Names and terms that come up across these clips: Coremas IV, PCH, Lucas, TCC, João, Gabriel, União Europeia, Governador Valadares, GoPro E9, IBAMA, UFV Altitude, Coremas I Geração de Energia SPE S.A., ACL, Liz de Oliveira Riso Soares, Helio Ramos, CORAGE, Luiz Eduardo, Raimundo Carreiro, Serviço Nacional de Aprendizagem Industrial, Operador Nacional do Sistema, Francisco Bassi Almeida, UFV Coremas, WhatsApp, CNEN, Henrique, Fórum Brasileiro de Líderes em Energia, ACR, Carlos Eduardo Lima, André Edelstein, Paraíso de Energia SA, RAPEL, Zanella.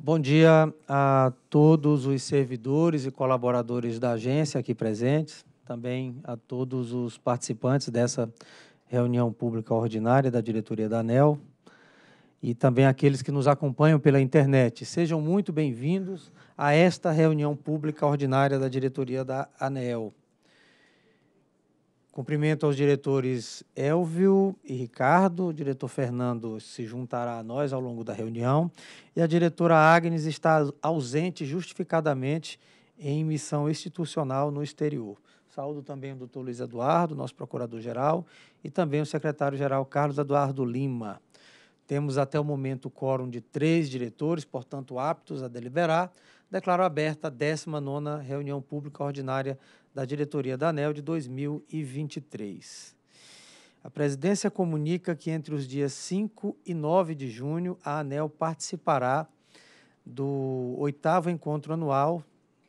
Bom dia a todos os servidores e colaboradores da agência aqui presentes, também a todos os participantes dessa reunião pública ordinária da diretoria da ANEEL e também aqueles que nos acompanham pela internet. Sejam muito bem-vindos a esta reunião pública ordinária da diretoria da ANEEL. Cumprimento aos diretores Helvio e Ricardo, o diretor Fernando se juntará a nós ao longo da reunião e a diretora Agnes está ausente justificadamente em missão institucional no exterior. Saúdo também o doutor Luiz Eduardo, nosso procurador-geral, e também o secretário-geral Carlos Eduardo Lima. Temos até o momento o quórum de 3 diretores, portanto aptos a deliberar. Declaro aberta a 19ª reunião pública ordinária da diretoria da ANEEL de 2023. A presidência comunica que entre os dias 5 e 9 de junho a ANEEL participará do 8º Encontro Anual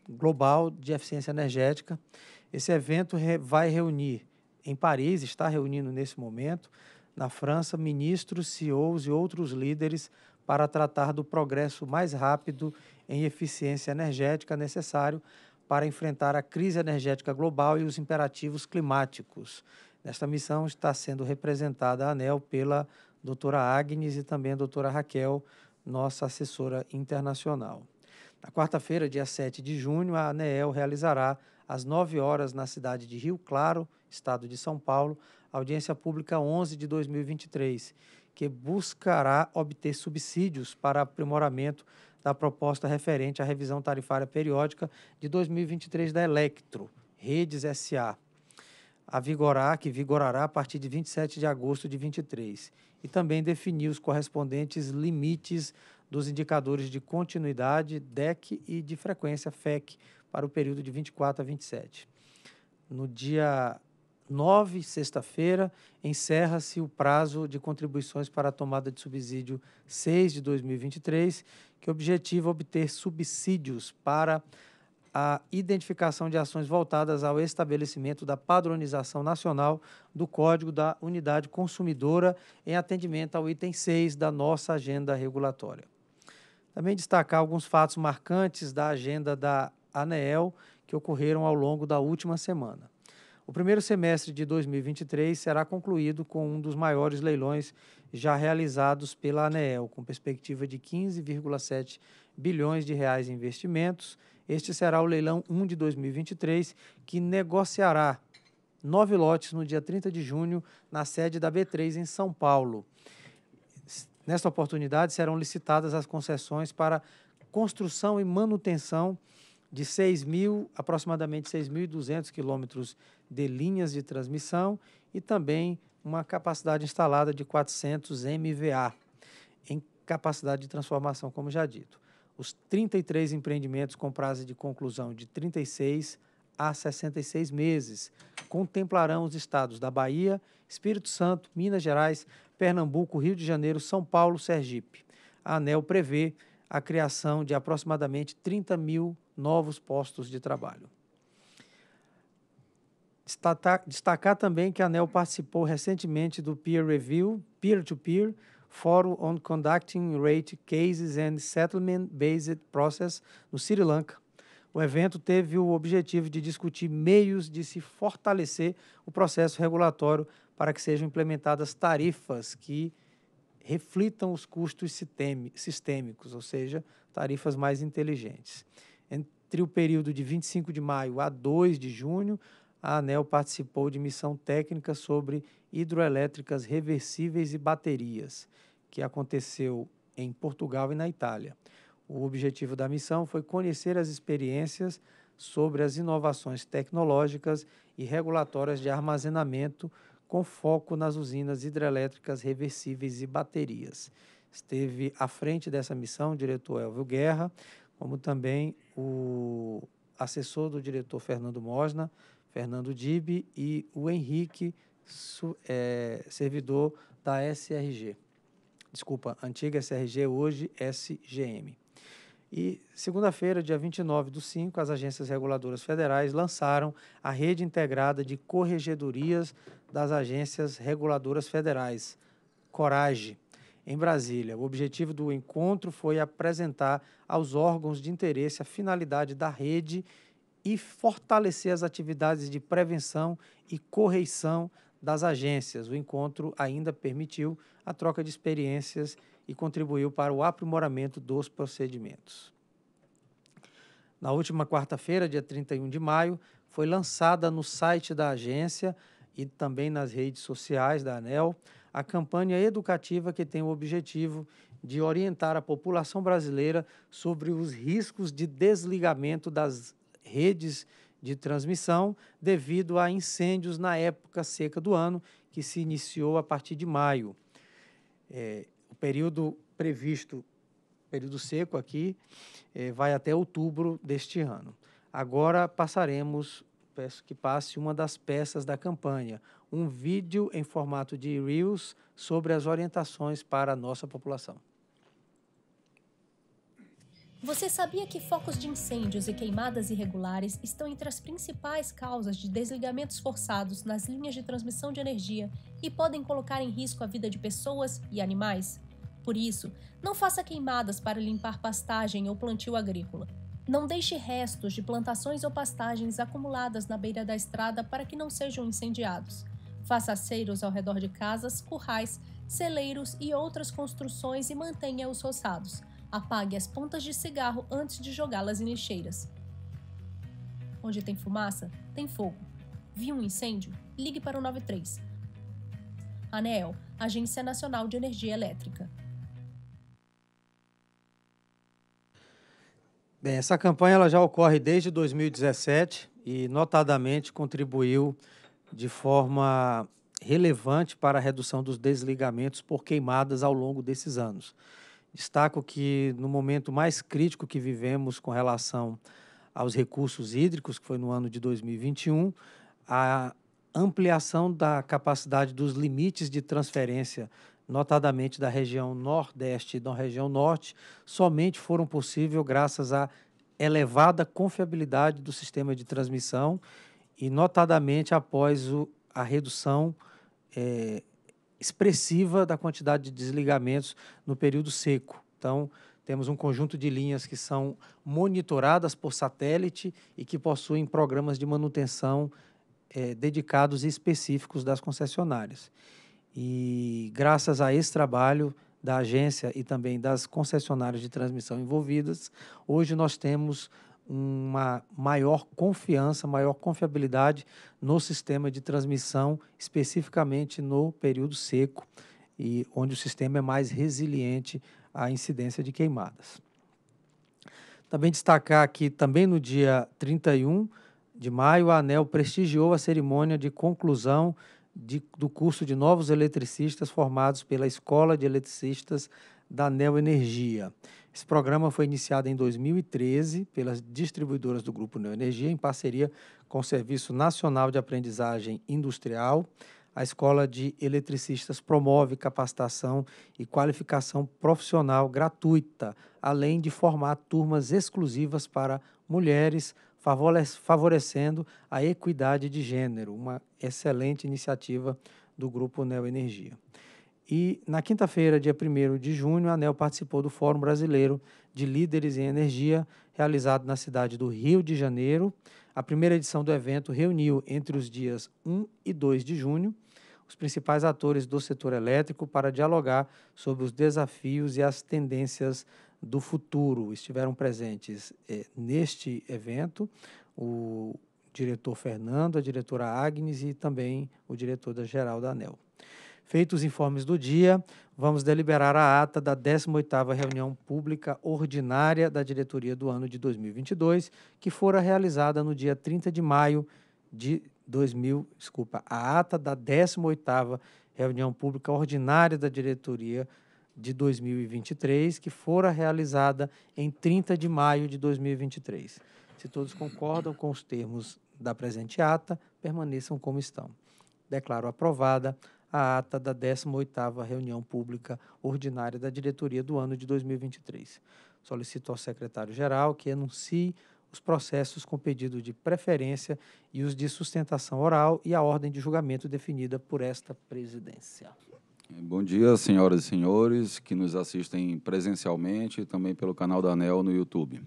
Global de Eficiência Energética. Esse evento vai reunir em Paris, está reunindo nesse momento, na França, ministros, CEOs e outros líderes para tratar do progresso mais rápido em eficiência energética necessário para enfrentar a crise energética global e os imperativos climáticos. Nesta missão está sendo representada a ANEEL pela doutora Agnes e também a doutora Raquel, nossa assessora internacional. Na quarta-feira, dia 7 de junho, a ANEEL realizará, às 9h, na cidade de Rio Claro, estado de São Paulo, a audiência pública 11 de 2023, que buscará obter subsídios para aprimoramento da proposta referente à revisão tarifária periódica de 2023 da Electro, Redes S.A., que vigorará a partir de 27 de agosto de 2023, e também definir os correspondentes limites dos indicadores de continuidade, DEC, e de frequência, FEC, para o período de 24 a 27. No dia 9, sexta-feira, encerra-se o prazo de contribuições para a tomada de subsídio 6 de 2023, que objetiva obter subsídios para a identificação de ações voltadas ao estabelecimento da padronização nacional do Código da Unidade Consumidora em atendimento ao item 6 da nossa agenda regulatória. Também destacar alguns fatos marcantes da agenda da ANEEL que ocorreram ao longo da última semana. O primeiro semestre de 2023 será concluído com um dos maiores leilões já realizados pela ANEEL, com perspectiva de 15,7 bilhões de reais em investimentos. Este será o leilão 1 de 2023, que negociará 9 lotes no dia 30 de junho, na sede da B3 em São Paulo. Nesta oportunidade serão licitadas as concessões para construção e manutenção de aproximadamente 6.200 quilômetros de linhas de transmissão e também uma capacidade instalada de 400 MVA, em capacidade de transformação, como já dito. Os 33 empreendimentos com prazo de conclusão de 36 a 66 meses contemplarão os estados da Bahia, Espírito Santo, Minas Gerais, Pernambuco, Rio de Janeiro, São Paulo, Sergipe. A ANEEL prevê a criação de aproximadamente 30 mil novos postos de trabalho. Destacar também que a ANEEL participou recentemente do Peer Review, Peer-to-Peer, Forum on Conducting Rate Cases and Settlement-Based Process no Sri Lanka. O evento teve o objetivo de discutir meios de se fortalecer o processo regulatório para que sejam implementadas tarifas que reflitam os custos sistêmicos, ou seja, tarifas mais inteligentes. Entre o período de 25 de maio a 2 de junho, a ANEEL participou de missão técnica sobre hidroelétricas reversíveis e baterias, que aconteceu em Portugal e na Itália. O objetivo da missão foi conhecer as experiências sobre as inovações tecnológicas e regulatórias de armazenamento com foco nas usinas hidrelétricas reversíveis e baterias. Esteve à frente dessa missão o diretor Helvio Guerra, como também o assessor do diretor Fernando Mosna, Fernando Dibe, e o Henrique, servidor da SRG. Desculpa, antiga SRG, hoje SGM. E segunda-feira, dia 29 do 5, as agências reguladoras federais lançaram a Rede Integrada de Corregedorias das Agências Reguladoras Federais, CORAGE, em Brasília. O objetivo do encontro foi apresentar aos órgãos de interesse a finalidade da rede e fortalecer as atividades de prevenção e correição das agências. O encontro ainda permitiu a troca de experiências e contribuiu para o aprimoramento dos procedimentos. Na última quarta-feira, dia 31 de maio, foi lançada no site da agência e também nas redes sociais da ANEEL a campanha educativa que tem o objetivo de orientar a população brasileira sobre os riscos de desligamento das redes de transmissão devido a incêndios na época seca do ano, que se iniciou a partir de maio. O período previsto, período seco aqui, vai até outubro deste ano. Agora passaremos, peço que passe uma das peças da campanha, um vídeo em formato de Reels sobre as orientações para a nossa população. Você sabia que focos de incêndios e queimadas irregulares estão entre as principais causas de desligamentos forçados nas linhas de transmissão de energia e podem colocar em risco a vida de pessoas e animais? Por isso, não faça queimadas para limpar pastagem ou plantio agrícola. Não deixe restos de plantações ou pastagens acumuladas na beira da estrada para que não sejam incendiados. Faça aceiros ao redor de casas, currais, celeiros e outras construções e mantenha-os roçados. Apague as pontas de cigarro antes de jogá-las em lixeiras. Onde tem fumaça, tem fogo. Viu um incêndio? Ligue para o 93. ANEEL, Agência Nacional de Energia Elétrica. Bem, essa campanha ela já ocorre desde 2017 e notadamente contribuiu de forma relevante para a redução dos desligamentos por queimadas ao longo desses anos. Destaco que no momento mais crítico que vivemos com relação aos recursos hídricos, que foi no ano de 2021, a ampliação da capacidade dos limites de transferência, notadamente da região nordeste e da região norte, somente foram possíveis graças à elevada confiabilidade do sistema de transmissão e, notadamente, após a redução expressiva da quantidade de desligamentos no período seco. Então, temos um conjunto de linhas que são monitoradas por satélite e que possuem programas de manutenção dedicados e específicos das concessionárias. E graças a esse trabalho da agência e também das concessionárias de transmissão envolvidas, hoje nós temos uma maior confiança, maior confiabilidade no sistema de transmissão, especificamente no período seco, e onde o sistema é mais resiliente à incidência de queimadas. Também destacar que também no dia 31 de maio, a ANEEL prestigiou a cerimônia de conclusão do curso de novos eletricistas formados pela Escola de Eletricistas da Neoenergia. Esse programa foi iniciado em 2013 pelas distribuidoras do Grupo Neoenergia, em parceria com o Serviço Nacional de Aprendizagem Industrial. A Escola de Eletricistas promove capacitação e qualificação profissional gratuita, além de formar turmas exclusivas para mulheres, favorecendo a equidade de gênero, uma excelente iniciativa do Grupo Neoenergia. E, na quinta-feira, dia 1º de junho, a ANEEL participou do Fórum Brasileiro de Líderes em Energia, realizado na cidade do Rio de Janeiro. A primeira edição do evento reuniu, entre os dias 1 e 2 de junho, os principais atores do setor elétrico para dialogar sobre os desafios e as tendências do futuro. Estiveram presentes neste evento o diretor Fernando, a diretora Agnes e também o diretor-geral da ANEEL. Feitos os informes do dia, vamos deliberar a ata da 18ª Reunião Pública Ordinária da Diretoria do ano de 2022, que fora realizada no dia 30 de maio de 2000, desculpa, a ata da 18ª Reunião Pública Ordinária da Diretoria de 2023, que fora realizada em 30 de maio de 2023. Se todos concordam com os termos da presente ata, permaneçam como estão. Declaro aprovada a ata da 18ª Reunião Pública Ordinária da Diretoria do ano de 2023. Solicito ao secretário-geral que anuncie os processos com pedido de preferência e os de sustentação oral e a ordem de julgamento definida por esta presidência. Bom dia, senhoras e senhores que nos assistem presencialmente e também pelo canal da ANEEL no YouTube.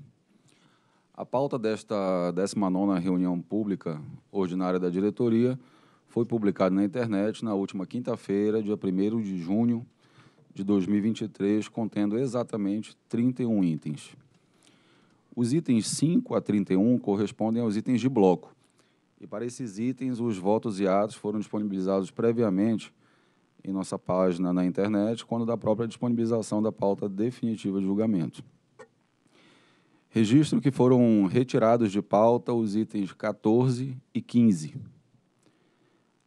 A pauta desta 19ª reunião pública ordinária da diretoria foi publicada na internet na última quinta-feira, dia 1º de junho de 2023, contendo exatamente 31 itens. Os itens 5 a 31 correspondem aos itens de bloco. E para esses itens, os votos e atos foram disponibilizados previamente em nossa página na internet, quando da própria disponibilização da pauta definitiva de julgamento. Registro que foram retirados de pauta os itens 14 e 15.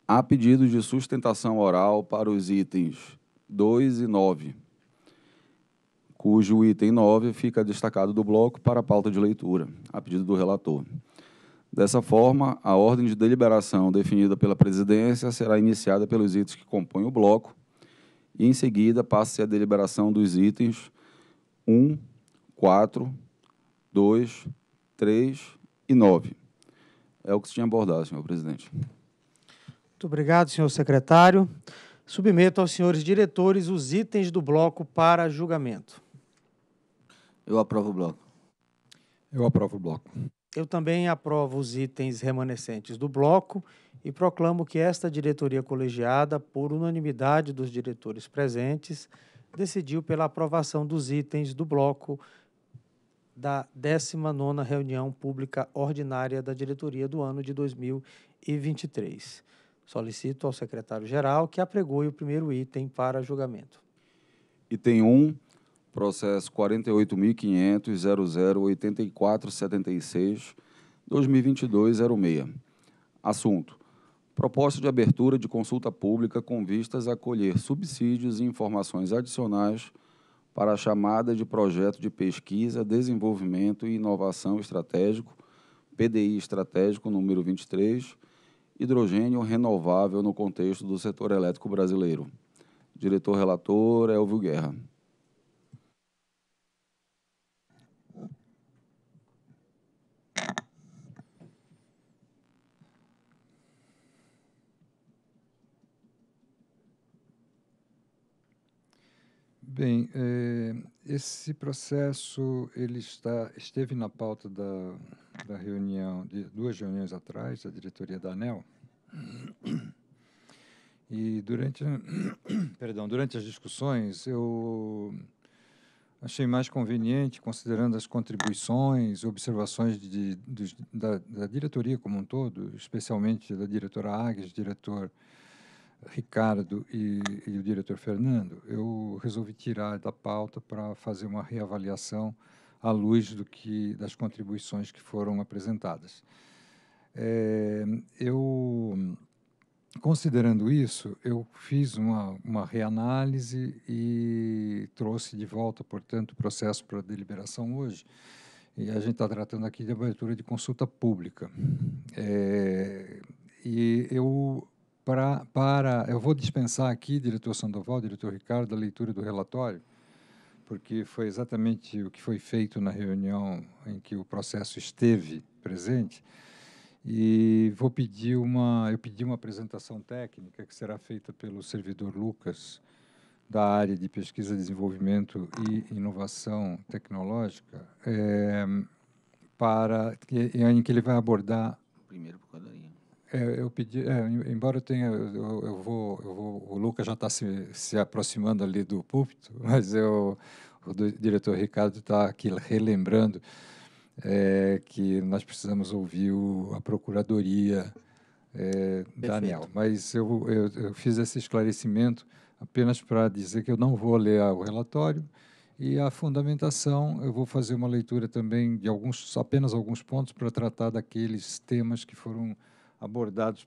Há pedidos de sustentação oral para os itens 2 e 9, cujo item 9 fica destacado do bloco para a pauta de leitura, a pedido do relator. Dessa forma, a ordem de deliberação definida pela presidência será iniciada pelos itens que compõem o bloco e, em seguida, passa-se a deliberação dos itens 1, 4, 2, 3 e 9. É o que se tinha abordado, senhor presidente. Muito obrigado, senhor secretário. Submeto aos senhores diretores os itens do bloco para julgamento. Eu aprovo o bloco. Eu aprovo o bloco. Eu também aprovo os itens remanescentes do bloco e proclamo que esta diretoria colegiada, por unanimidade dos diretores presentes, decidiu pela aprovação dos itens do bloco da 19ª reunião pública ordinária da diretoria do ano de 2023. Solicito ao secretário-geral que apregoe o primeiro item para julgamento. Item 1. Processo 48.500.008476/2022-06. Assunto: proposta de abertura de consulta pública com vistas a colher subsídios e informações adicionais para a chamada de Projeto de Pesquisa, Desenvolvimento e Inovação Estratégico, PDI Estratégico número 23, Hidrogênio Renovável no contexto do setor elétrico brasileiro. Diretor-relator, Helvio Guerra. Bem, esse processo ele esteve na pauta da reunião, de duas reuniões atrás, da diretoria da ANEEL, e durante as discussões eu achei mais conveniente, considerando as contribuições, observações da diretoria como um todo, especialmente da diretora Águes, diretor Ricardo e o diretor Fernando, eu resolvi tirar da pauta para fazer uma reavaliação à luz das contribuições que foram apresentadas. Considerando isso, eu fiz uma reanálise e trouxe de volta, portanto, o processo para deliberação hoje. E a gente está tratando aqui de abertura de consulta pública. Eu vou dispensar aqui, diretor Sandoval, diretor Ricardo, a leitura do relatório, porque foi exatamente o que foi feito na reunião em que o processo esteve presente, e vou pedir eu pedi uma apresentação técnica que será feita pelo servidor Lucas, da área de pesquisa, desenvolvimento e inovação tecnológica, em que ele vai abordar... Primeiro por cada linha. Eu pedi, embora eu tenha, o Lucas já está se aproximando ali do púlpito, mas o diretor Ricardo está aqui relembrando que nós precisamos ouvir a Procuradoria da ANEEL. Mas eu fiz esse esclarecimento apenas para dizer que eu não vou ler o relatório e a fundamentação, eu vou fazer uma leitura também de apenas alguns pontos para tratar daqueles temas que foram abordados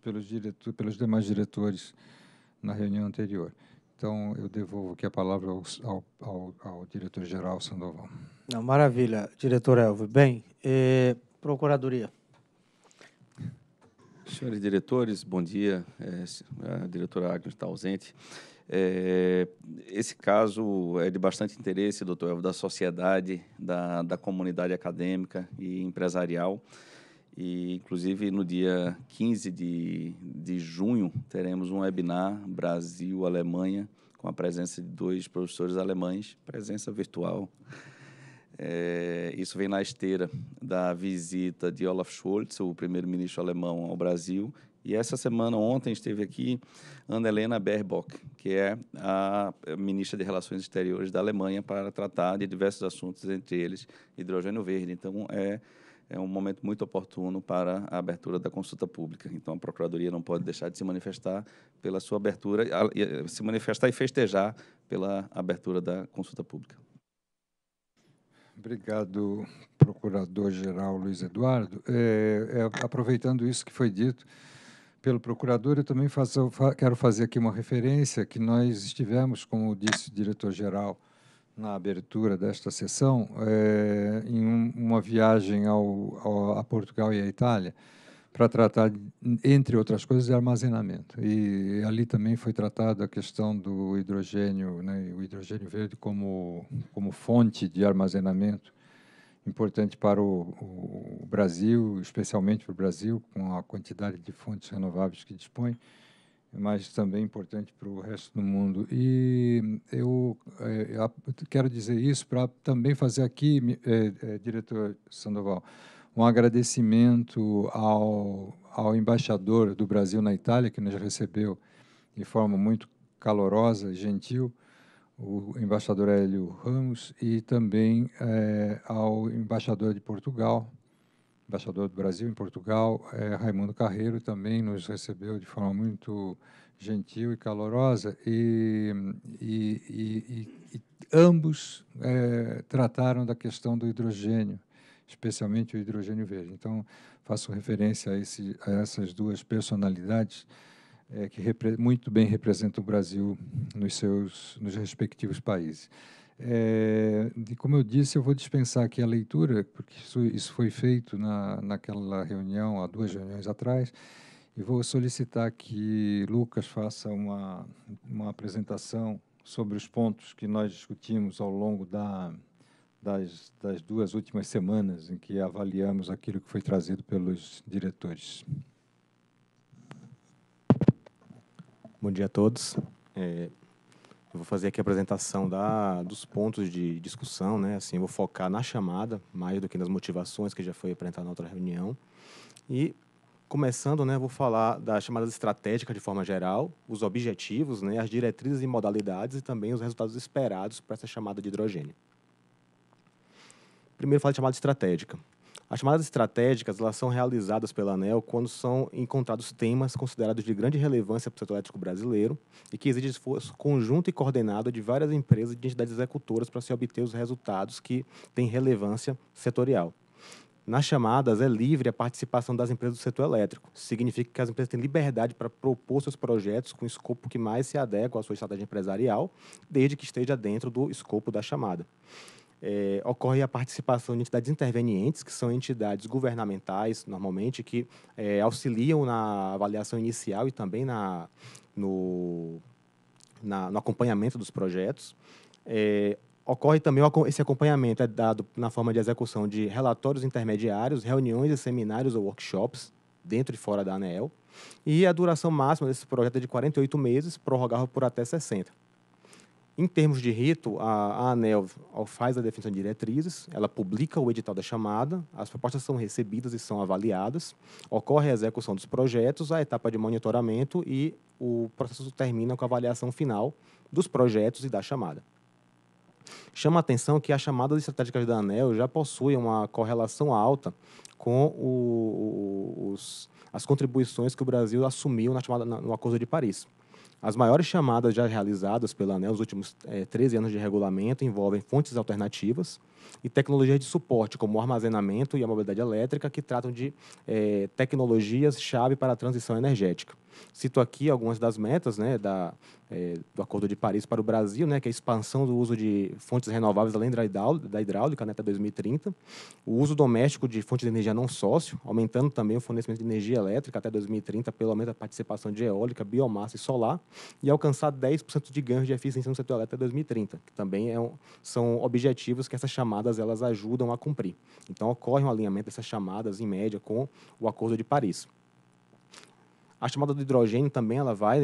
pelos demais diretores na reunião anterior. Então, eu devolvo aqui a palavra ao diretor-geral Sandoval. Não, maravilha, diretor Helvio. Bem, Procuradoria. Senhores diretores, bom dia. A diretora Agnes está ausente. Esse caso é de bastante interesse, doutor Helvio, da sociedade, da comunidade acadêmica e empresarial. E, inclusive, no dia 15 de junho, teremos um webinar Brasil-Alemanha, com a presença de dois professores alemães, presença virtual. Isso vem na esteira da visita de Olaf Scholz, o primeiro-ministro alemão, ao Brasil. E essa semana, ontem, esteve aqui Annalena Baerbock, que é a ministra de Relações Exteriores da Alemanha, para tratar de diversos assuntos, entre eles hidrogênio verde. Então, é um momento muito oportuno para a abertura da consulta pública. Então, a Procuradoria não pode deixar de se manifestar pela sua abertura, se manifestar e festejar pela abertura da consulta pública. Obrigado, Procurador-Geral Luiz Eduardo. Aproveitando isso que foi dito pelo Procurador, eu também quero fazer aqui uma referência que nós estivemos, como disse o Diretor-Geral, na abertura desta sessão, em uma viagem a Portugal e à Itália, para tratar, entre outras coisas, de armazenamento. E ali também foi tratada a questão do hidrogênio, né, o hidrogênio verde como fonte de armazenamento, importante para o Brasil, especialmente para o Brasil, com a quantidade de fontes renováveis que dispõe, mas também importante para o resto do mundo. E eu quero dizer isso para também fazer aqui, diretor Sandoval, um agradecimento ao embaixador do Brasil na Itália, que nos recebeu de forma muito calorosa e gentil, o embaixador Hélio Ramos, e também ao embaixador de Portugal, embaixador do Brasil em Portugal, Raimundo Carreiro, também nos recebeu de forma muito gentil e calorosa, e ambos trataram da questão do hidrogênio, especialmente o hidrogênio verde. Então, faço referência a essas duas personalidades que muito bem representam o Brasil nos respectivos países. E, como eu disse, eu vou dispensar aqui a leitura, porque isso foi feito naquela reunião, há duas reuniões atrás, e vou solicitar que Lucas faça uma apresentação sobre os pontos que nós discutimos ao longo das duas últimas semanas em que avaliamos aquilo que foi trazido pelos diretores. Bom dia a todos. Eu vou fazer aqui a apresentação dos pontos de discussão, né? Assim, vou focar na chamada mais do que nas motivações que já foi apresentada na outra reunião. E começando, né, vou falar da chamada estratégica de forma geral, os objetivos, né, as diretrizes e modalidades e também os resultados esperados para essa chamada de hidrogênio. Primeiro, falar de chamada estratégica. As chamadas estratégicas, elas são realizadas pela ANEEL quando são encontrados temas considerados de grande relevância para o setor elétrico brasileiro e que exigem esforço conjunto e coordenado de várias empresas e de entidades executoras para se obter os resultados que têm relevância setorial. Nas chamadas, é livre a participação das empresas do setor elétrico. Isso significa que as empresas têm liberdade para propor seus projetos com o escopo que mais se adequa à sua estratégia empresarial, desde que esteja dentro do escopo da chamada. Ocorre a participação de entidades intervenientes, que são entidades governamentais, normalmente, que auxiliam na avaliação inicial e também no acompanhamento dos projetos. Ocorre também esse acompanhamento, é dado na forma de execução de relatórios intermediários, reuniões e seminários ou workshops, dentro e fora da ANEEL. E a duração máxima desse projeto é de 48 meses, prorrogável por até 60. Em termos de rito, a ANEEL faz a definição de diretrizes, ela publica o edital da chamada, as propostas são recebidas e são avaliadas, ocorre a execução dos projetos, a etapa de monitoramento e o processo termina com a avaliação final dos projetos e da chamada. Chama a atenção que as chamadas estratégicas da ANEEL já possuem uma correlação alta com as contribuições que o Brasil assumiu no Acordo de Paris. As maiores chamadas já realizadas pela ANEEL nos últimos 13 anos de regulamento envolvem fontes alternativas e tecnologias de suporte, como o armazenamento e a mobilidade elétrica, que tratam de tecnologias-chave para a transição energética. Cito aqui algumas das metas, né, do Acordo de Paris para o Brasil, né, que é a expansão do uso de fontes renováveis além da hidráulica, né, até 2030, o uso doméstico de fontes de energia não sócio, aumentando também o fornecimento de energia elétrica até 2030, pelo aumento da participação de eólica, biomassa e solar, e alcançar 10% de ganhos de eficiência no setor elétrico até 2030, que também são objetivos que essas chamadas elas ajudam a cumprir. Então, ocorre um alinhamento dessas chamadas, em média, com o Acordo de Paris. A chamada do hidrogênio também ela vai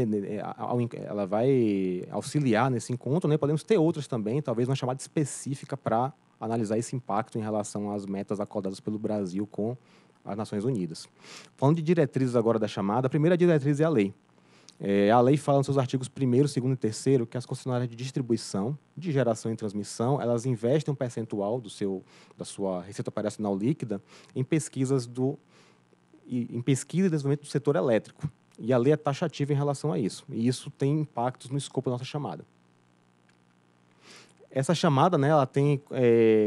auxiliar nesse encontro, né? Podemos ter outras também, talvez uma chamada específica para analisar esse impacto em relação às metas acordadas pelo Brasil com as Nações Unidas. Falando de diretrizes agora da chamada, a primeira diretriz é a lei. A lei fala nos seus artigos 1º, 2º e 3º que as concessionárias de distribuição, de geração e transmissão, elas investem um percentual da sua receita operacional líquida em pesquisa e desenvolvimento do setor elétrico. E a lei é taxativa em relação a isso. E isso tem impactos no escopo da nossa chamada. Essa chamada, né, ela tem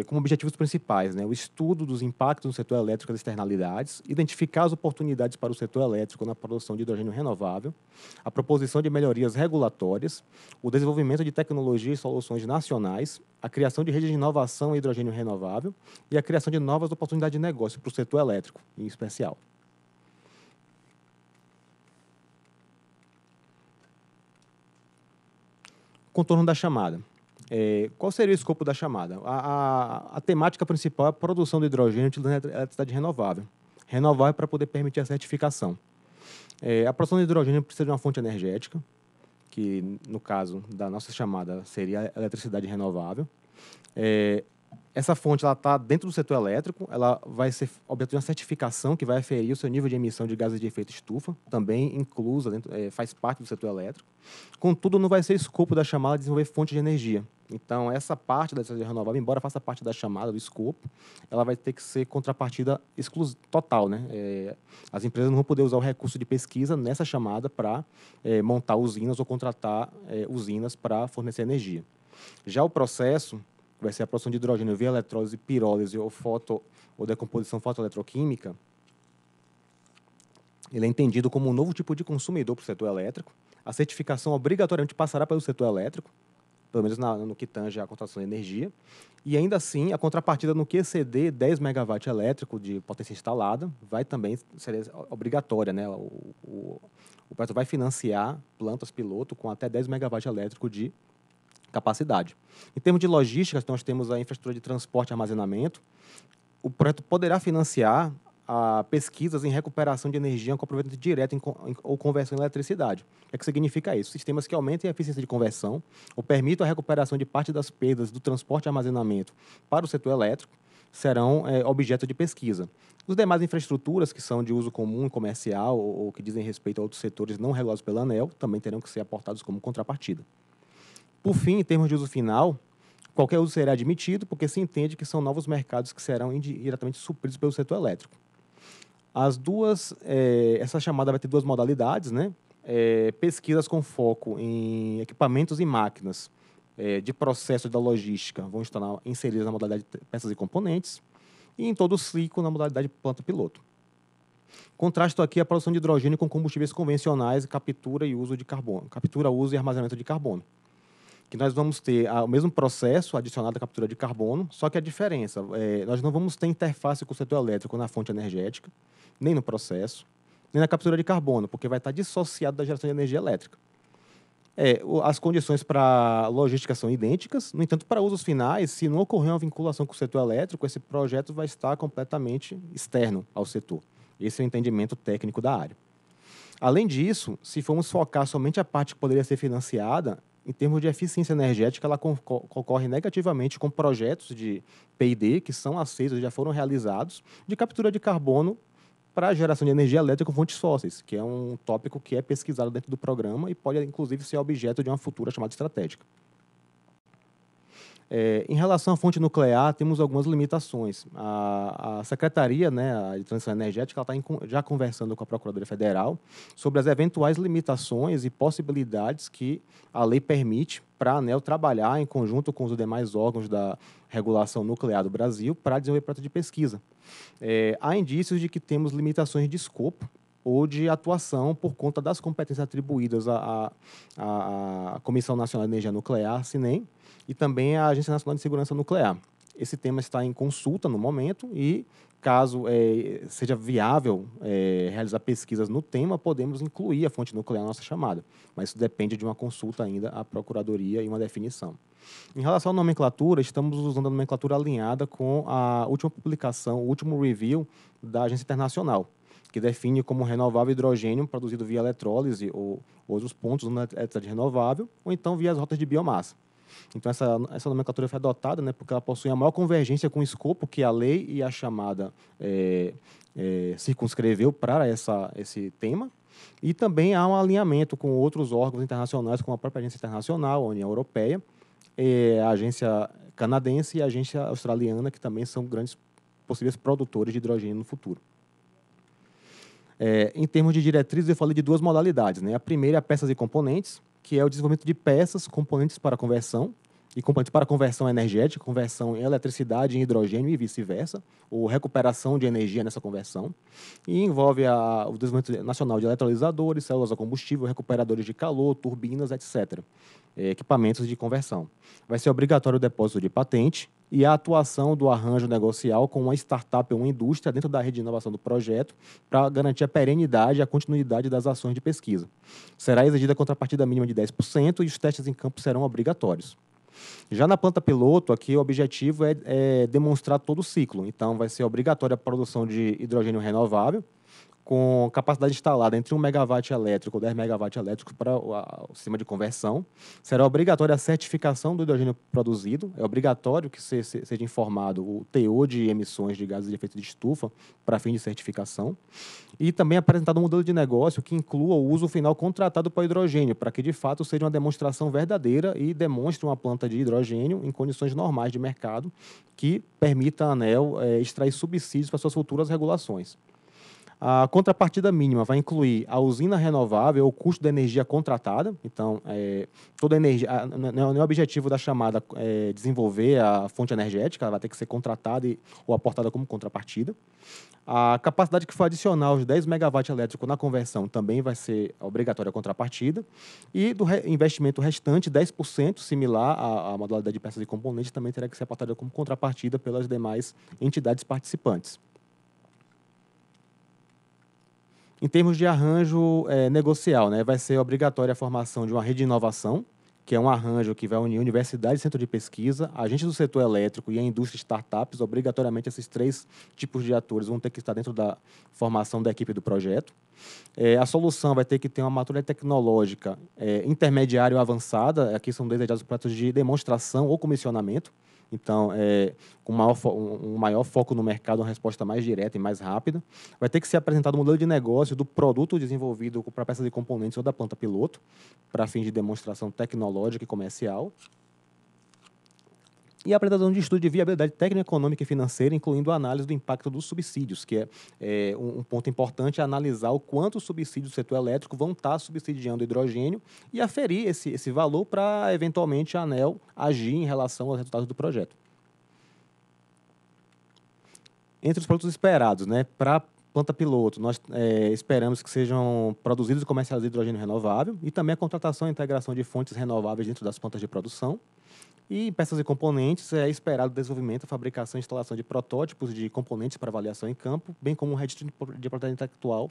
como objetivos principais, né, o estudo dos impactos no setor elétrico das externalidades, identificar as oportunidades para o setor elétrico na produção de hidrogênio renovável, a proposição de melhorias regulatórias, o desenvolvimento de tecnologias e soluções nacionais, a criação de redes de inovação em hidrogênio renovável e a criação de novas oportunidades de negócio para o setor elétrico, em especial. Contorno da chamada. Qual seria o escopo da chamada? A temática principal é a produção de hidrogênio utilizando eletricidade renovável. Renovável para poder permitir a certificação. A produção de hidrogênio precisa de uma fonte energética, que no caso da nossa chamada seria a eletricidade renovável. Essa fonte está dentro do setor elétrico, ela vai ser objeto de uma certificação que vai aferir o seu nível de emissão de gases de efeito estufa, também inclusa, faz parte do setor elétrico. Contudo, não vai ser escopo da chamada desenvolver fontes de energia. Então, essa parte da energia renovável, embora faça parte da chamada, do escopo, ela vai ter que ser contrapartida total, né? As empresas não vão poder usar o recurso de pesquisa nessa chamada para montar usinas ou contratar usinas para fornecer energia. Já o processo vai ser a produção de hidrogênio via eletrólise, pirólise ou decomposição fotoeletroquímica, ele é entendido como um novo tipo de consumidor para o setor elétrico. A certificação obrigatoriamente passará pelo setor elétrico, pelo menos no que tange a contratação de energia, e ainda assim a contrapartida no que exceder 10 MW elétrico de potência instalada vai também ser obrigatória, né? O projeto vai financiar plantas piloto com até 10 MW elétrico de capacidade. Em termos de logística, nós temos a infraestrutura de transporte e armazenamento. O projeto poderá financiar pesquisas em recuperação de energia com aproveitamento direto ou conversão em eletricidade. O que significa isso? Sistemas que aumentem a eficiência de conversão ou permitam a recuperação de parte das perdas do transporte e armazenamento para o setor elétrico serão objeto de pesquisa. Os demais infraestruturas que são de uso comum, comercial ou que dizem respeito a outros setores não regulados pela ANEEL também terão que ser aportados como contrapartida. Por fim, em termos de uso final, qualquer uso será admitido, porque se entende que são novos mercados que serão indiretamente supridos pelo setor elétrico. Essa chamada vai ter duas modalidades, né? Pesquisas com foco em equipamentos e máquinas de processo da logística vão estar inseridas na modalidade peças e componentes e em todo o ciclo na modalidade planta-piloto. Contrasto aqui a produção de hidrogênio com combustíveis convencionais, captura, uso e armazenamento de carbono. Que nós vamos ter o mesmo processo adicionado à captura de carbono, só que a diferença, nós não vamos ter interface com o setor elétrico na fonte energética, nem no processo, nem na captura de carbono, porque vai estar dissociado da geração de energia elétrica. As condições para logística são idênticas, no entanto, para usos finais, se não ocorrer uma vinculação com o setor elétrico, esse projeto vai estar completamente externo ao setor. Esse é o entendimento técnico da área. Além disso, se formos focar somente a parte que poderia ser financiada, em termos de eficiência energética, ela concorre negativamente com projetos de P&D, que são aceitos, já foram realizados, de captura de carbono para a geração de energia elétrica com fontes fósseis, que é um tópico que é pesquisado dentro do programa e pode, inclusive, ser objeto de uma futura chamada estratégica. Em relação à fonte nuclear, temos algumas limitações. A Secretaria, né, de Transição Energética está já conversando com a Procuradoria Federal sobre as eventuais limitações e possibilidades que a lei permite para a ANEEL trabalhar em conjunto com os demais órgãos da regulação nuclear do Brasil para desenvolver projeto de pesquisa. Há indícios de que temos limitações de escopo ou de atuação por conta das competências atribuídas à Comissão Nacional de Energia Nuclear, CNEN, e também à Agência Nacional de Segurança Nuclear. Esse tema está em consulta no momento e, caso seja viável realizar pesquisas no tema, podemos incluir a fonte nuclear na nossa chamada, mas isso depende de uma consulta ainda à Procuradoria e uma definição. Em relação à nomenclatura, estamos usando a nomenclatura alinhada com a última publicação, o último review da Agência Internacional, que que define como renovável hidrogênio produzido via eletrólise ou outros pontos na eletricidade renovável, ou então via as rotas de biomassa. Então, essa nomenclatura foi adotada, né, porque ela possui a maior convergência com o escopo que a lei e a chamada circunscreveu para esse tema. E também há um alinhamento com outros órgãos internacionais, como a própria Agência Internacional, a União Europeia, a Agência Canadense e a Agência Australiana, que também são grandes possíveis produtores de hidrogênio no futuro. Em termos de diretrizes, eu falei de duas modalidades, né? A primeira é peças e componentes, que é o desenvolvimento de peças, componentes para conversão, e componentes para conversão energética, conversão em eletricidade, em hidrogênio e vice-versa, ou recuperação de energia nessa conversão. E envolve o desenvolvimento nacional de eletrolisadores, células a combustível, recuperadores de calor, turbinas, etc. Equipamentos de conversão. Vai ser obrigatório o depósito de patente e a atuação do arranjo negocial com uma startup ou uma indústria dentro da rede de inovação do projeto para garantir a perenidade e a continuidade das ações de pesquisa. Será exigida a contrapartida mínima de 10% e os testes em campo serão obrigatórios. Já na planta piloto, aqui o objetivo é demonstrar todo o ciclo. Então, vai ser obrigatória a produção de hidrogênio renovável, com capacidade instalada entre 1 megawatt elétrico ou 10 megawatt elétrico para o sistema de conversão. Será obrigatória a certificação do hidrogênio produzido. É obrigatório que seja informado o teor de emissões de gases de efeito de estufa para fim de certificação. E também apresentado um modelo de negócio que inclua o uso final contratado para o hidrogênio, para que, de fato, seja uma demonstração verdadeira e demonstre uma planta de hidrogênio em condições normais de mercado que permita a ANEEL extrair subsídios para suas futuras regulações. A contrapartida mínima vai incluir a usina renovável, o custo da energia contratada. Então, toda a energia, não é o objetivo da chamada desenvolver a fonte energética, ela vai ter que ser contratada ou aportada como contrapartida. A capacidade que for adicional aos 10 MW elétrico na conversão também vai ser obrigatória a contrapartida. E do investimento restante, 10%, similar à modalidade de peças e componentes, também terá que ser aportada como contrapartida pelas demais entidades participantes. Em termos de arranjo negocial, né, vai ser obrigatória a formação de uma rede de inovação, que é um arranjo que vai unir universidade, centro de pesquisa, agentes do setor elétrico e a indústria de startups. Obrigatoriamente, esses três tipos de atores vão ter que estar dentro da formação da equipe do projeto. A solução vai ter que ter uma maturidade tecnológica intermediária ou avançada. Aqui são desejados projetos de demonstração ou comissionamento. Então, com um maior foco no mercado, uma resposta mais direta e mais rápida. Vai ter que ser apresentado um modelo de negócio do produto desenvolvido para peças e componentes ou da planta piloto, para fins de demonstração tecnológica e comercial. E a apresentação de estudo de viabilidade técnica, econômica e financeira, incluindo a análise do impacto dos subsídios, que um ponto importante, é analisar o quanto os subsídios do setor elétrico vão estar subsidiando o hidrogênio e aferir esse valor para, eventualmente, a ANEEL agir em relação aos resultados do projeto. Entre os produtos esperados, né, para planta piloto, nós esperamos que sejam produzidos e comercializados hidrogênio renovável e também a contratação e integração de fontes renováveis dentro das plantas de produção. E em peças e componentes, é esperado o desenvolvimento, fabricação e instalação de protótipos de componentes para avaliação em campo, bem como o registro de propriedade intelectual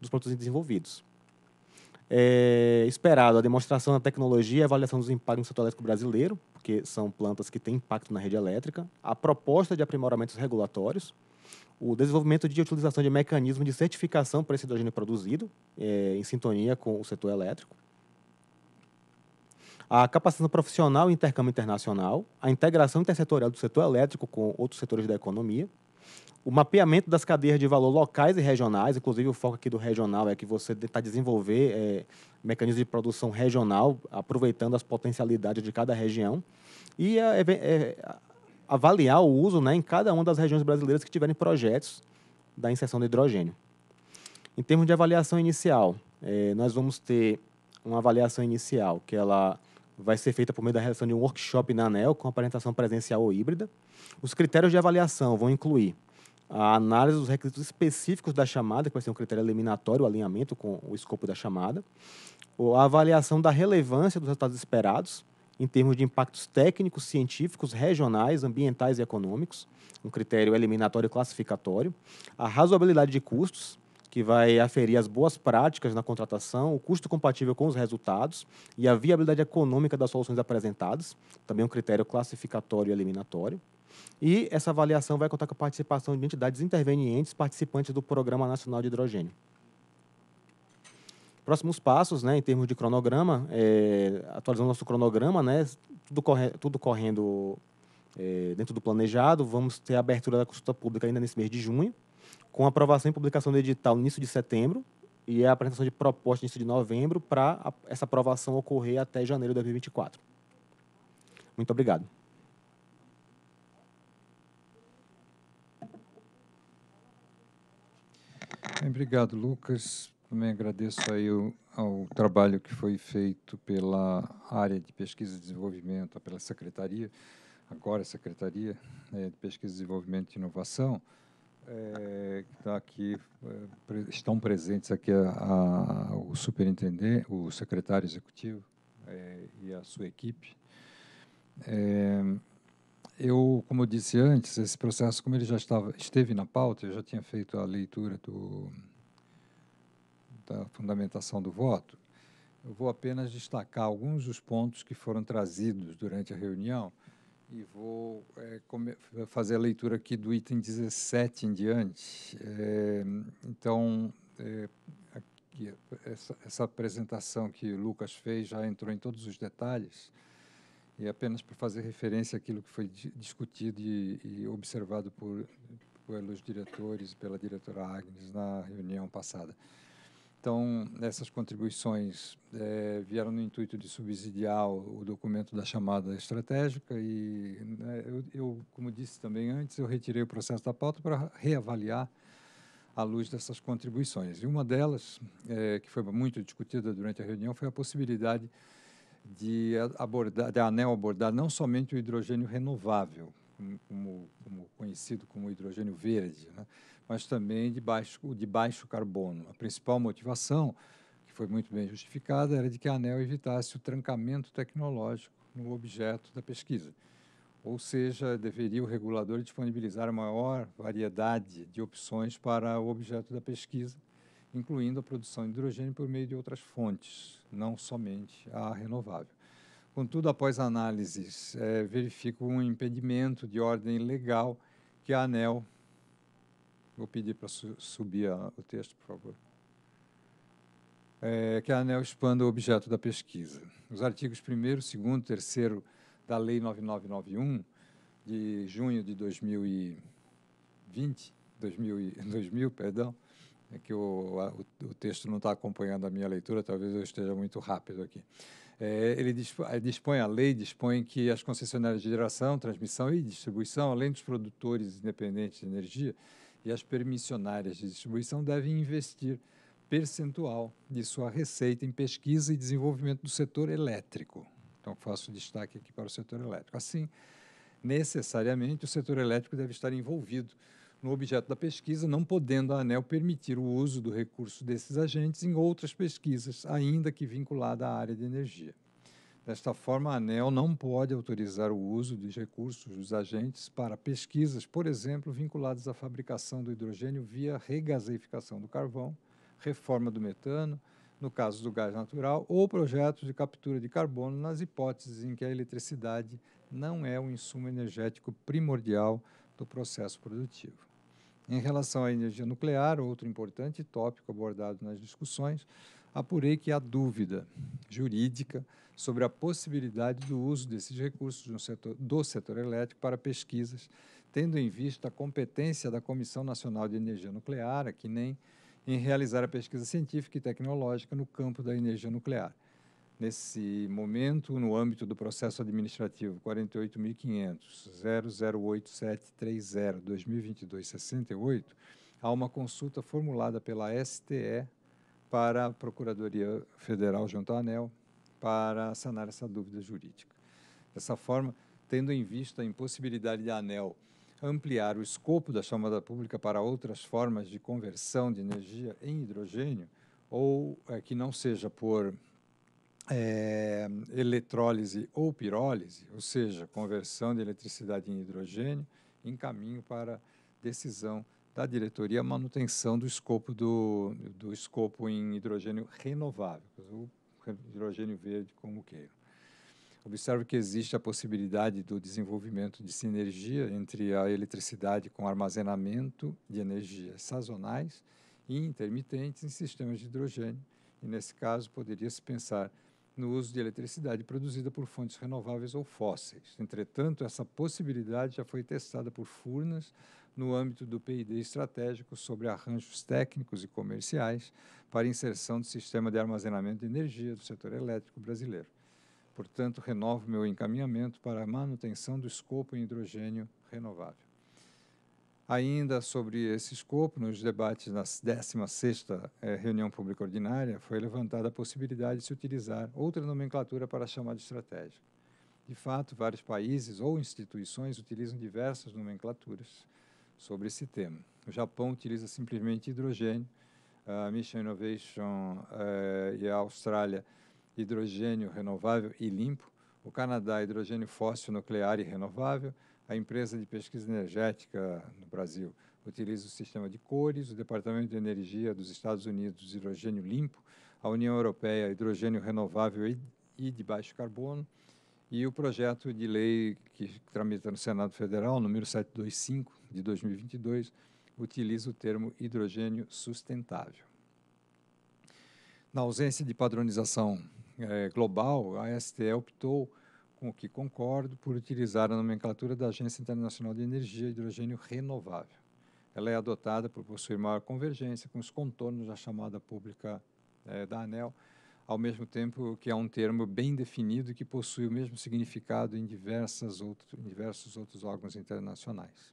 dos produtos desenvolvidos. É esperado a demonstração da tecnologia e a avaliação dos impactos no setor elétrico brasileiro, porque são plantas que têm impacto na rede elétrica, a proposta de aprimoramentos regulatórios, o desenvolvimento de utilização de mecanismos de certificação para esse hidrogênio produzido, em sintonia com o setor elétrico, a capacitação profissional e intercâmbio internacional, a integração intersetorial do setor elétrico com outros setores da economia, o mapeamento das cadeias de valor locais e regionais, inclusive o foco aqui do regional é que você tentar desenvolver mecanismos de produção regional, aproveitando as potencialidades de cada região, e avaliar o uso, né, em cada uma das regiões brasileiras que tiverem projetos da inserção do hidrogênio. Em termos de avaliação inicial, nós vamos ter uma avaliação inicial que ela vai ser feita por meio da realização de um workshop na ANEEL com apresentação presencial ou híbrida. Os critérios de avaliação vão incluir a análise dos requisitos específicos da chamada, que vai ser um critério eliminatório, o alinhamento com o escopo da chamada, a avaliação da relevância dos resultados esperados em termos de impactos técnicos, científicos, regionais, ambientais e econômicos, um critério eliminatório e classificatório, a razoabilidade de custos, que vai aferir as boas práticas na contratação, o custo compatível com os resultados e a viabilidade econômica das soluções apresentadas, também um critério classificatório e eliminatório. E essa avaliação vai contar com a participação de entidades intervenientes participantes do Programa Nacional de Hidrogênio. Próximos passos, né, em termos de cronograma, atualizando nosso cronograma, né, tudo correndo dentro do planejado, vamos ter a abertura da consulta pública ainda nesse mês de junho, com aprovação e publicação do edital no início de setembro, e a apresentação de proposta no início de novembro, para essa aprovação ocorrer até janeiro de 2024. Muito obrigado. Obrigado, Lucas. Também agradeço aí ao trabalho que foi feito pela área de pesquisa e desenvolvimento, pela secretaria, agora a Secretaria de Pesquisa, Desenvolvimento e Inovação, estão presentes aqui o superintendente, o secretário executivo e a sua equipe. Como eu disse antes, esse processo, como ele já esteve na pauta, eu já tinha feito a leitura da fundamentação do voto, eu vou apenas destacar alguns dos pontos que foram trazidos durante a reunião e vou fazer a leitura aqui do item 17 em diante. Essa apresentação que o Lucas fez já entrou em todos os detalhes, e apenas para fazer referência àquilo que foi discutido e observado pelos diretores e pela diretora Agnes na reunião passada. Então, essas contribuições vieram no intuito de subsidiar o documento da chamada estratégica e, né, como disse também antes, eu retirei o processo da pauta para reavaliar à luz dessas contribuições. E uma delas, que foi muito discutida durante a reunião, foi a possibilidade de a ANEEL abordar não somente o hidrogênio renovável, como conhecido como hidrogênio verde, né, mas também de baixo carbono. A principal motivação, que foi muito bem justificada, era de que a ANEEL evitasse o trancamento tecnológico no objeto da pesquisa. Ou seja, deveria o regulador disponibilizar a maior variedade de opções para o objeto da pesquisa, incluindo a produção de hidrogênio por meio de outras fontes, não somente a renovável. Contudo, após análises, verifico um impedimento de ordem legal que a ANEEL... Vou pedir para subir o texto, por favor. Que a ANEEL expanda o objeto da pesquisa. Os artigos 1º, 2º, 3º da Lei 9991, de junho de 2000, perdão, que o texto não está acompanhando a minha leitura, talvez eu esteja muito rápido aqui. Ele dispõe, a lei dispõe que as concessionárias de geração, transmissão e distribuição, além dos produtores independentes de energia e as permissionárias de distribuição, devem investir percentual de sua receita em pesquisa e desenvolvimento do setor elétrico. Então, faço destaque aqui para o setor elétrico. Assim, necessariamente, o setor elétrico deve estar envolvido no objeto da pesquisa, não podendo a ANEEL permitir o uso do recurso desses agentes em outras pesquisas, ainda que vinculada à área de energia. Desta forma, a ANEEL não pode autorizar o uso dos recursos dos agentes para pesquisas, por exemplo, vinculadas à fabricação do hidrogênio via regasificação do carvão, reforma do metano, no caso do gás natural, ou projetos de captura de carbono nas hipóteses em que a eletricidade não é um insumo energético primordial do processo produtivo. Em relação à energia nuclear, outro importante tópico abordado nas discussões, apurei que há dúvida jurídica sobre a possibilidade do uso desses recursos do setor elétrico para pesquisas, tendo em vista a competência da Comissão Nacional de Energia Nuclear, a CNEN, em realizar a pesquisa científica e tecnológica no campo da energia nuclear. Nesse momento, no âmbito do processo administrativo 48.500.008730-2022-68, há uma consulta formulada pela STE para a Procuradoria Federal junto à ANEEL, para sanar essa dúvida jurídica. Dessa forma, tendo em vista a impossibilidade da ANEEL ampliar o escopo da chamada pública para outras formas de conversão de energia em hidrogênio, ou que não seja por eletrólise ou pirólise, ou seja, conversão de eletricidade em hidrogênio, em caminho para decisão da diretoria, a manutenção do escopo, do escopo em hidrogênio renovável, o hidrogênio verde, como queiram. Observo que existe a possibilidade do desenvolvimento de sinergia entre a eletricidade com armazenamento de energias sazonais e intermitentes em sistemas de hidrogênio, e nesse caso poderia-se pensar no uso de eletricidade produzida por fontes renováveis ou fósseis. Entretanto, essa possibilidade já foi testada por Furnas no âmbito do PID estratégico sobre arranjos técnicos e comerciais para inserção do sistema de armazenamento de energia do setor elétrico brasileiro. Portanto, renovo meu encaminhamento para a manutenção do escopo em hidrogênio renovável. Ainda sobre esse escopo, nos debates na 16ª reunião pública ordinária, foi levantada a possibilidade de se utilizar outra nomenclatura para a chamada estratégia. De fato, vários países ou instituições utilizam diversas nomenclaturas sobre esse tema. O Japão utiliza simplesmente hidrogênio, a Mission Innovation e a Austrália, hidrogênio renovável e limpo, o Canadá, hidrogênio fóssil, nuclear e renovável. A empresa de pesquisa energética no Brasil utiliza o sistema de cores, o Departamento de Energia dos Estados Unidos, hidrogênio limpo, a União Europeia, hidrogênio renovável e de baixo carbono, e o projeto de lei que tramita no Senado Federal, número 725, de 2022, utiliza o termo hidrogênio sustentável. Na ausência de padronização global, a STE optou, com o que concordo, por utilizar a nomenclatura da Agência Internacional de Energia Hidrogênio Renovável. Ela é adotada por possuir maior convergência com os contornos da chamada pública da ANEEL, ao mesmo tempo que é um termo bem definido e que possui o mesmo significado em diversos outros órgãos internacionais.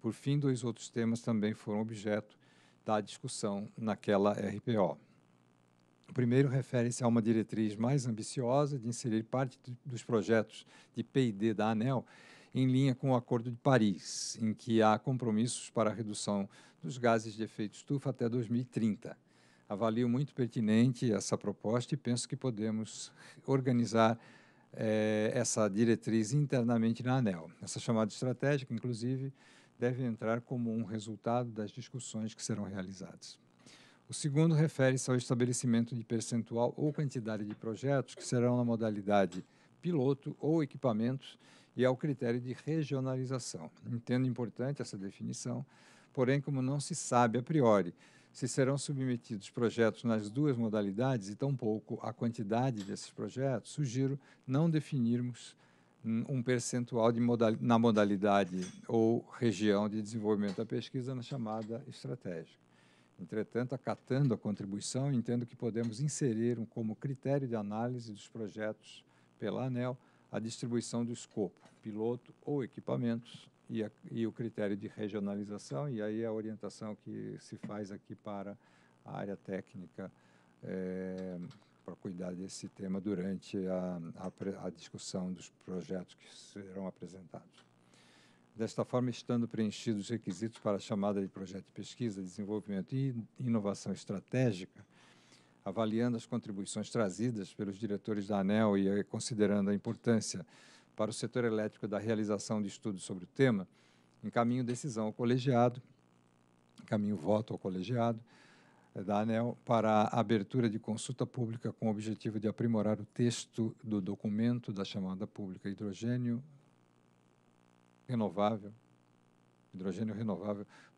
Por fim, dois outros temas também foram objeto da discussão naquela RPO. O primeiro refere-se a uma diretriz mais ambiciosa de inserir parte dos projetos de P&D da ANEEL em linha com o Acordo de Paris, em que há compromissos para a redução dos gases de efeito estufa até 2030. Avalio muito pertinente essa proposta e penso que podemos organizar essa diretriz internamente na ANEEL. Essa chamada estratégica, inclusive, deve entrar como um resultado das discussões que serão realizadas. O segundo refere-se ao estabelecimento de percentual ou quantidade de projetos que serão na modalidade piloto ou equipamentos e ao critério de regionalização. Entendo importante essa definição, porém, como não se sabe a priori se serão submetidos projetos nas duas modalidades e tampouco a quantidade desses projetos, sugiro não definirmos um percentual na modalidade ou região de desenvolvimento da pesquisa na chamada estratégia. Entretanto, acatando a contribuição, entendo que podemos inserir como critério de análise dos projetos pela ANEEL a distribuição do escopo, piloto ou equipamentos, e o critério de regionalização, e aí a orientação que se faz aqui para a área técnica, para cuidar desse tema durante a discussão dos projetos que serão apresentados. Desta forma, estando preenchidos os requisitos para a chamada de projeto de pesquisa, desenvolvimento e inovação estratégica, avaliando as contribuições trazidas pelos diretores da ANEEL e considerando a importância para o setor elétrico da realização de estudos sobre o tema, encaminho voto ao colegiado da ANEEL para a abertura de consulta pública com o objetivo de aprimorar o texto do documento da chamada pública hidrogênio renovável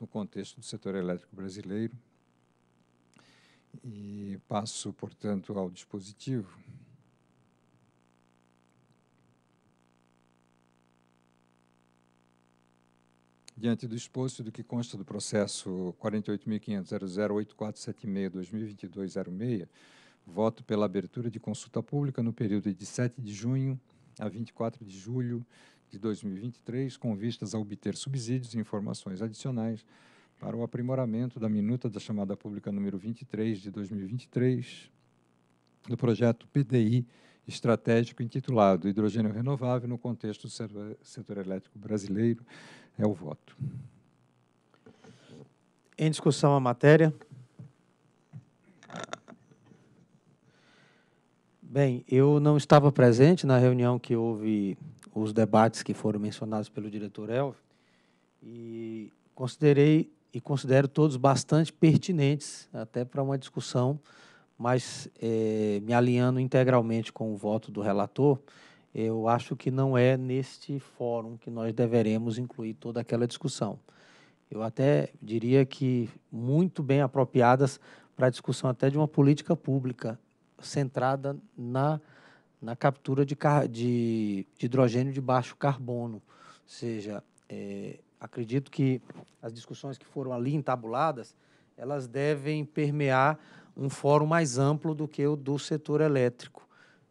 no contexto do setor elétrico brasileiro. E passo, portanto, ao dispositivo. Diante do exposto do que consta do processo 48.500.008476/2022-06, voto pela abertura de consulta pública no período de 7 de junho a 24 de julho de 2023, com vistas a obter subsídios e informações adicionais para o aprimoramento da minuta da chamada pública número 23 de 2023 do projeto PDI estratégico intitulado Hidrogênio Renovável no contexto do setor elétrico brasileiro. É o voto. Em discussão a matéria. Bem, eu não estava presente na reunião que houve os debates que foram mencionados pelo diretor Helvio, e considero todos bastante pertinentes, até para uma discussão, mas me alinhando integralmente com o voto do relator, eu acho que não é neste fórum que nós deveremos incluir toda aquela discussão. Eu até diria que muito bem apropriadas para a discussão até de uma política pública centrada na captura de hidrogênio de baixo carbono. Ou seja, acredito que as discussões que foram ali entabuladas, elas devem permear um fórum mais amplo do que o do setor elétrico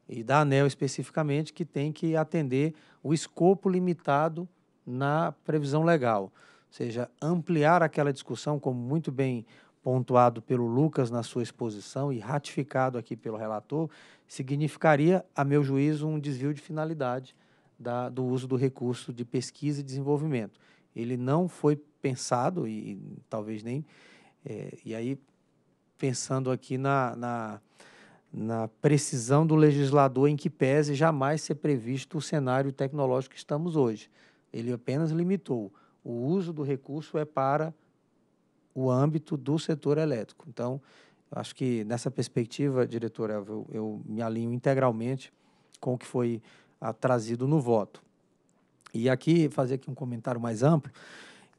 e da ANEEL especificamente, que tem que atender o escopo limitado na previsão legal. Ou seja, ampliar aquela discussão, como muito bem pontuado pelo Lucas na sua exposição e ratificado aqui pelo relator, significaria, a meu juízo, um desvio de finalidade do uso do recurso de pesquisa e desenvolvimento. Ele não foi pensado e talvez nem... e aí, pensando aqui na precisão do legislador, em que pese jamais ser previsto o cenário tecnológico que estamos hoje. Ele apenas limitou. O uso do recurso é para o âmbito do setor elétrico. Então, acho que nessa perspectiva, diretor Helvio, eu me alinho integralmente com o que foi trazido no voto. E aqui, fazer aqui um comentário mais amplo,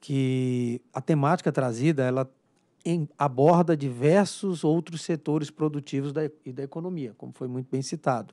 que a temática trazida, ela aborda diversos outros setores produtivos da economia, como foi muito bem citado.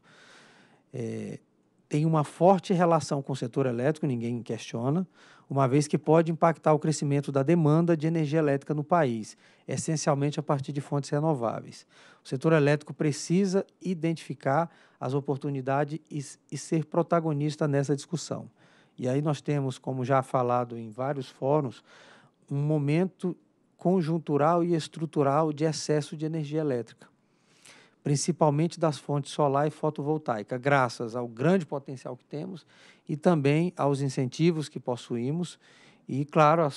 Tem uma forte relação com o setor elétrico, ninguém questiona, uma vez que pode impactar o crescimento da demanda de energia elétrica no país, essencialmente a partir de fontes renováveis. O setor elétrico precisa identificar as oportunidades e ser protagonista nessa discussão. E aí nós temos, como já falado em vários fóruns, um momento conjuntural e estrutural de excesso de energia elétrica, principalmente das fontes solar e fotovoltaica, graças ao grande potencial que temos e também aos incentivos que possuímos e, claro, a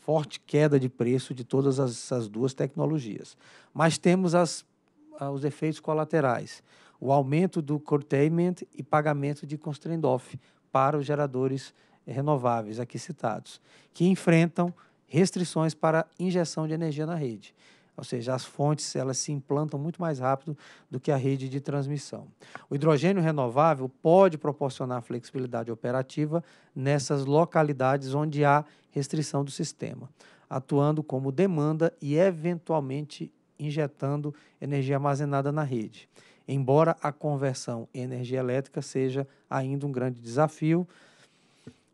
forte queda de preço de todas essas duas tecnologias. Mas temos os efeitos colaterais, o aumento do curtailment e pagamento de constraint off para os geradores renováveis aqui citados, que enfrentam restrições para injeção de energia na rede. Ou seja, as fontes elas se implantam muito mais rápido do que a rede de transmissão. O hidrogênio renovável pode proporcionar flexibilidade operativa nessas localidades onde há restrição do sistema, atuando como demanda e, eventualmente, injetando energia armazenada na rede. Embora a conversão em energia elétrica seja ainda um grande desafio,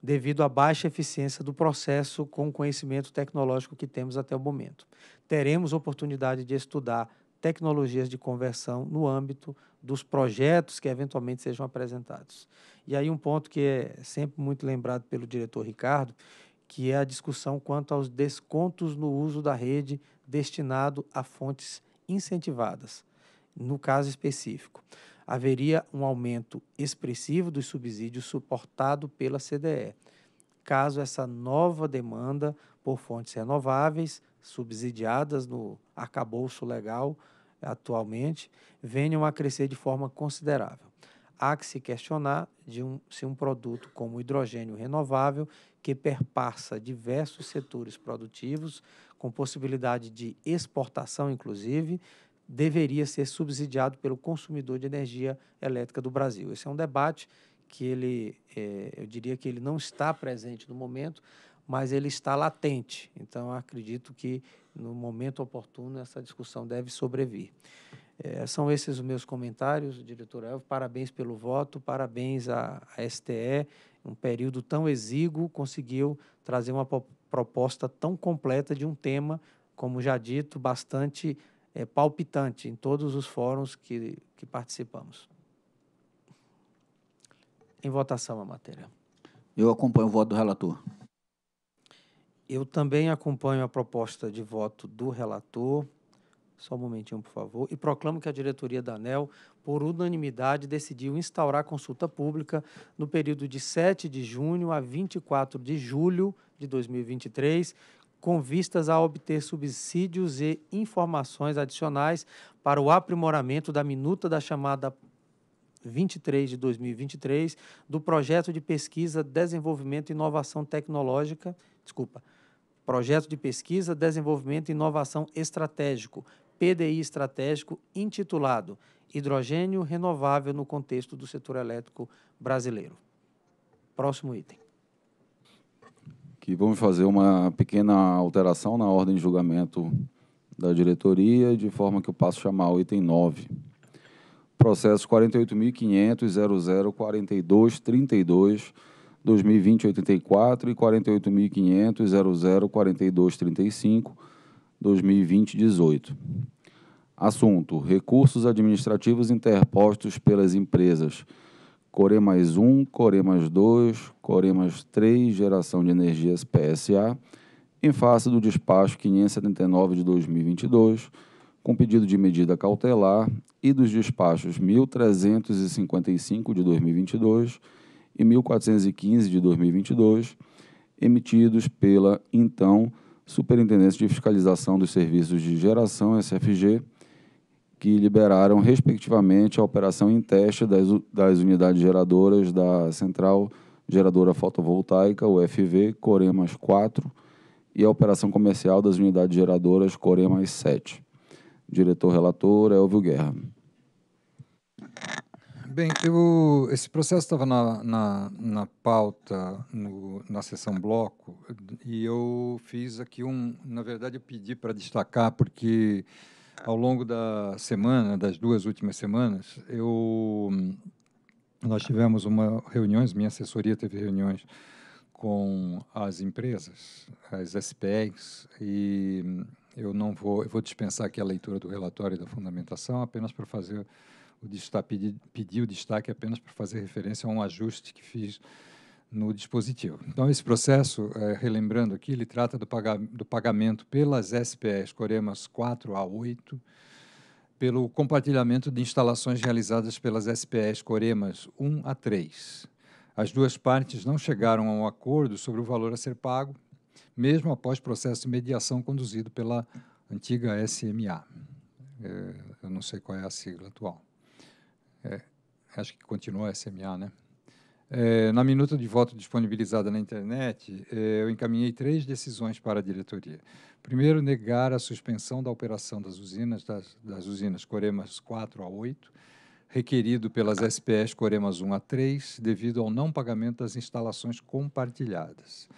devido à baixa eficiência do processo com o conhecimento tecnológico que temos até o momento. Teremos oportunidade de estudar tecnologias de conversão no âmbito dos projetos que eventualmente sejam apresentados. E aí um ponto que é sempre muito lembrado pelo diretor Ricardo, que é a discussão quanto aos descontos no uso da rede destinado a fontes incentivadas, no caso específico. Haveria um aumento expressivo dos subsídios suportado pela CDE, caso essa nova demanda por fontes renováveis, subsidiadas no arcabouço legal atualmente, venham a crescer de forma considerável. Há que se questionar se um produto como o hidrogênio renovável, que perpassa diversos setores produtivos, com possibilidade de exportação, inclusive, deveria ser subsidiado pelo consumidor de energia elétrica do Brasil. Esse é um debate que eu diria que ele não está presente no momento, mas ele está latente. Então, acredito que, no momento oportuno, essa discussão deve sobrevir. São esses os meus comentários, diretor Helvio. Parabéns pelo voto, parabéns à STE. Um período tão exíguo conseguiu trazer uma proposta tão completa de um tema, como já dito, bastante palpitante em todos os fóruns que participamos. Em votação a matéria. Eu acompanho o voto do relator. Eu também acompanho a proposta de voto do relator. Só um momentinho, por favor. E proclamo que a diretoria da ANEEL, por unanimidade, decidiu instaurar consulta pública no período de 7 de junho a 24 de julho de 2023, com vistas a obter subsídios e informações adicionais para o aprimoramento da minuta da chamada 23 de 2023 do projeto de pesquisa, desenvolvimento e inovação tecnológica, projeto de pesquisa, desenvolvimento e inovação estratégico, PDI estratégico, intitulado hidrogênio renovável no contexto do setor elétrico brasileiro. Próximo item. Que vamos fazer uma pequena alteração na ordem de julgamento da diretoria, de forma que eu passo a chamar o item 9. Processo 48.500.004232/2020-84 e 48.500.004235/2020-18. Assunto: recursos administrativos interpostos pelas empresas Coremas I, Coremas II, Coremas III Geração de Energia SPE S.A., em face do despacho 579 de 2022, com pedido de medida cautelar, e dos despachos 1.355 de 2022 e 1.415 de 2022, emitidos pela, então, Superintendência de Fiscalização dos Serviços de Geração, SFG, que liberaram, respectivamente, a operação em teste das unidades geradoras da Central Geradora Fotovoltaica, UFV, Coremas IV, e a operação comercial das unidades geradoras Coremas VII. Diretor-relator, Helvio Guerra. Bem, esse processo estava na pauta, na sessão bloco, e eu fiz aqui na verdade eu pedi para destacar, porque ao longo da semana, das duas últimas semanas, nós tivemos reuniões, minha assessoria teve reuniões com as empresas, as SPEs, e eu vou dispensar aqui a leitura do relatório e da fundamentação, apenas para fazer o destaque, pedir o destaque apenas para fazer referência a um ajuste que fiz no dispositivo. Então, esse processo, relembrando aqui, ele trata do pagamento pelas SPEs Coremas 4 a 8, pelo compartilhamento de instalações realizadas pelas SPEs Coremas 1 a 3. As duas partes não chegaram a um acordo sobre o valor a ser pago, mesmo após processo de mediação conduzido pela antiga SMA. Eu não sei qual é a sigla atual. Acho que continua a SMA, né? Na minuta de voto disponibilizada na internet, eu encaminhei 3 decisões para a diretoria. Primeiro, negar a suspensão da operação das usinas Coremas 4 a 8, requerido pelas SPEs Coremas 1 a 3, devido ao não pagamento das instalações compartilhadas.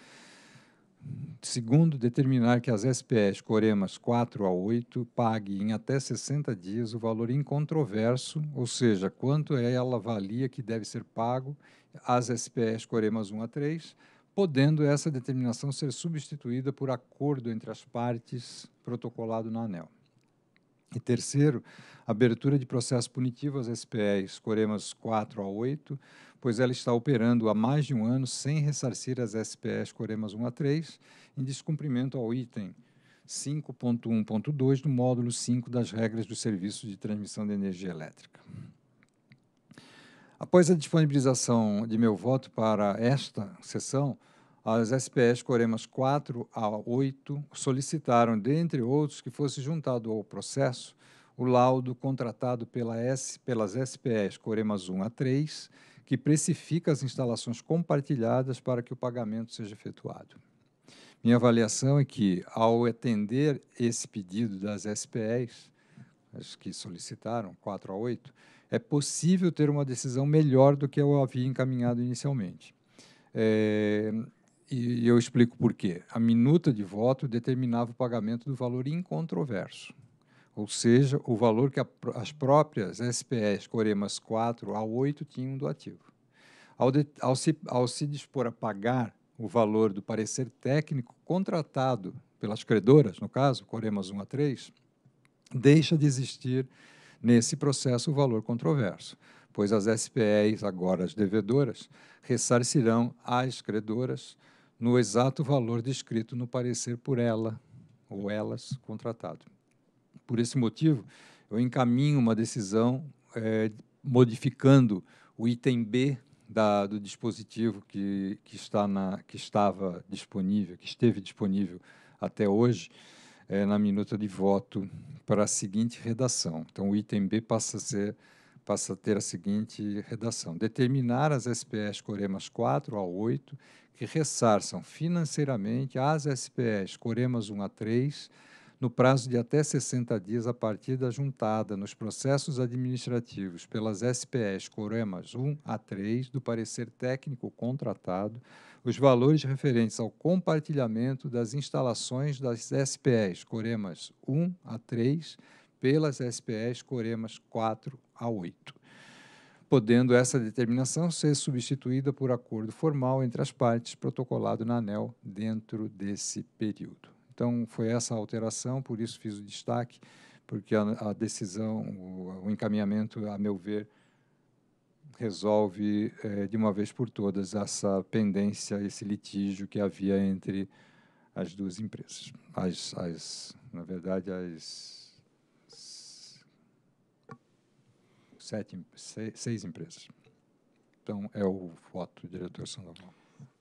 Segundo, determinar que as SPEs Coremas 4 a 8 pague em até 60 dias o valor incontroverso, ou seja, quanto ela avalia que deve ser pago às SPEs Coremas 1 a 3, podendo essa determinação ser substituída por acordo entre as partes protocolado na ANEEL. E terceiro, abertura de processo punitivo às SPEs Coremas 4 a 8, pois ela está operando há mais de um ano sem ressarcir as SPEs Coremas 1 a 3, em descumprimento ao item 5.1.2 do módulo 5 das regras do Serviço de Transmissão de Energia Elétrica. Após a disponibilização de meu voto para esta sessão, as SPEs Coremas 4 a 8 solicitaram, dentre outros, que fosse juntado ao processo o laudo contratado pelas SPEs Coremas 1 a 3, que precifica as instalações compartilhadas para que o pagamento seja efetuado. Minha avaliação é que, ao atender esse pedido das SPEs, as que solicitaram, 4 a 8, é possível ter uma decisão melhor do que eu havia encaminhado inicialmente. E eu explico por quê. A minuta de voto determinava o pagamento do valor incontroverso, ou seja, o valor que as próprias SPEs Coremas 4 a 8 tinham do ativo. Ao se dispor a pagar o valor do parecer técnico contratado pelas credoras, no caso, Coremas 1 a 3, deixa de existir nesse processo o valor controverso, pois as SPEs, agora as devedoras, ressarcirão as credoras no exato valor descrito no parecer por ela ou elas contratado. Por esse motivo, eu encaminho uma decisão modificando o item B do dispositivo que esteve disponível até hoje na minuta de voto para a seguinte redação. Então, o item B passa a ter a seguinte redação: determinar as SPEs Coremas 4 a 8 que ressarçam financeiramente as SPEs Coremas 1 a 3 no prazo de até 60 dias a partir da juntada nos processos administrativos pelas SPEs Coremas I a 3 do parecer técnico contratado, os valores referentes ao compartilhamento das instalações das SPEs Coremas I a 3 pelas SPEs Coremas IV a 8. Podendo essa determinação ser substituída por acordo formal entre as partes protocolado na ANEEL dentro desse período. Então, foi essa a alteração, por isso fiz o destaque, porque a decisão, o encaminhamento, a meu ver, resolve de uma vez por todas essa pendência, esse litígio que havia entre as duas empresas. Seis empresas. Então, é o voto do diretor Sandoval.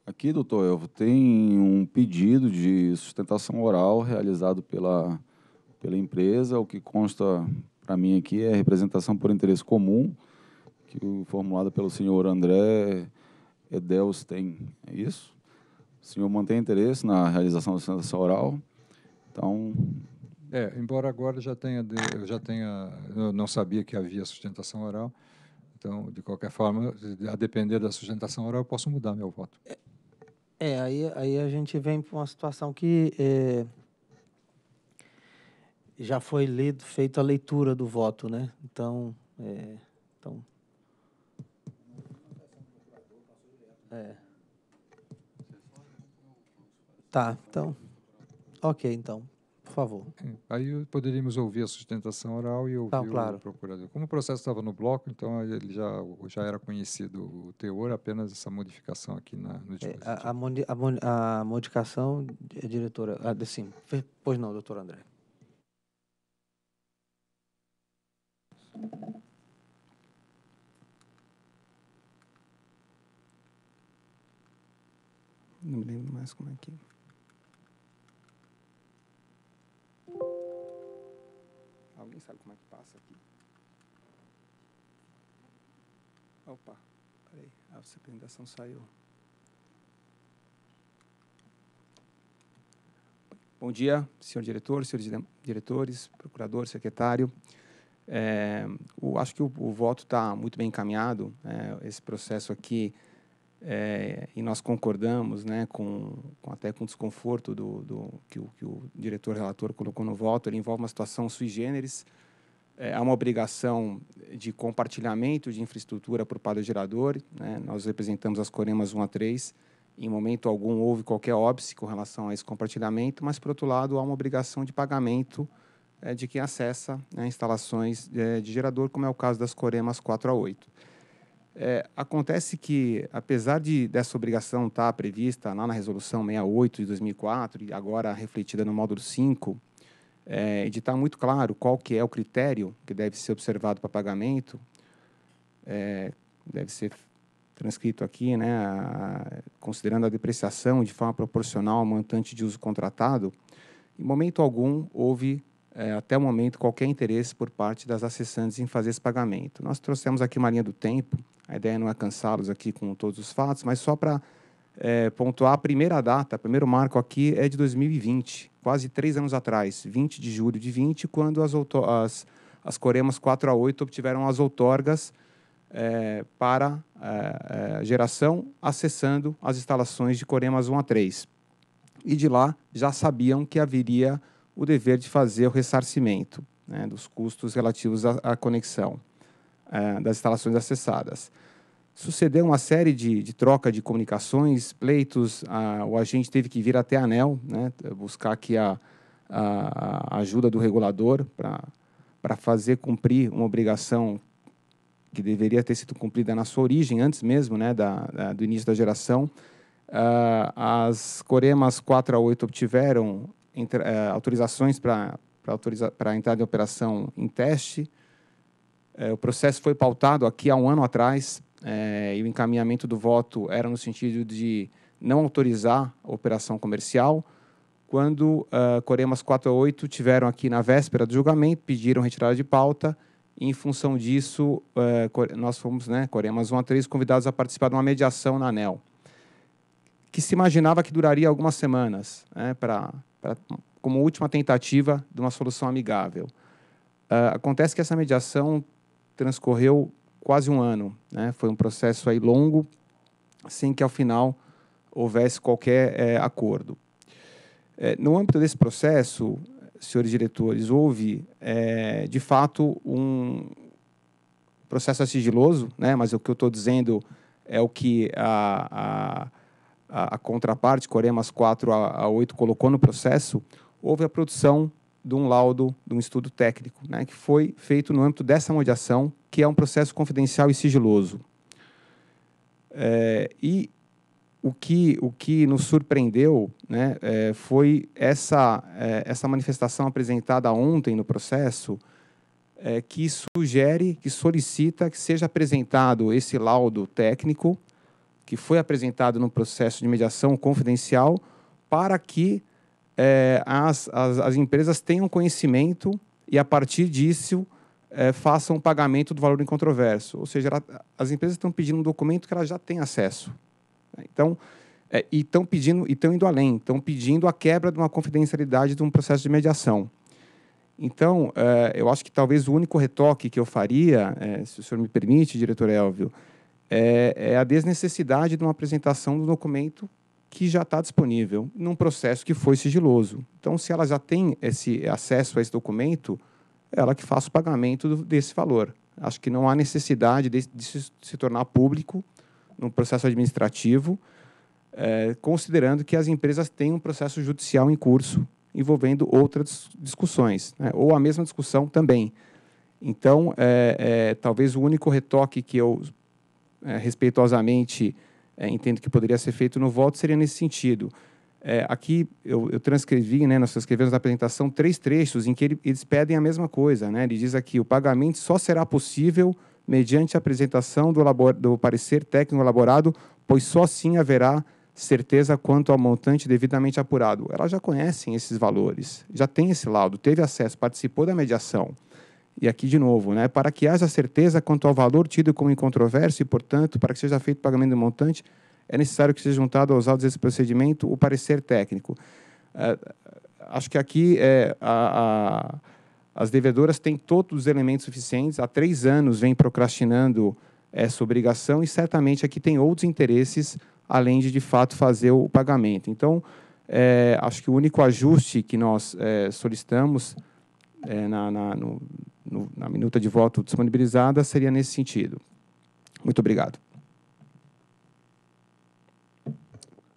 Aqui, doutor Helvio, tem um pedido de sustentação oral realizado pela empresa. O que consta para mim aqui é a representação por interesse comum, que formulada pelo senhor André Edelstein. É isso? O senhor mantém interesse na realização da sustentação oral? Então... embora agora eu não sabia que havia sustentação oral, então, de qualquer forma, a depender da sustentação oral, eu posso mudar meu voto. Aí a gente vem para uma situação que já foi feita a leitura do voto, né? Então, tá, então, ok, então. Por favor. Aí poderíamos ouvir a sustentação oral e ouvir o procurador. Como o processo estava no bloco, então ele já era conhecido o teor, apenas essa modificação aqui no dispositivo. A modificação, diretora, sim. Pois não, doutor André. Não me lembro mais como é que... Alguém sabe como é que passa aqui? Opa, peraí, a apresentação saiu. Bom dia, senhor diretor, senhores diretores, procurador, secretário. Acho que o voto está muito bem encaminhado. Esse processo aqui, e nós concordamos, né, até com o desconforto que o diretor relator colocou no voto. Ele envolve uma situação sui generis, há uma obrigação de compartilhamento de infraestrutura por parte do gerador, né? Nós representamos as Coremas 1 a 3, em momento algum houve qualquer óbice com relação a esse compartilhamento, mas, por outro lado, há uma obrigação de pagamento de quem acessa, né, instalações de gerador, como é o caso das Coremas 4 a 8. Acontece que, apesar dessa obrigação estar prevista lá na Resolução 68 de 2004 e agora refletida no módulo 5, de estar muito claro qual que é o critério que deve ser observado para pagamento, deve ser transcrito aqui, né, considerando a depreciação de forma proporcional ao montante de uso contratado, em momento algum houve... até o momento, qualquer interesse por parte das acessantes em fazer esse pagamento. Nós trouxemos aqui uma linha do tempo, a ideia não é cansá-los aqui com todos os fatos, mas só para pontuar a primeira data, o primeiro marco aqui é de 2020, quase 3 anos atrás, 20 de julho de 20, quando as Coremas 4 a 8 obtiveram as outorgas para geração, acessando as instalações de Coremas 1 a 3. E de lá já sabiam que haveria o dever de fazer o ressarcimento, né, dos custos relativos à conexão das instalações acessadas. Sucedeu uma série de troca de comunicações, pleitos, o agente teve que vir até a ANEEL, né, buscar aqui a ajuda do regulador para fazer cumprir uma obrigação que deveria ter sido cumprida na sua origem, antes mesmo, né, do início da geração. As Coremas 4 a 8 obtiveram autorizações para entrada em operação em teste. O processo foi pautado aqui há 1 ano atrás, e o encaminhamento do voto era no sentido de não autorizar a operação comercial. Quando Coremas 4 a 8 tiveram aqui na véspera do julgamento, pediram retirada de pauta, e em função disso, nós fomos, né, Coremas 1 a 3, convidados a participar de uma mediação na ANEEL, que se imaginava que duraria algumas semanas, né, para como última tentativa de uma solução amigável. Acontece que essa mediação transcorreu quase um ano, né? Foi um processo aí longo, sem que ao final houvesse qualquer acordo. No âmbito desse processo, senhores diretores, houve, de fato, um processo sigiloso, né? Mas o que eu estou dizendo é o que a contraparte, Coremas 4 a 8, colocou no processo. Houve a produção de um laudo, de um estudo técnico, né? Que foi feito no âmbito dessa mediação, que é um processo confidencial e sigiloso. E o que nos surpreendeu, né, foi essa manifestação apresentada ontem no processo, que sugere, que solicita que seja apresentado esse laudo técnico, que foi apresentado no processo de mediação confidencial, para que as empresas tenham conhecimento e, a partir disso, façam o pagamento do valor incontroverso. Ou seja, as empresas estão pedindo um documento que elas já têm acesso. Então, e estão indo além, estão pedindo a quebra de uma confidencialidade de um processo de mediação. Então, eu acho que talvez o único retoque que eu faria, se o senhor me permite, diretor Helvio, é a desnecessidade de uma apresentação do documento que já está disponível num processo que foi sigiloso. Então, se ela já tem esse acesso a esse documento, ela que faça o pagamento desse valor. Acho que não há necessidade de se tornar público num processo administrativo, considerando que as empresas têm um processo judicial em curso envolvendo outras discussões, né? Ou a mesma discussão também. Então, talvez o único retoque que eu respeitosamente entendo que poderia ser feito no voto seria nesse sentido. Aqui eu transcrevi, né, nós transcrevemos na apresentação três trechos em que eles pedem a mesma coisa, né? Ele diz aqui: o pagamento só será possível mediante a apresentação do parecer técnico elaborado, pois só assim haverá certeza quanto ao montante devidamente apurado. Elas já conhecem esses valores, já tem esse laudo, teve acesso, participou da mediação. E aqui de novo, né, para que haja certeza quanto ao valor tido como incontroverso e, portanto, para que seja feito o pagamento do montante, é necessário que seja juntado aos autos desse procedimento o parecer técnico. Acho que aqui as devedoras têm todos os elementos suficientes, há 3 anos vem procrastinando essa obrigação e certamente aqui tem outros interesses, além de fato fazer o pagamento. Então, acho que o único ajuste que nós solicitamos na minuta de voto disponibilizada seria nesse sentido. Muito obrigado.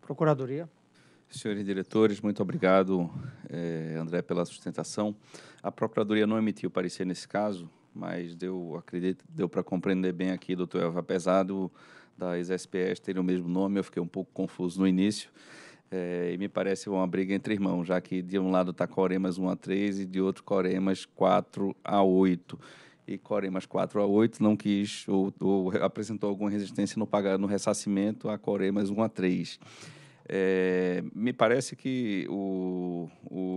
Procuradoria. Senhores diretores, muito obrigado, André, pela sustentação. A Procuradoria não emitiu parecer nesse caso, mas acredito, deu para compreender bem aqui, doutor Helvio, apesar das SPEs terem o mesmo nome, eu fiquei um pouco confuso no início, e me parece uma briga entre irmãos, já que de um lado está Coremas 1 a 3 e de outro Coremas 4 a 8. E Coremas 4 a 8 não quis, ou apresentou alguma resistência no ressarcimento a Coremas 1 a 3. Me parece que o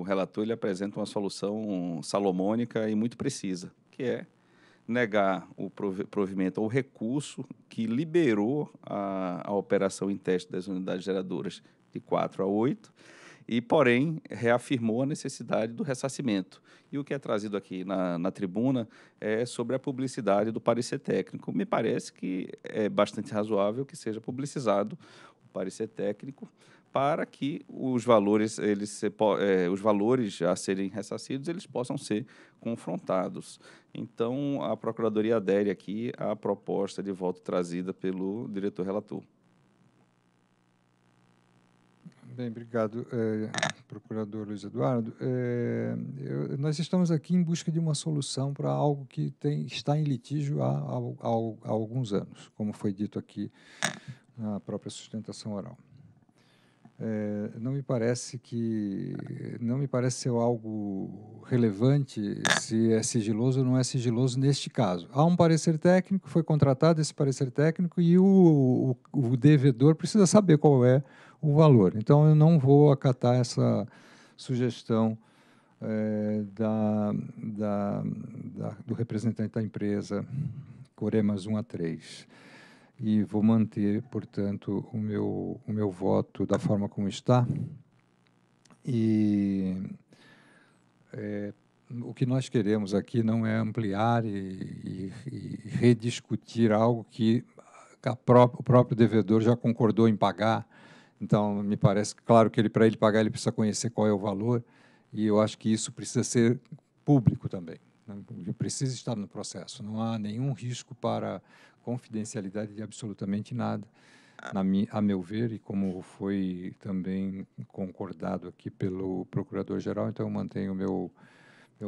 relator ele apresenta uma solução salomônica e muito precisa, que é negar o provimento ou recurso que liberou a operação em teste das unidades geradoras de 4 a 8 e, porém, reafirmou a necessidade do ressarcimento. E o que é trazido aqui na tribuna é sobre a publicidade do parecer técnico. Me parece que é bastante razoável que seja publicizado parecer técnico, para que os valores a serem ressarcidos eles possam ser confrontados. Então, a Procuradoria adere aqui à proposta de voto trazida pelo diretor-relator. Bem, obrigado, procurador Luiz Eduardo. Nós estamos aqui em busca de uma solução para algo que está em litígio há alguns anos, como foi dito aqui na própria sustentação oral. Não me parece ser algo relevante se é sigiloso ou não é sigiloso neste caso. Há um parecer técnico, foi contratado esse parecer técnico e o devedor precisa saber qual é o valor. Então, eu não vou acatar essa sugestão do representante da empresa Coremas 1 a 3. E vou manter, portanto, o meu voto da forma como está, E o que nós queremos aqui não é ampliar e rediscutir algo que o próprio devedor já concordou em pagar. Então, me parece, claro, que para ele pagar, ele precisa conhecer qual é o valor, e eu acho que isso precisa ser público também, né? Precisa estar no processo. Não há nenhum risco para confidencialidade de absolutamente nada, a meu ver, e como foi também concordado aqui pelo Procurador-Geral, então eu mantenho o meu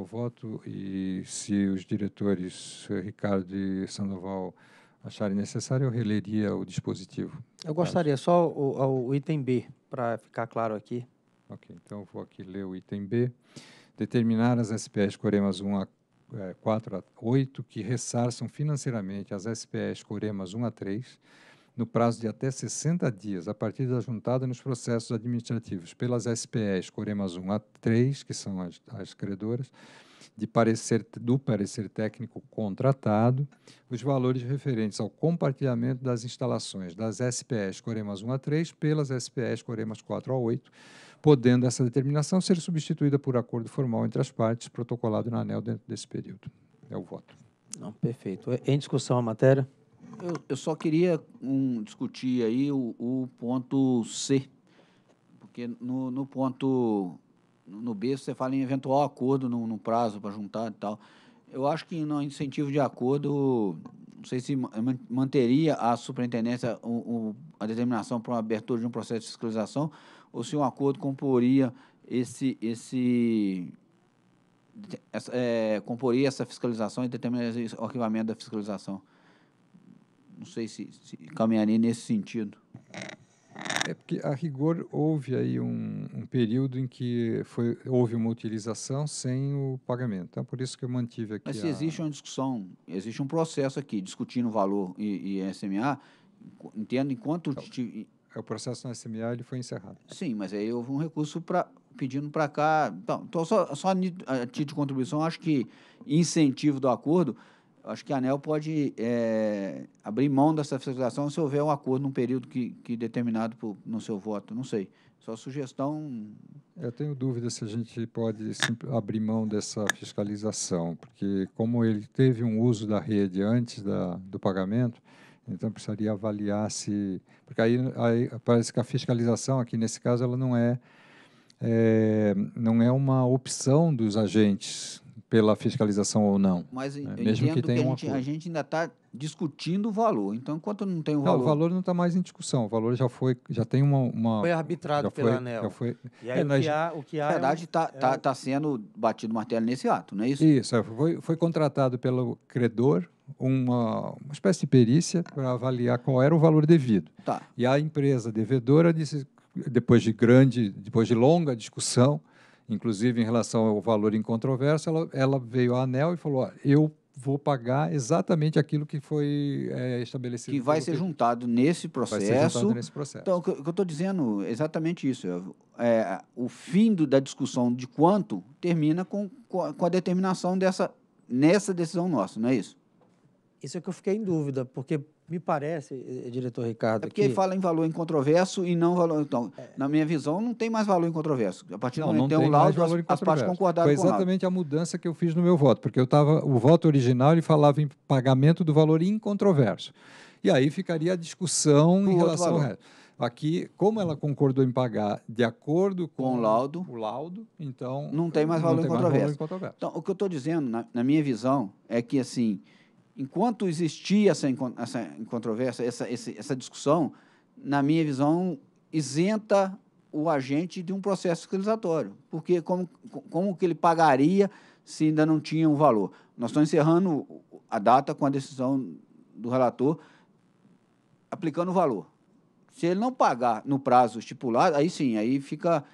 voto, e se os diretores Ricardo e Sandoval acharem necessário, eu releria o dispositivo. Eu gostaria só o item B, para ficar claro aqui. Ok, então eu vou aqui ler o item B. Determinar as SPEs Coremas 1 a 4 a 8 que ressarçam financeiramente as SPEs Coremas 1 a 3 no prazo de até 60 dias, a partir da juntada nos processos administrativos pelas SPEs Coremas 1 a 3, que são as credoras, do parecer técnico contratado, os valores referentes ao compartilhamento das instalações das SPEs Coremas 1 a 3 pelas SPEs Coremas 4 a 8, podendo essa determinação ser substituída por acordo formal entre as partes, protocolado na ANEEL dentro desse período. É o voto. Não, perfeito. Em discussão a matéria? Eu só queria discutir aí o ponto C, porque no ponto, no B, você fala em eventual acordo no prazo para juntar e tal. Eu acho que no incentivo de acordo, não sei se manteria a superintendência a determinação para uma abertura de um processo de fiscalização, ou se um acordo comporia essa fiscalização e determinaria o arquivamento da fiscalização. Não sei se caminharia nesse sentido. É porque, a rigor, houve aí um período em que houve uma utilização sem o pagamento. Então, por isso que eu mantive aqui. Mas se existe uma discussão, existe um processo aqui, discutindo o valor e SMA, entendo enquanto... O processo na SMA ele foi encerrado. Sim, mas aí houve um recurso pedindo para cá... Então, só a título de contribuição, acho que incentivo do acordo... Acho que a ANEEL pode abrir mão dessa fiscalização se houver um acordo num período que determinado no seu voto. Não sei. Só sugestão... Eu tenho dúvida se a gente pode abrir mão dessa fiscalização, porque como ele teve um uso da rede antes do pagamento, então precisaria avaliar se... Porque aí parece que a fiscalização aqui, nesse caso, ela não é uma opção dos agentes pela fiscalização ou não. Mas mesmo que tenha a gente ainda está discutindo o valor. Então, enquanto não tem o valor... Não, o valor não está mais em discussão. O valor já tem uma... Foi arbitrado pela ANEEL. Já foi, e aí o que há... Na verdade, está sendo batido o martelo nesse ato, não é isso? Isso. Foi contratado pelo credor uma espécie de perícia para avaliar qual era o valor devido. Tá. E a empresa devedora disse, depois de longa discussão, inclusive em relação ao valor incontroverso, ela veio à ANEEL e falou: ó, eu vou pagar exatamente aquilo que foi estabelecido. Que vai ser juntado nesse processo. Vai ser juntado nesse processo. Então, o que eu estou dizendo é exatamente isso. O fim da discussão de quanto termina com a determinação nessa decisão nossa, não é isso? Isso é que eu fiquei em dúvida, porque... Me parece, diretor Ricardo... É porque ele fala em valor incontroverso e não valor... Então, na minha visão, não tem mais valor incontroverso. A partir do momento que tem um laudo, as partes concordaram com o laudo. Foi exatamente a mudança que eu fiz no meu voto, porque o voto original ele falava em pagamento do valor incontroverso. E aí ficaria a discussão em relação ao resto. Aqui, como ela concordou em pagar de acordo com o laudo, então... Não tem mais valor incontroverso. Então, o que eu estou dizendo, na minha visão, é que, assim... Enquanto existia essa controvérsia, essa discussão, na minha visão, isenta o agente de um processo fiscalizatório, porque como que ele pagaria se ainda não tinha um valor? Nós estamos encerrando a data com a decisão do relator, aplicando o valor. Se ele não pagar no prazo estipulado, aí sim, aí fica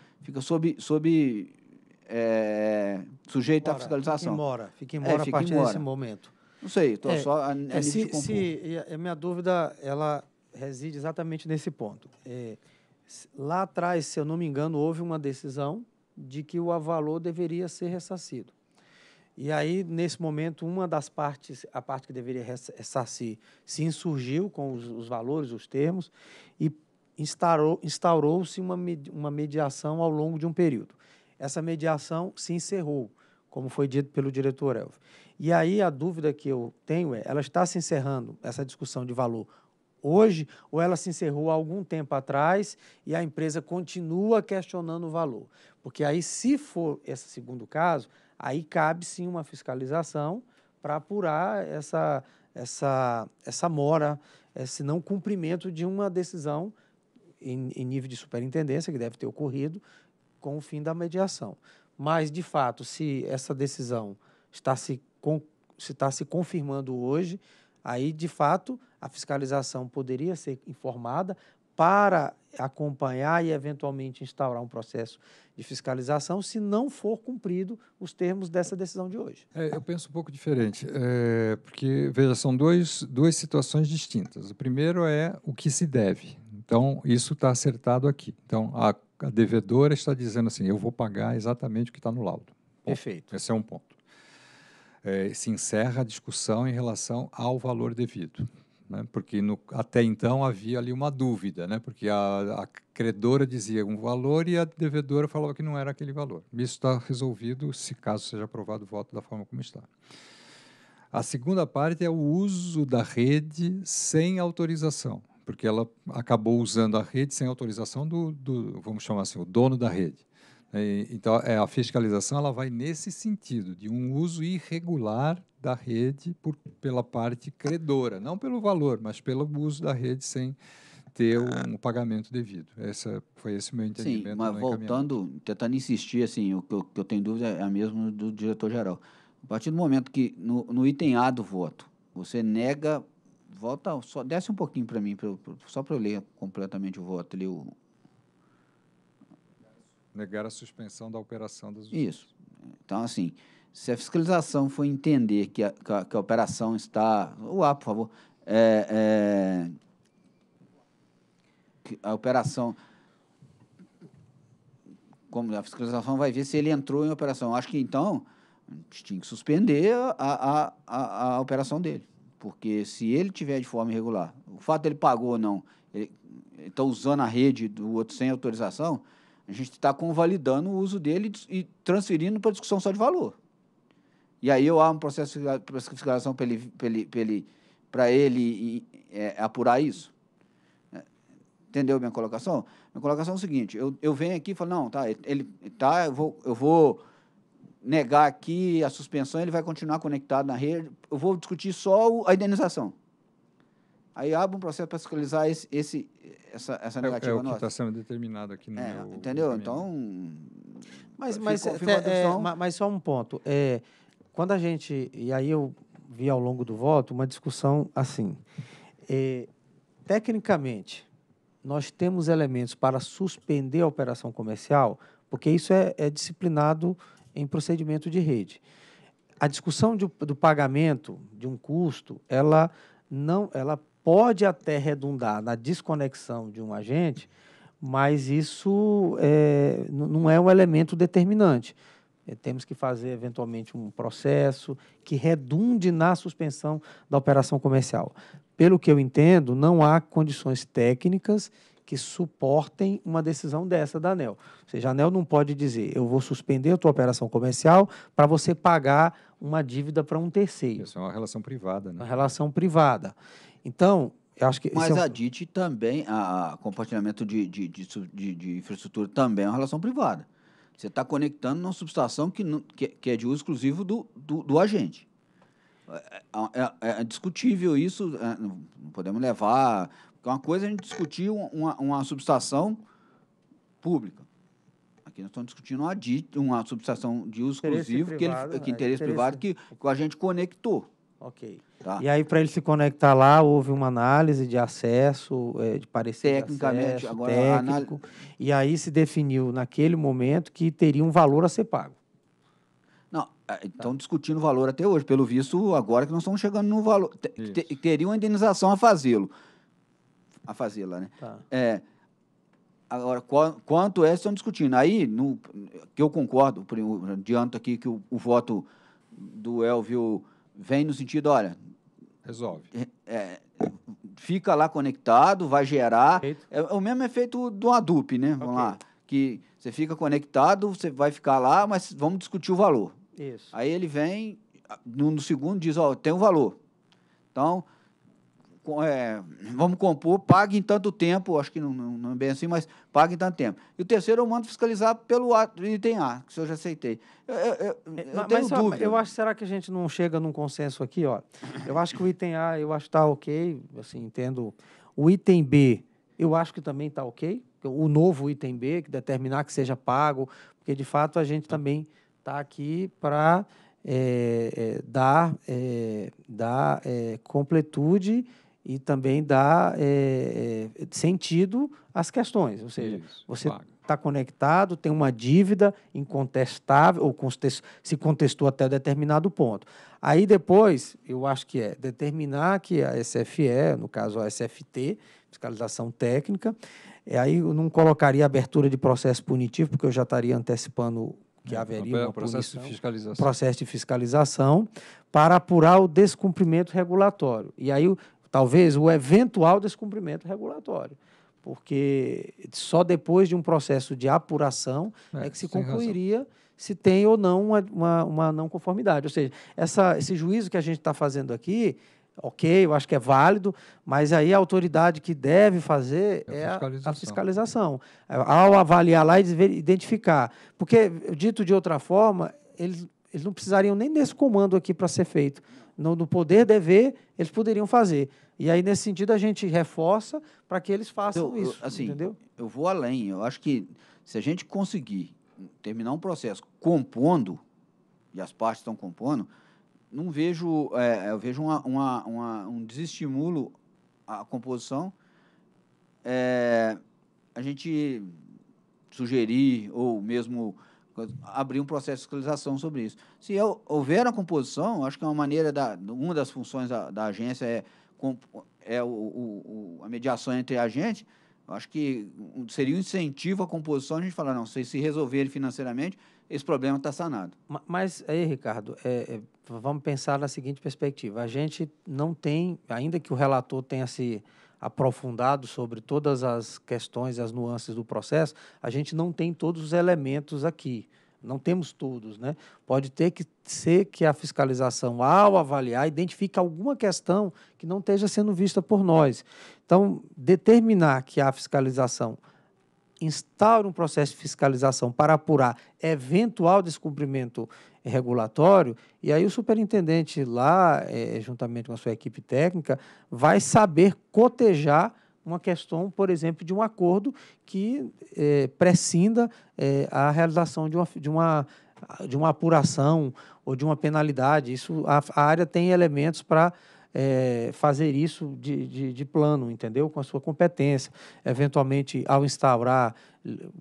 sujeito à fiscalização. Fica embora a partir desse momento. Não sei, estou só... A minha dúvida, ela reside exatamente nesse ponto. Lá atrás, se eu não me engano, houve uma decisão de que o avalor deveria ser ressarcido. E aí, nesse momento, uma das partes, a parte que deveria ressarcir, se insurgiu com os valores, os termos, e instaurou-se uma mediação ao longo de um período. Essa mediação se encerrou, como foi dito pelo diretor Helvio. E aí a dúvida que eu tenho é, ela está se encerrando, essa discussão de valor, hoje, ou ela se encerrou há algum tempo atrás e a empresa continua questionando o valor? Porque aí, se for esse segundo caso, aí cabe sim uma fiscalização para apurar essa mora, esse não cumprimento de uma decisão em nível de superintendência, que deve ter ocorrido com o fim da mediação. Mas, de fato, se essa decisão está se confirmando hoje, aí, de fato, a fiscalização poderia ser informada para acompanhar e, eventualmente, instaurar um processo de fiscalização se não for cumprido os termos dessa decisão de hoje. Eu penso um pouco diferente, porque, veja, são duas situações distintas. O primeiro é o que se deve. Então, isso está acertado aqui. Então, a devedora está dizendo assim, eu vou pagar exatamente o que está no laudo. Ponto. Perfeito. Esse é um ponto. Se encerra a discussão em relação ao valor devido, né? Porque até então havia ali uma dúvida, né? Porque a credora dizia um valor e a devedora falava que não era aquele valor. Isso está resolvido, se caso seja aprovado o voto da forma como está. A segunda parte é o uso da rede sem autorização, porque ela acabou usando a rede sem autorização vamos chamar assim, o dono da rede. Então, a fiscalização ela vai nesse sentido, de um uso irregular da rede pela parte credora, não pelo valor, mas pelo uso da rede sem ter um pagamento devido. Foi esse o meu entendimento. Sim, mas voltando, tentando insistir, assim, o que eu tenho dúvida é a mesma do diretor-geral. A partir do momento que, no item A do voto, você nega, volta, só desce um pouquinho para mim, só para eu ler completamente o voto ali, negar a suspensão da operação das usinas. Isso. Então, assim, se a fiscalização for entender que a operação está... O A, por favor. Que a operação... Como a fiscalização vai ver se ele entrou em operação. Eu acho que, então, a gente tinha que suspender a operação dele. Porque se ele tiver de forma irregular, o fato dele pagou ou não, ele está usando a rede do outro sem autorização... A gente está convalidando o uso dele e transferindo para discussão só de valor. E aí eu abro um processo de fiscalização para ele apurar isso. Entendeu minha colocação? Minha colocação é o seguinte, eu venho aqui e falo, não, tá, eu vou negar aqui a suspensão, ele vai continuar conectado na rede, eu vou discutir só a indenização. Aí abre um processo para fiscalizar essa negativa nossa. É o que está sendo determinado aqui no meu... Entendeu? Então... Mas só um ponto. Quando a gente... E aí eu vi ao longo do voto uma discussão assim. Tecnicamente, nós temos elementos para suspender a operação comercial, porque isso é disciplinado em procedimento de rede. A discussão do pagamento de um custo, ela pode até redundar na desconexão de um agente, mas isso não é um elemento determinante. Temos que fazer, eventualmente, um processo que redunde na suspensão da operação comercial. Pelo que eu entendo, não há condições técnicas que suportem uma decisão dessa da ANEEL. Ou seja, a ANEEL não pode dizer, eu vou suspender a tua operação comercial para você pagar uma dívida para um terceiro. Isso é uma relação privada, né? Uma relação privada. Então, eu acho que... Mas a DIT também, o compartilhamento de infraestrutura também é uma relação privada. Você está conectando numa subestação que é de uso exclusivo do agente. É discutível isso, não podemos levar... Porque uma coisa é a gente discutir uma subestação pública. Aqui nós estamos discutindo uma subestação de uso exclusivo, que interesse privado que a gente conectou. Ok. Tá? E aí, para ele se conectar lá, houve uma análise de acesso, de parecer tecnicamente, técnico. E aí se definiu, naquele momento, que teria um valor a ser pago. Não, estão discutindo o valor até hoje. Pelo visto, agora que nós estamos chegando no valor. Teria uma indenização a fazê-lo. A fazê-la, né? Tá. Agora, quanto estão discutindo? Aí, que eu concordo, adianto aqui que o voto do Helvio vem no sentido, olha... Resolve. fica lá conectado, vai gerar. É o mesmo efeito do ADUP, né? Vamos lá. Que você fica conectado, você vai ficar lá, mas vamos discutir o valor. Isso. Aí ele vem, no segundo, diz, ó, tem um valor. Então, vamos compor, pague em tanto tempo, acho que não é bem assim, mas pague em tanto tempo. E o terceiro eu mando fiscalizar pelo item A, que eu já aceitei. Eu tenho dúvida. Eu acho, será que a gente não chega num consenso aqui? Ó? Eu acho que o item A, eu acho que está ok, assim, entendo. O item B, eu acho que também está ok. O novo item B, que determinar que seja pago, porque, de fato, a gente também está aqui para dar completude e também dá sentido às questões. Ou seja, isso, você está conectado, tem uma dívida incontestável, ou se contestou até determinado ponto. Aí depois, eu acho que é determinar que a SFE, no caso a SFT, fiscalização técnica, aí eu não colocaria abertura de processo punitivo, porque eu já estaria antecipando que haveria uma processo punição, de fiscalização. Processo de fiscalização para apurar o descumprimento regulatório. E aí talvez o eventual descumprimento regulatório, porque só depois de um processo de apuração é que se concluiria se tem ou não uma não conformidade. Ou seja, esse juízo que a gente está fazendo aqui, ok, eu acho que é válido, mas aí a autoridade que deve fazer é a fiscalização. Ao avaliar lá e identificar. Porque, dito de outra forma, eles não precisariam nem desse comando aqui para ser feito. No poder dever, eles poderiam fazer. E aí, nesse sentido, a gente reforça para que eles façam isso, assim, entendeu? Eu vou além. Eu acho que, se a gente conseguir terminar um processo compondo, e as partes estão compondo, não vejo, eu vejo um desestimulo à composição. A gente sugerir ou mesmo abrir um processo de fiscalização sobre isso. Se houver a composição, acho que uma maneira uma das funções da agência é a mediação entre a gente. Acho que seria um incentivo à composição a gente falar, não, se resolverem financeiramente, esse problema está sanado. Mas aí, Ricardo, vamos pensar na seguinte perspectiva. A gente não tem, ainda que o relator tenha se aprofundado sobre todas as questões, as nuances do processo, a gente não tem todos os elementos aqui. Não temos todos, né? Pode ter que ser que a fiscalização, ao avaliar, identifique alguma questão que não esteja sendo vista por nós. Então, determinar que a fiscalização instaure um processo de fiscalização para apurar eventual descumprimento regulatório, e aí o superintendente lá, juntamente com a sua equipe técnica, vai saber cotejar uma questão, por exemplo, de um acordo que prescinda a realização de uma apuração ou de uma penalidade. Isso, a área tem elementos para fazer isso de plano, entendeu? Com a sua competência. Eventualmente, ao instaurar,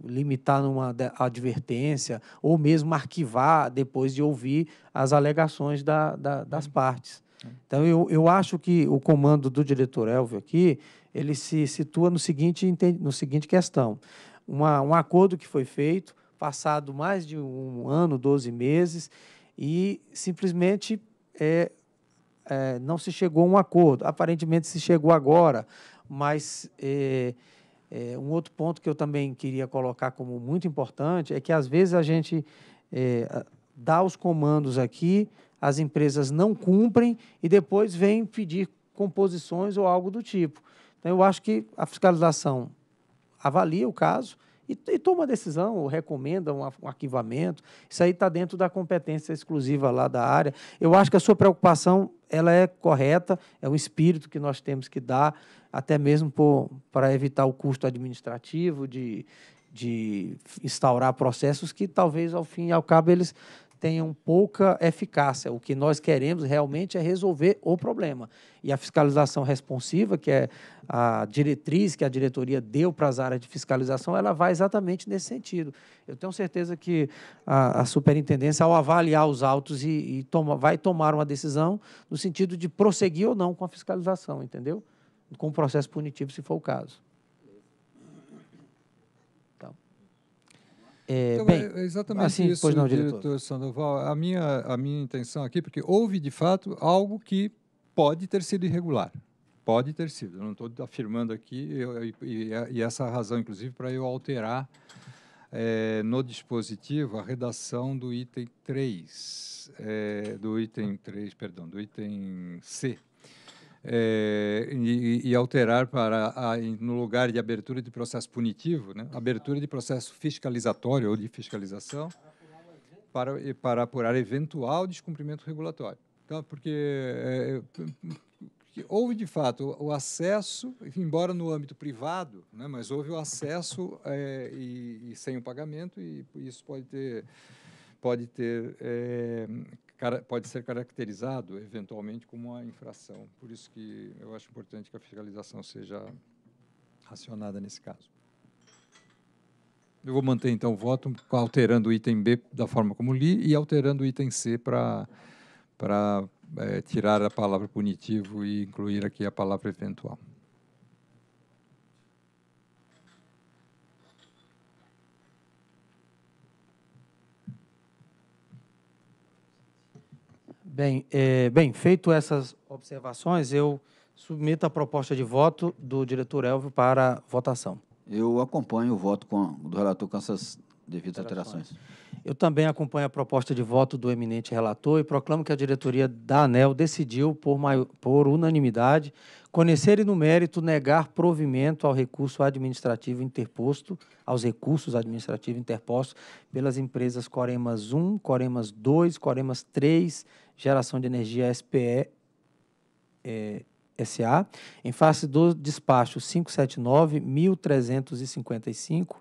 limitar numa advertência ou mesmo arquivar depois de ouvir as alegações das partes. Então, eu acho que o comando do diretor Helvio aqui, ele se situa no seguinte questão. Um acordo que foi feito, passado mais de um ano, 12 meses, e simplesmente não se chegou a um acordo. Aparentemente, se chegou agora, mas um outro ponto que eu também queria colocar como muito importante é que, às vezes, a gente dá os comandos aqui, as empresas não cumprem e depois vêm pedir composições ou algo do tipo. Então, eu acho que a fiscalização avalia o caso e toma a decisão, ou recomenda um arquivamento. Isso aí está dentro da competência exclusiva lá da área. Eu acho que a sua preocupação ela é correta, é um espírito que nós temos que dar, até mesmo para evitar o custo administrativo de instaurar processos que talvez, ao fim e ao cabo, eles tenham pouca eficácia. O que nós queremos realmente é resolver o problema. E a fiscalização responsiva, que é a diretriz que a diretoria deu para as áreas de fiscalização, ela vai exatamente nesse sentido. Eu tenho certeza que a superintendência, ao avaliar os autos, vai tomar uma decisão no sentido de prosseguir ou não com a fiscalização, entendeu? Com o processo punitivo, se for o caso. Então, é exatamente assim, isso, pois não, diretor Sandoval. A minha intenção aqui, porque houve, de fato, algo que pode ter sido irregular. Pode ter sido, eu não estou afirmando aqui, e essa razão, inclusive, para eu alterar no dispositivo a redação do item 3, do item C, e alterar para, no lugar de abertura de processo punitivo, né, abertura de processo fiscalizatório ou de fiscalização para apurar eventual descumprimento regulatório. Então, porque... houve, de fato, o acesso, embora no âmbito privado, né, mas houve o acesso e sem o pagamento, e isso pode ser caracterizado, eventualmente, como uma infração. Por isso que eu acho importante que a fiscalização seja acionada nesse caso. Eu vou manter, então, o voto, alterando o item B da forma como li e alterando o item C para tirar a palavra punitivo e incluir aqui a palavra eventual. Bem, feito essas observações, eu submeto a proposta de voto do diretor Helvio para votação. Eu acompanho o voto do relator com essas devidas alterações. Eu também acompanho a proposta de voto do eminente relator e proclamo que a diretoria da ANEEL decidiu, por unanimidade, conhecer e no mérito negar provimento ao recurso administrativo interposto, aos recursos administrativos interpostos pelas empresas Coremas I, Coremas II, Coremas III, Geração de Energia SPE S.A., em face do despacho 579.355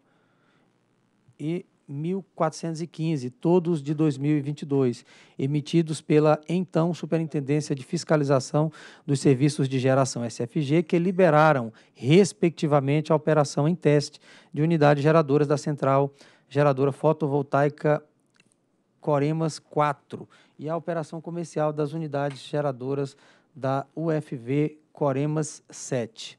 e 1415, todos de 2022, emitidos pela, então, Superintendência de Fiscalização dos Serviços de Geração SFG, que liberaram, respectivamente, a operação em teste de unidades geradoras da Central Geradora Fotovoltaica Coremas IV e a operação comercial das unidades geradoras da UFV Coremas VII.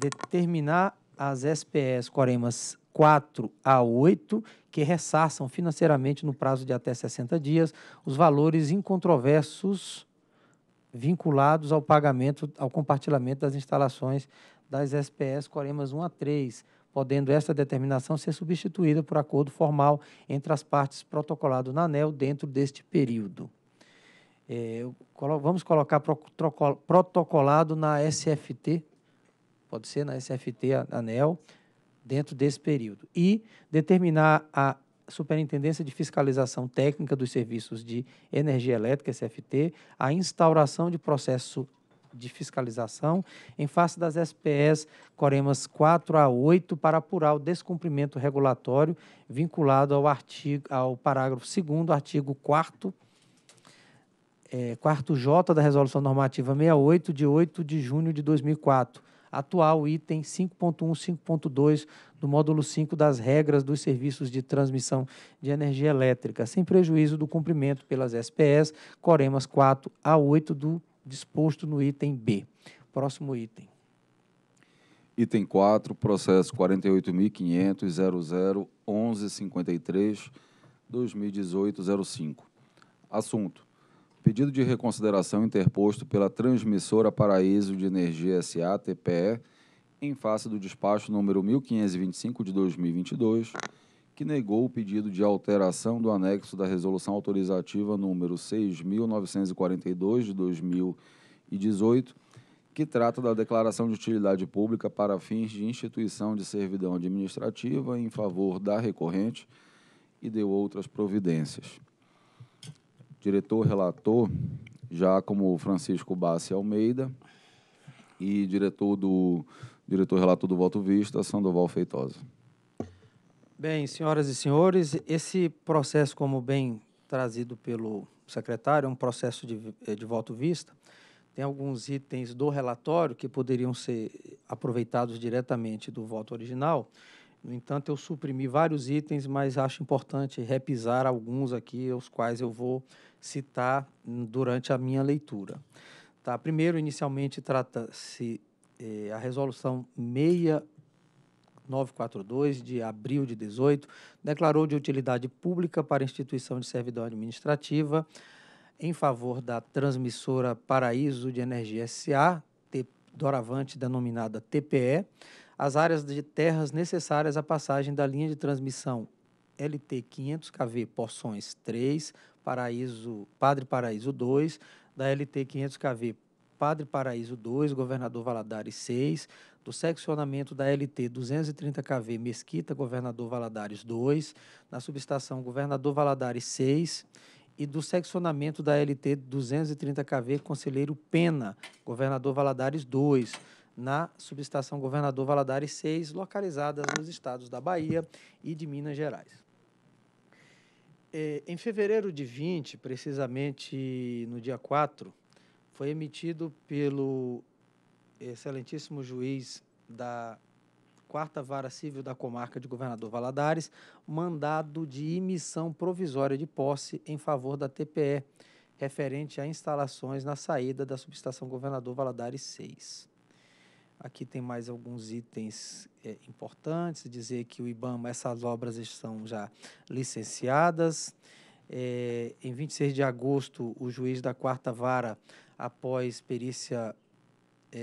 Determinar as SPEs Coremas 4 a 8, que ressarçam financeiramente, no prazo de até 60 dias, os valores incontroversos vinculados ao pagamento, ao compartilhamento das instalações das SPEs Coremas 1 a 3, podendo esta determinação ser substituída por acordo formal entre as partes protocolado na ANEEL dentro deste período. Vamos colocar protocolado na SFT, pode ser na SFT ANEEL, dentro desse período, e determinar a Superintendência de Fiscalização Técnica dos Serviços de Energia Elétrica, SFT, a instauração de processo de fiscalização em face das SPEs Coremas 4 a 8 para apurar o descumprimento regulatório vinculado ao parágrafo 2º, artigo 4º, 4J da Resolução Normativa 68, de 8 de junho de 2004, atual item 5.1, 5.2 do módulo 5 das regras dos serviços de transmissão de energia elétrica, sem prejuízo do cumprimento pelas SPEs Coremas 4 a 8 do disposto no item B. Próximo item. Item 4, processo 48.500.001153/2018-05. Assunto: pedido de reconsideração interposto pela transmissora Paraíso de Energia SA, TPE, em face do despacho número 1525 de 2022, que negou o pedido de alteração do anexo da resolução autorizativa número 6.942 de 2018, que trata da declaração de utilidade pública para fins de instituição de servidão administrativa em favor da recorrente e de outras providências. Diretor relator, já como Francisco Bassi Almeida, e diretor relator do voto vista, Sandoval Feitosa. Bem, senhoras e senhores, esse processo, como bem trazido pelo secretário, é um processo de voto vista. Tem alguns itens do relatório que poderiam ser aproveitados diretamente do voto original. No entanto, eu suprimi vários itens, mas acho importante repisar alguns aqui, os quais eu vou citar durante a minha leitura. Tá? Primeiro, inicialmente, trata-se a resolução 6942, de abril de 2018, declarou de utilidade pública para instituição de servidão administrativa em favor da transmissora Paraíso de Energia SA, doravante denominada TPE, as áreas de terras necessárias à passagem da linha de transmissão LT500 KV Porções 3, Padre Paraíso 2, da LT500 KV Padre Paraíso 2, Governador Valadares 6, do seccionamento da LT 230 KV Mesquita, Governador Valadares 2, na subestação Governador Valadares 6, e do seccionamento da LT 230 KV Conselheiro Pena, Governador Valadares 2, na subestação Governador Valadares 6, localizadas nos estados da Bahia e de Minas Gerais. Em fevereiro de 20, precisamente no dia 4, foi emitido pelo excelentíssimo juiz da 4ª Vara Civil da Comarca de Governador Valadares, mandado de emissão provisória de posse em favor da TPE, referente a instalações na saída da subestação Governador Valadares 6. Aqui tem mais alguns itens importantes, dizer que o IBAMA, essas obras estão já licenciadas. Em 26 de agosto, o juiz da 4ª Vara, após perícia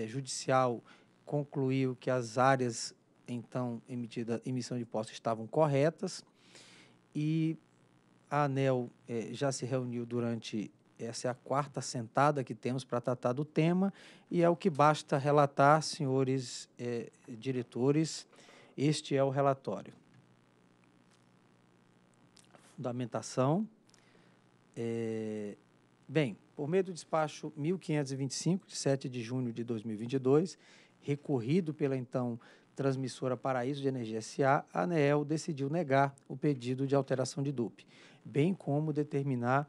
judicial, concluiu que as áreas, então, emissão de posse estavam corretas, e a ANEEL já se reuniu durante... Essa é a 4ª sentada que temos para tratar do tema, e é o que basta relatar, senhores diretores. Este é o relatório. Fundamentação. Bem, por meio do despacho 1525, de 7 de junho de 2022, recorrido pela, então, transmissora Paraíso de Energia SA, a ANEEL decidiu negar o pedido de alteração de DUP, bem como determinar...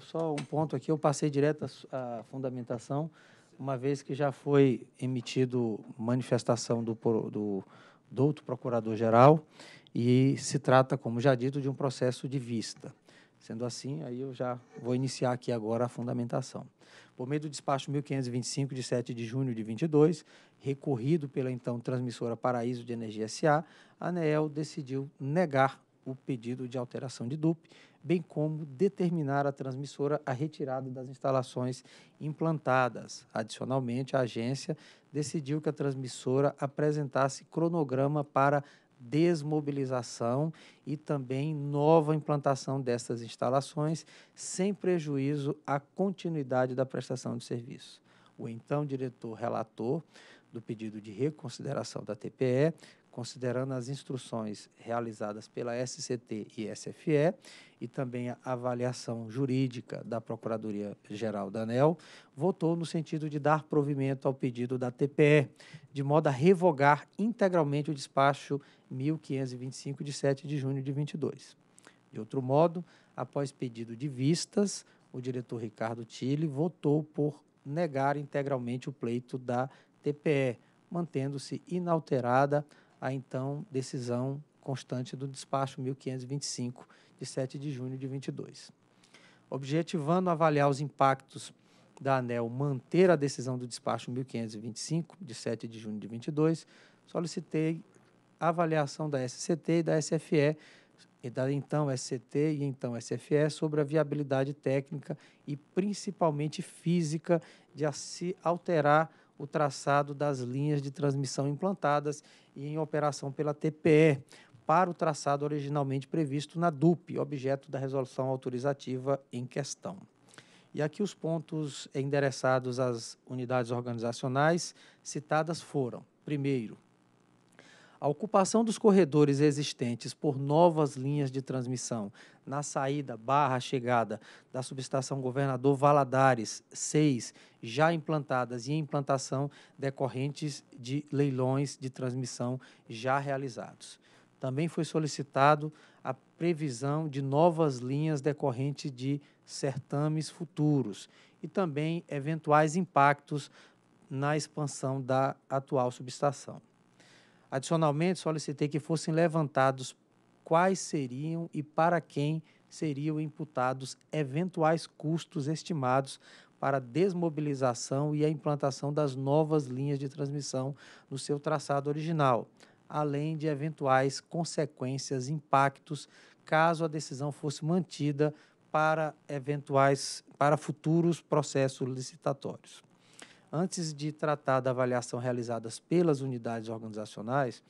só um ponto aqui, eu passei direto à fundamentação, uma vez que já foi emitido manifestação do outro procurador-geral e se trata, como já dito, de um processo de vista. Sendo assim, aí eu já vou iniciar aqui agora a fundamentação. Por meio do despacho 1525, de 7 de junho de 22, recorrido pela, então, transmissora Paraíso de Energia SA, a ANEEL decidiu negar o pedido de alteração de DUP, bem como determinar à transmissora a retirada das instalações implantadas. Adicionalmente, a agência decidiu que a transmissora apresentasse cronograma para desmobilização e também nova implantação dessas instalações, sem prejuízo à continuidade da prestação de serviço. O então diretor-relator do pedido de reconsideração da TPE, considerando as instruções realizadas pela SCT e SFE e também a avaliação jurídica da Procuradoria-Geral da ANEEL, votou no sentido de dar provimento ao pedido da TPE, de modo a revogar integralmente o despacho 1525, de 7 de junho de 22. De outro modo, após pedido de vistas, o diretor Ricardo Tille votou por negar integralmente o pleito da TPE, mantendo-se inalterada a, então, decisão constante do despacho 1525, de 7 de junho de 22. Objetivando avaliar os impactos da ANEEL manter a decisão do despacho 1525, de 7 de junho de 22, solicitei a avaliação da SCT e da SFE, e da então SCT e então SFE, sobre a viabilidade técnica e principalmente física de se alterar o traçado das linhas de transmissão implantadas e em operação pela TPE para o traçado originalmente previsto na DUP, objeto da resolução autorizativa em questão. E aqui os pontos endereçados às unidades organizacionais citadas foram: primeiro, a ocupação dos corredores existentes por novas linhas de transmissão na saída / chegada da subestação Governador Valadares 6, já implantadas e em implantação decorrentes de leilões de transmissão já realizados. Também foi solicitado a previsão de novas linhas decorrentes de certames futuros e também eventuais impactos na expansão da atual subestação. Adicionalmente, solicitei que fossem levantados quais seriam e para quem seriam imputados eventuais custos estimados para a desmobilização e a implantação das novas linhas de transmissão no seu traçado original, além de eventuais consequências, impactos, caso a decisão fosse mantida para futuros processos licitatórios. antes de tratar da avaliação realizada pelas unidades organizacionais,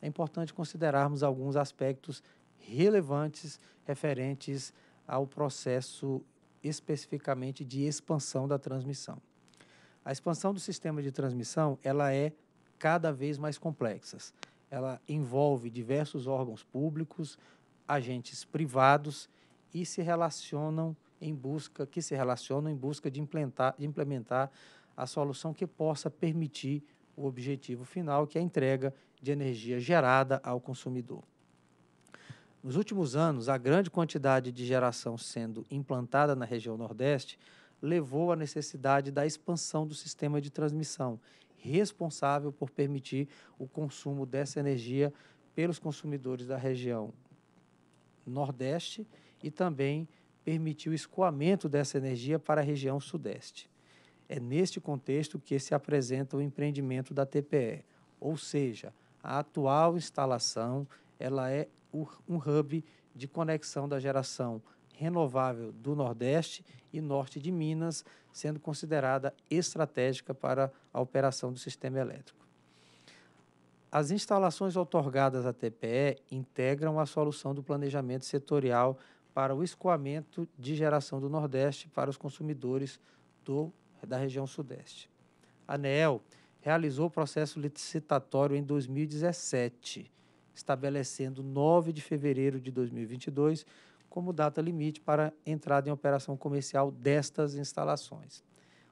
é importante considerarmos alguns aspectos relevantes referentes ao processo especificamente de expansão da transmissão. A expansão do sistema de transmissão, ela é cada vez mais complexa. Ela envolve diversos órgãos públicos, agentes privados e se relacionam em busca de implementar a solução que possa permitir o objetivo final, que é a entrega de energia gerada ao consumidor. Nos últimos anos, a grande quantidade de geração sendo implantada na região Nordeste levou à necessidade da expansão do sistema de transmissão, responsável por permitir o consumo dessa energia pelos consumidores da região Nordeste e também permitir o escoamento dessa energia para a região Sudeste. É neste contexto que se apresenta o empreendimento da TPE, ou seja, a atual instalação ela é um hub de conexão da geração renovável do Nordeste e Norte de Minas, sendo considerada estratégica para a operação do sistema elétrico. As instalações outorgadas à TPE integram a solução do planejamento setorial para o escoamento de geração do Nordeste para os consumidores da região Sudeste. A ANEEL realizou o processo licitatório em 2017, estabelecendo 9 de fevereiro de 2022 como data limite para entrada em operação comercial destas instalações.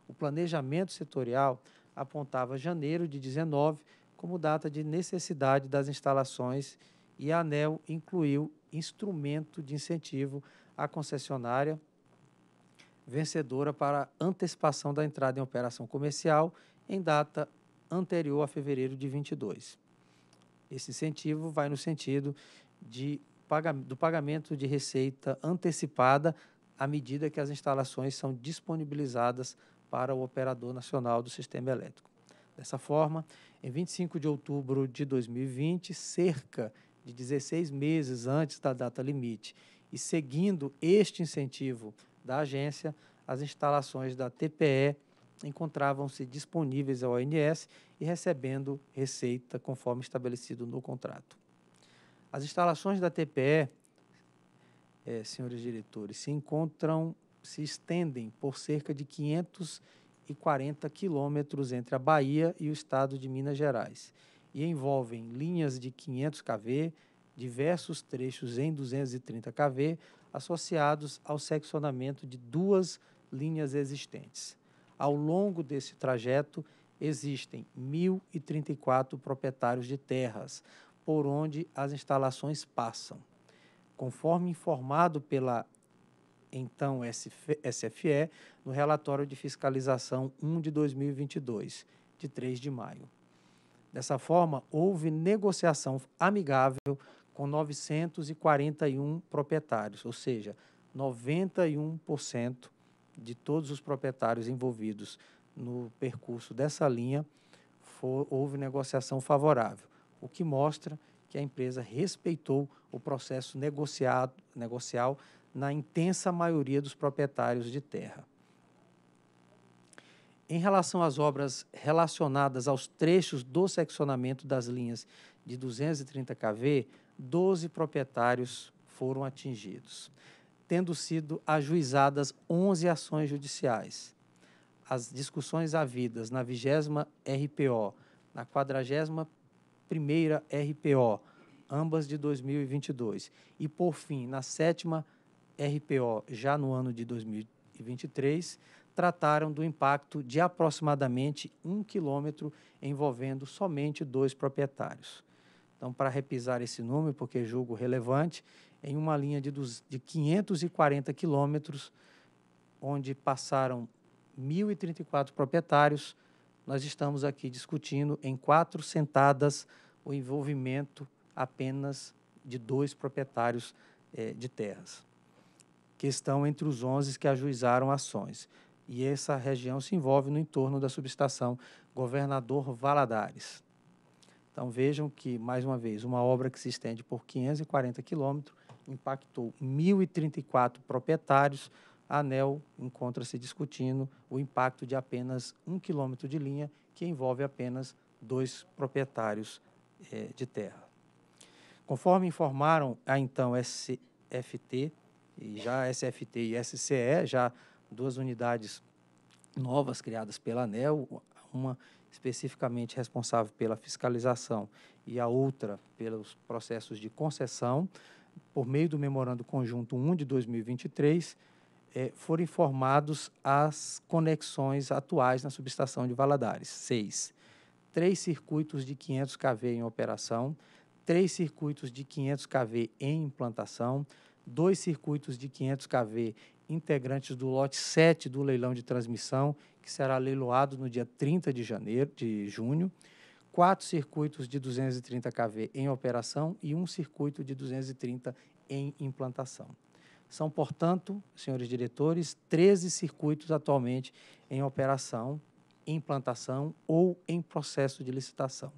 O planejamento setorial apontava janeiro de 2019 como data de necessidade das instalações e a ANEEL incluiu instrumento de incentivo à concessionária vencedora para antecipação da entrada em operação comercial em data anterior a fevereiro de 2022. Esse incentivo vai no sentido do pagamento de receita antecipada à medida que as instalações são disponibilizadas para o Operador Nacional do Sistema Elétrico. Dessa forma, em 25 de outubro de 2020, cerca de 16 meses antes da data limite, e seguindo este incentivo da agência, as instalações da TPE encontravam-se disponíveis ao ANS e recebendo receita conforme estabelecido no contrato. As instalações da TPE, senhores diretores, se estendem por cerca de 540 quilômetros entre a Bahia e o estado de Minas Gerais e envolvem linhas de 500 kV, diversos trechos em 230 kV, associados ao seccionamento de duas linhas existentes. Ao longo desse trajeto, existem 1.034 proprietários de terras, por onde as instalações passam. Conforme informado pela, então, SFE, no relatório de fiscalização 1 de 2022, de 3 de maio. Dessa forma, houve negociação amigável com 941 proprietários, ou seja, 91% de todos os proprietários envolvidos no percurso dessa linha, houve negociação favorável, o que mostra que a empresa respeitou o processo negocial na intensa maioria dos proprietários de terra. Em relação às obras relacionadas aos trechos do seccionamento das linhas de 230 kV, 12 proprietários foram atingidos, tendo sido ajuizadas 11 ações judiciais. As discussões havidas na 20ª RPO, na 41ª RPO, ambas de 2022, e, por fim, na 7ª RPO, já no ano de 2023, trataram do impacto de aproximadamente 1 quilômetro, envolvendo somente 2 proprietários. Então, para repisar esse número, porque julgo relevante, em uma linha de 540 quilômetros, onde passaram 1.034 proprietários, nós estamos aqui discutindo em 4 sentadas o envolvimento apenas de 2 proprietários de terras, que estão entre os 11 que ajuizaram ações. E essa região se envolve no entorno da subestação Governador Valadares. Então, vejam que, mais uma vez, uma obra que se estende por 540 quilômetros impactou 1.034 proprietários, a ANEEL encontra-se discutindo o impacto de apenas 1 quilômetro de linha, que envolve apenas 2 proprietários de terra. Conforme informaram a então SFT, e já SFT e SCE, já 2 unidades novas criadas pela ANEEL, uma especificamente responsável pela fiscalização e a outra pelos processos de concessão, por meio do Memorando Conjunto 1 de 2023, foram informados as conexões atuais na subestação de Valadares, 6. 3 circuitos de 500 kV em operação, 3 circuitos de 500 kV em implantação, 2 circuitos de 500 kV integrantes do lote 7 do leilão de transmissão, que será leiloado no dia 30 de junho, 4 circuitos de 230 kV em operação e 1 circuito de 230 em implantação. São, portanto, senhores diretores, 13 circuitos atualmente em operação, implantação ou em processo de licitação,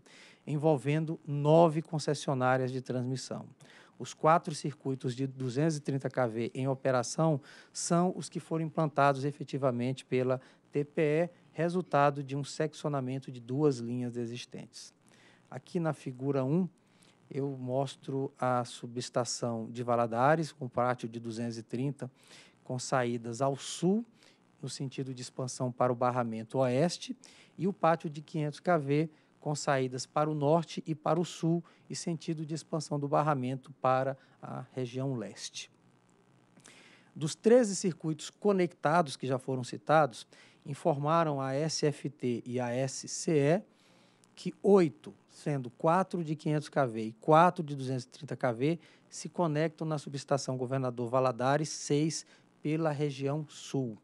envolvendo 9 concessionárias de transmissão. Os 4 circuitos de 230 kV em operação são os que foram implantados efetivamente pela TPE, resultado de um seccionamento de 2 linhas existentes. Aqui na figura 1, eu mostro a subestação de Valadares, com pátio de 230, com saídas ao sul, no sentido de expansão para o barramento oeste, e o pátio de 500 kV, com saídas para o norte e para o sul, e sentido de expansão do barramento para a região leste. Dos 13 circuitos conectados que já foram citados, informaram a SFT e a SCE que 8, sendo 4 de 500 kV e 4 de 230 kV, se conectam na subestação Governador Valadares 6 pela região sul,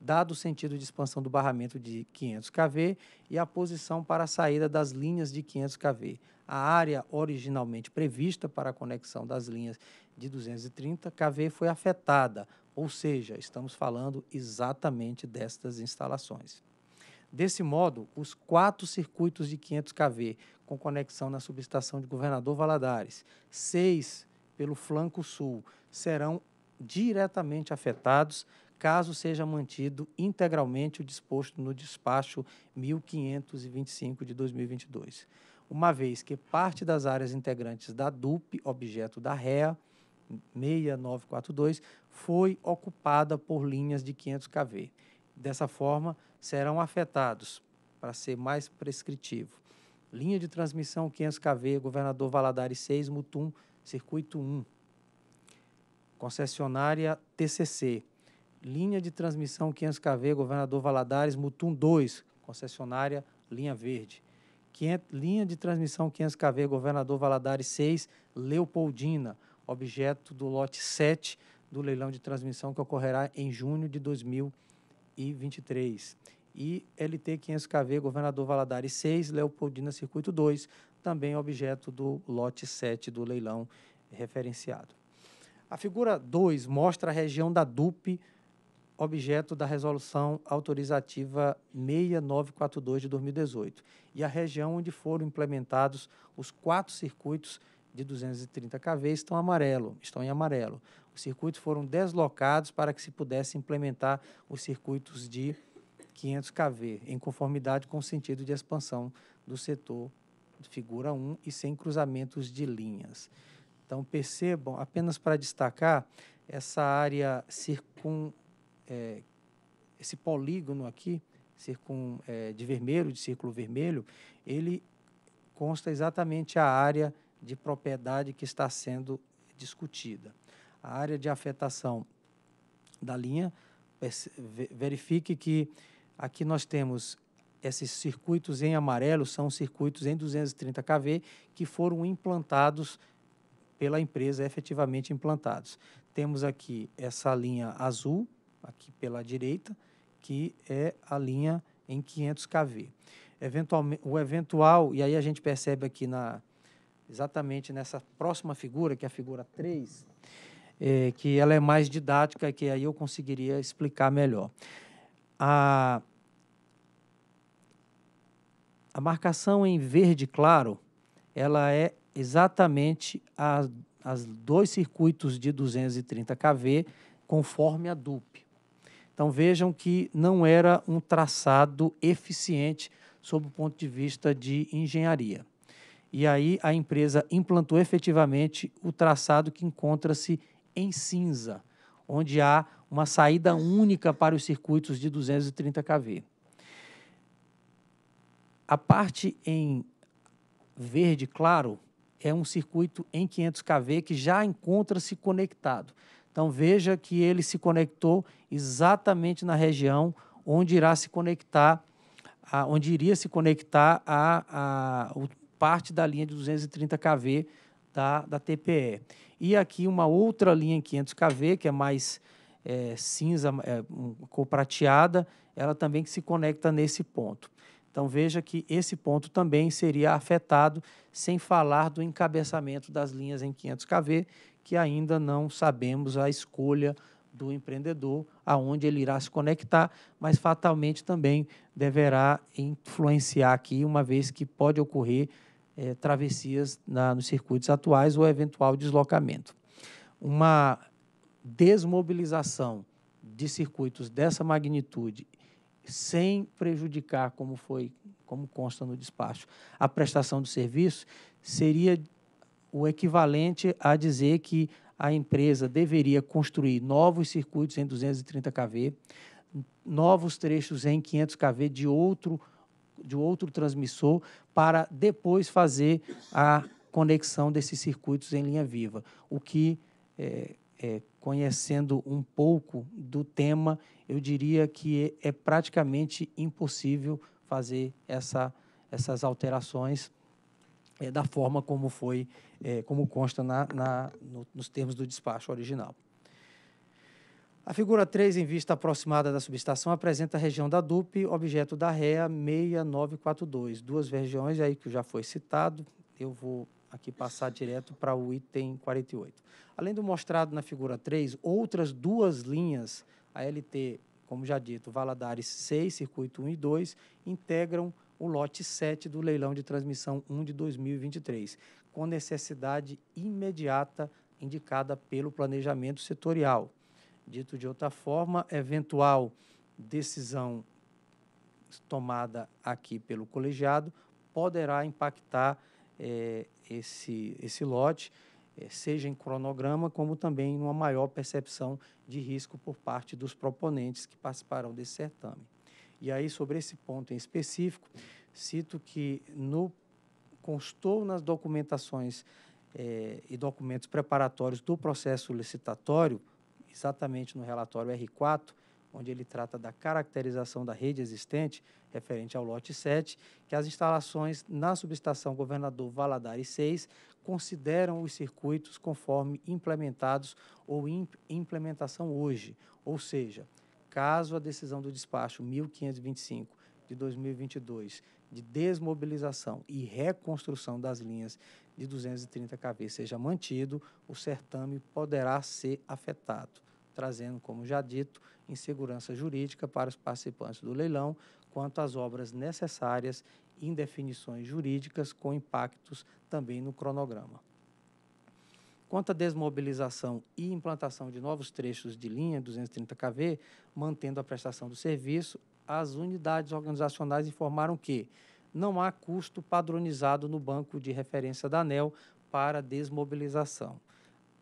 dado o sentido de expansão do barramento de 500 kV e a posição para a saída das linhas de 500 kV. A área originalmente prevista para a conexão das linhas de 230 kV foi afetada, ou seja, estamos falando exatamente destas instalações. Desse modo, os 4 circuitos de 500 kV com conexão na subestação de Governador Valadares, 6 pelo flanco sul, serão diretamente afetados caso seja mantido integralmente o disposto no despacho 1525 de 2022, uma vez que parte das áreas integrantes da DUP, objeto da REA 6942, foi ocupada por linhas de 500 kV. Dessa forma, serão afetados, para ser mais prescritivo, linha de transmissão 500 kV, Governador Valadares 6, Mutum, Circuito 1, concessionária TCC, linha de transmissão 500 kV, Governador Valadares, Mutum 2, concessionária Linha Verde. Linha de transmissão 500 kV, Governador Valadares 6, Leopoldina, objeto do lote 7 do leilão de transmissão que ocorrerá em junho de 2023. E LT 500 kV, Governador Valadares 6, Leopoldina, Circuito 2, também objeto do lote 7 do leilão referenciado. A figura 2 mostra a região da DUP, objeto da resolução autorizativa 6942 de 2018, e a região onde foram implementados os 4 circuitos de 230 kV estão em amarelo. Os circuitos foram deslocados para que se pudesse implementar os circuitos de 500 kV, em conformidade com o sentido de expansão do setor figura 1 e sem cruzamentos de linhas. Então, percebam, apenas para destacar, essa área esse polígono aqui, de círculo vermelho, ele consta exatamente a área de propriedade que está sendo discutida. A área de afetação da linha, verifique que aqui nós temos esses circuitos em amarelo, são circuitos em 230 kV que foram implantados pela empresa, efetivamente implantados. Temos aqui essa linha azul, aqui pela direita, que é a linha em 500 kV. E aí a gente percebe aqui exatamente nessa próxima figura, que é a figura 3, que ela é mais didática, que aí eu conseguiria explicar melhor. A marcação em verde claro, ela é exatamente os 2 circuitos de 230 kV, conforme a DUP. Então, vejam que não era um traçado eficiente sob o ponto de vista de engenharia. E aí a empresa implantou efetivamente o traçado que encontra-se em cinza, onde há uma saída única para os circuitos de 230 kV. A parte em verde claro é um circuito em 500 kV que já encontra-se conectado. Então, veja que ele se conectou exatamente na região onde irá se conectar, onde iria se conectar o parte da linha de 230 kV da TPE. E aqui uma outra linha em 500 kV, que é mais cinza, cor prateada, ela também que se conecta nesse ponto. Então, veja que esse ponto também seria afetado, sem falar do encabeçamento das linhas em 500 kV, que ainda não sabemos a escolha do empreendedor, aonde ele irá se conectar, mas fatalmente também deverá influenciar aqui, uma vez que pode ocorrer travessias nos circuitos atuais ou eventual deslocamento. Uma desmobilização de circuitos dessa magnitude, sem prejudicar, como consta no despacho, a prestação do serviço, seria o equivalente a dizer que a empresa deveria construir novos circuitos em 230 kV, novos trechos em 500 kV de outro transmissor, para depois fazer a conexão desses circuitos em linha viva. O que, conhecendo um pouco do tema, eu diria que é praticamente impossível fazer essas alterações da forma como foi, como consta nos termos do despacho original. A figura 3, em vista aproximada da subestação, apresenta a região da DUP, objeto da REA 6942. Duas regiões aí que já foi citado, eu vou aqui passar direto para o item 48. Além do mostrado na figura 3, outras duas linhas, a LT, como já dito, Valadares 6, circuito 1 e 2, integram o lote 7 do leilão de transmissão 1 de 2023, com necessidade imediata indicada pelo planejamento setorial. Dito de outra forma, eventual decisão tomada aqui pelo colegiado poderá impactar esse lote, seja em cronograma, como também em uma maior percepção de risco por parte dos proponentes que participarão desse certame. E aí, sobre esse ponto em específico, cito que constou nas documentações e documentos preparatórios do processo licitatório, exatamente no relatório R4, onde ele trata da caracterização da rede existente, referente ao lote 7, que as instalações na subestação Governador Valadares 6 consideram os circuitos conforme implementados ou em implementação hoje, ou seja, caso a decisão do despacho 1525 de 2022 de desmobilização e reconstrução das linhas de 230 kV seja mantido, o certame poderá ser afetado, trazendo, como já dito, insegurança jurídica para os participantes do leilão quanto às obras necessárias e indefinições jurídicas com impactos também no cronograma. Quanto à desmobilização e implantação de novos trechos de linha 230 kV, mantendo a prestação do serviço, as unidades organizacionais informaram que não há custo padronizado no banco de referência da ANEEL para desmobilização.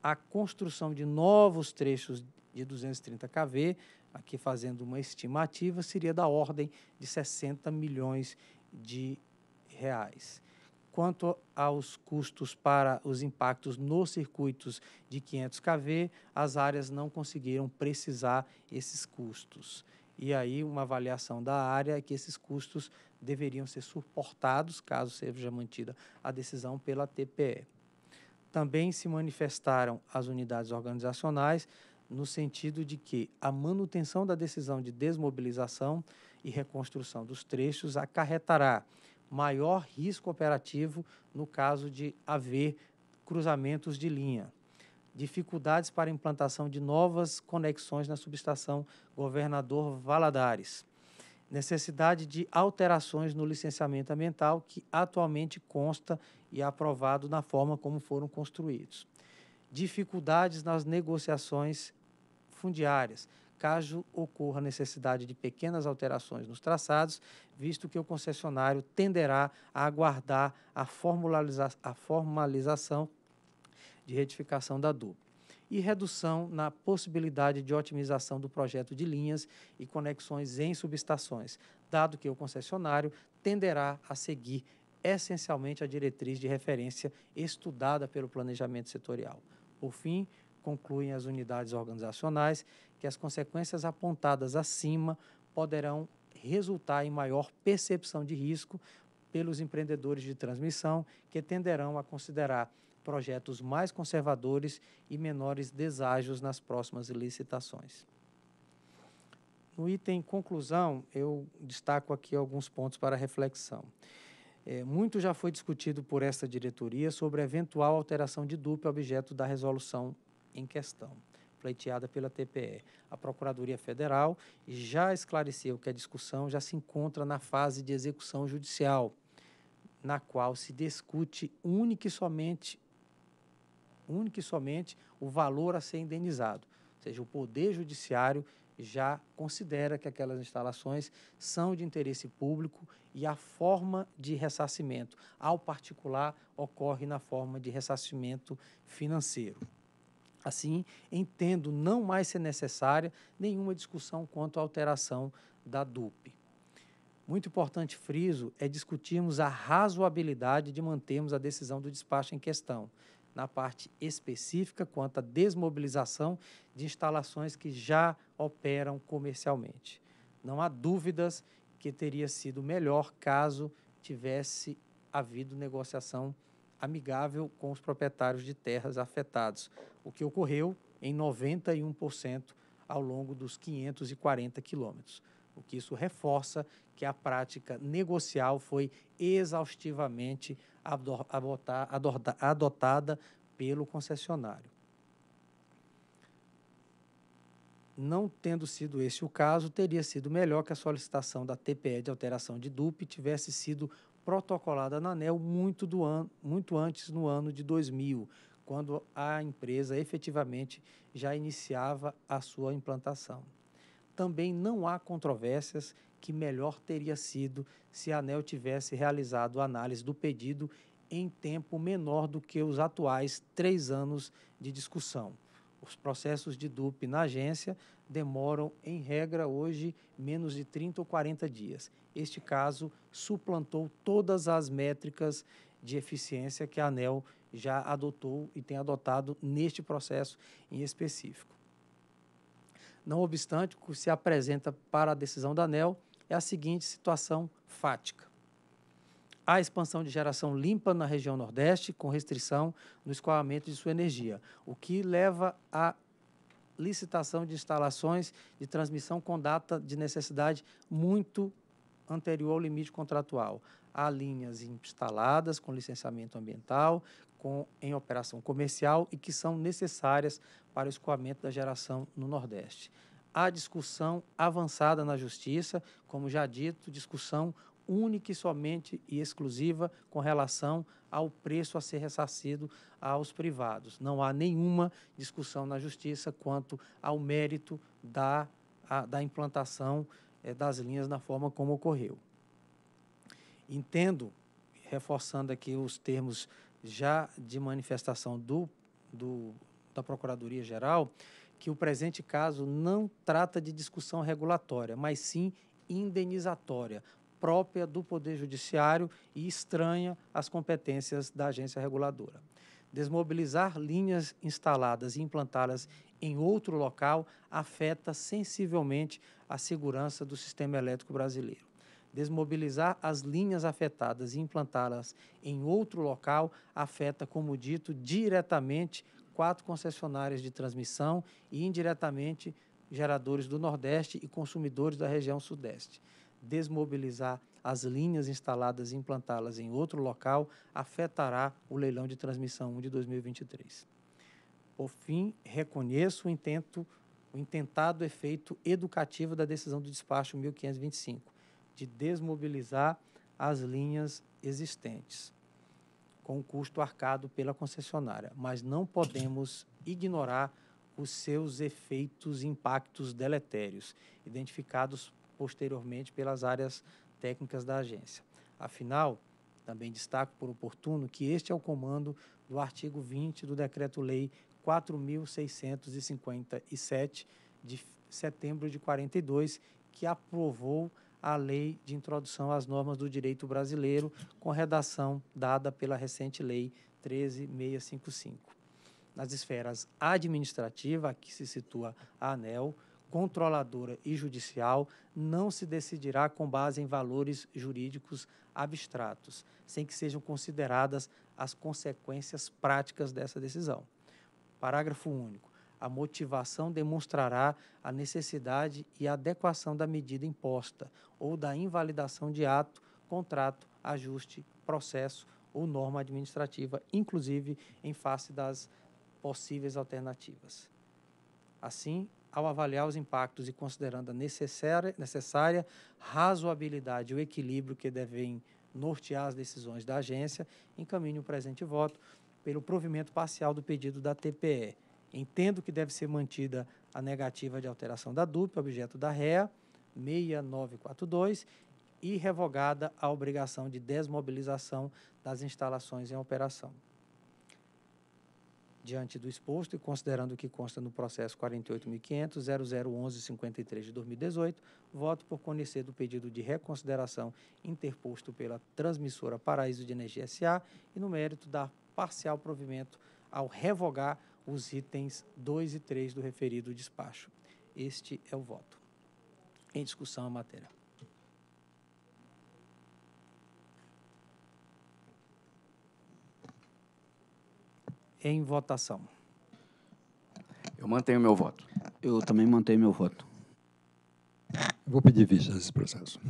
A construção de novos trechos de 230 kV, aqui fazendo uma estimativa, seria da ordem de 60 milhões de reais. Quanto aos custos para os impactos nos circuitos de 500 kV, as áreas não conseguiram precisar esses custos. E aí, uma avaliação da área é que esses custos deveriam ser suportados, caso seja mantida a decisão pela TPE. Também se manifestaram as unidades organizacionais no sentido de que a manutenção da decisão de desmobilização e reconstrução dos trechos acarretará maior risco operativo no caso de haver cruzamentos de linha, dificuldades para implantação de novas conexões na subestação Governador Valadares, necessidade de alterações no licenciamento ambiental que atualmente consta e é aprovado na forma como foram construídos, dificuldades nas negociações fundiárias, caso ocorra necessidade de pequenas alterações nos traçados, visto que o concessionário tenderá a aguardar a formalização de retificação da DUP. E redução na possibilidade de otimização do projeto de linhas e conexões em subestações, dado que o concessionário tenderá a seguir essencialmente a diretriz de referência estudada pelo planejamento setorial. Por fim, concluem as unidades organizacionais que as consequências apontadas acima poderão resultar em maior percepção de risco pelos empreendedores de transmissão, que tenderão a considerar projetos mais conservadores e menores deságios nas próximas licitações. No item conclusão, eu destaco aqui alguns pontos para reflexão. Muito já foi discutido por esta diretoria sobre a eventual alteração de DUP objeto da resolução em questão, pleiteada pela TPE. A Procuradoria Federal já esclareceu que a discussão já se encontra na fase de execução judicial, na qual se discute única e somente o valor a ser indenizado, ou seja, o Poder Judiciário já considera que aquelas instalações são de interesse público e a forma de ressarcimento ao particular ocorre na forma de ressarcimento financeiro. Assim, entendo não mais ser necessária nenhuma discussão quanto à alteração da DUP. Muito importante friso é discutirmos a razoabilidade de mantermos a decisão do despacho em questão, na parte específica quanto à desmobilização de instalações que já operam comercialmente. Não há dúvidas que teria sido melhor caso tivesse havido negociação amigável com os proprietários de terras afetados, o que ocorreu em 91% ao longo dos 540 quilômetros, o que isso reforça que a prática negocial foi exaustivamente adotada pelo concessionário. Não tendo sido esse o caso, teria sido melhor que a solicitação da TPE de alteração de DUP tivesse sido protocolada na ANEEL muito antes, no ano de 2000, quando a empresa efetivamente já iniciava a sua implantação. Também não há controvérsias que melhor teria sido se a ANEEL tivesse realizado a análise do pedido em tempo menor do que os atuais 3 anos de discussão. Os processos de DUP na agência demoram, em regra, hoje, menos de 30 ou 40 dias. Este caso suplantou todas as métricas de eficiência que a ANEEL já adotou e tem adotado neste processo em específico. Não obstante, o que se apresenta para a decisão da ANEEL é a seguinte situação fática. Há expansão de geração limpa na região Nordeste, com restrição no escoamento de sua energia, o que leva à licitação de instalações de transmissão com data de necessidade muito anterior ao limite contratual. Há linhas instaladas com licenciamento ambiental, em operação comercial e que são necessárias para o escoamento da geração no Nordeste. Há discussão avançada na Justiça, como já dito, discussão única e somente e exclusiva com relação ao preço a ser ressarcido aos privados. Não há nenhuma discussão na Justiça quanto ao mérito da implantação das linhas na forma como ocorreu. Entendo, reforçando aqui os termos já de manifestação da Procuradoria-Geral, que o presente caso não trata de discussão regulatória, mas sim indenizatória, própria do Poder Judiciário e estranha às competências da agência reguladora. Desmobilizar linhas instaladas e implantá-las em outro local afeta sensivelmente a segurança do sistema elétrico brasileiro. Desmobilizar as linhas afetadas e implantá-las em outro local afeta, como dito, diretamente 4 concessionárias de transmissão e indiretamente geradores do Nordeste e consumidores da região Sudeste. Desmobilizar as linhas instaladas e implantá-las em outro local afetará o leilão de transmissão 1 de 2023. Por fim, reconheço o intentado efeito educativo da decisão do despacho 1525. De desmobilizar as linhas existentes, com o custo arcado pela concessionária, mas não podemos ignorar os seus efeitos e impactos deletérios, identificados posteriormente pelas áreas técnicas da agência. Afinal, também destaco por oportuno que este é o comando do artigo 20 do Decreto-Lei 4.657, de setembro de 42, que aprovou a Lei de Introdução às Normas do Direito Brasileiro, com redação dada pela recente Lei 13.655. Nas esferas administrativa, a que se situa a ANEEL, controladora e judicial, não se decidirá com base em valores jurídicos abstratos, sem que sejam consideradas as consequências práticas dessa decisão. Parágrafo único. A motivação demonstrará a necessidade e adequação da medida imposta ou da invalidação de ato, contrato, ajuste, processo ou norma administrativa, inclusive em face das possíveis alternativas. Assim, ao avaliar os impactos e considerando a necessária razoabilidade e o equilíbrio que devem nortear as decisões da agência, encaminho o presente voto pelo provimento parcial do pedido da TPE. Entendo que deve ser mantida a negativa de alteração da DUP, objeto da REA 6942, e revogada a obrigação de desmobilização das instalações em operação. Diante do exposto e considerando o que consta no processo 48.500.001153 de 2018, voto por conhecer do pedido de reconsideração interposto pela transmissora Paraíso de Energia SA e no mérito dar parcial provimento ao revogar os itens 2 e 3 do referido despacho. Este é o voto. Em discussão a matéria. Em votação. Eu mantenho meu voto. Eu também mantenho meu voto. Eu vou pedir vistas desse processo.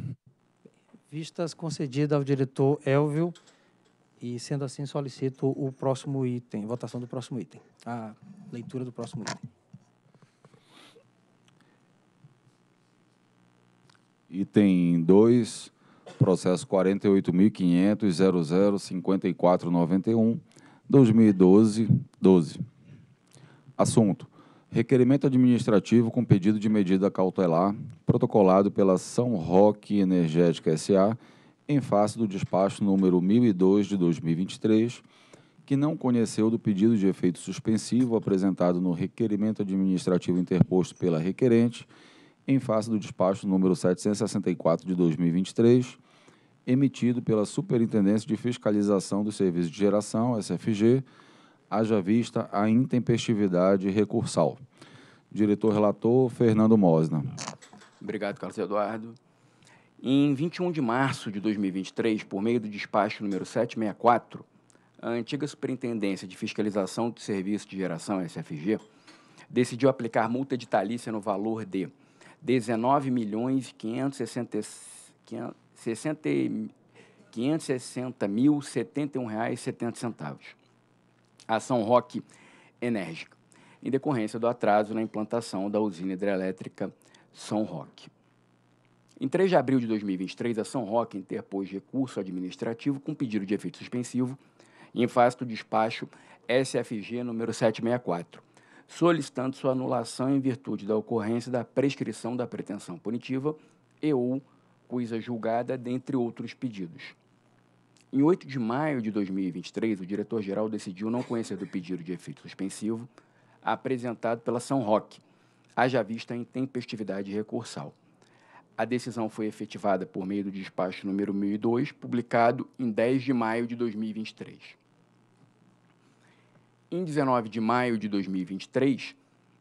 Vistas concedida ao diretor Helvio. E, sendo assim, solicito o próximo item, votação do próximo item, a leitura do próximo item. Item 2, processo 48.500.005491/2012. Assunto: requerimento administrativo com pedido de medida cautelar, protocolado pela São Roque Energética SA, em face do despacho número 1002 de 2023, que não conheceu do pedido de efeito suspensivo apresentado no requerimento administrativo interposto pela requerente, em face do despacho número 764 de 2023, emitido pela Superintendência de Fiscalização dos Serviços de Geração, SFG, haja vista a intempestividade recursal. Diretor relator, Fernando Mosna. Obrigado, Carlos Eduardo. Em 21 de março de 2023, por meio do despacho número 764, a antiga Superintendência de Fiscalização do Serviço de Geração, SFG, decidiu aplicar multa editalícia no valor de R$ 19.560.071,70 a São Roque Enérgica, em decorrência do atraso na implantação da usina hidrelétrica São Roque. Em 3 de abril de 2023, a São Roque interpôs recurso administrativo com pedido de efeito suspensivo em face do despacho SFG número 764, solicitando sua anulação em virtude da ocorrência da prescrição da pretensão punitiva e ou coisa julgada, dentre outros pedidos. Em 8 de maio de 2023, o diretor-geral decidiu não conhecer do pedido de efeito suspensivo apresentado pela São Roque, haja vista a intempestividade recursal. A decisão foi efetivada por meio do despacho número 1002, publicado em 10 de maio de 2023. Em 19 de maio de 2023,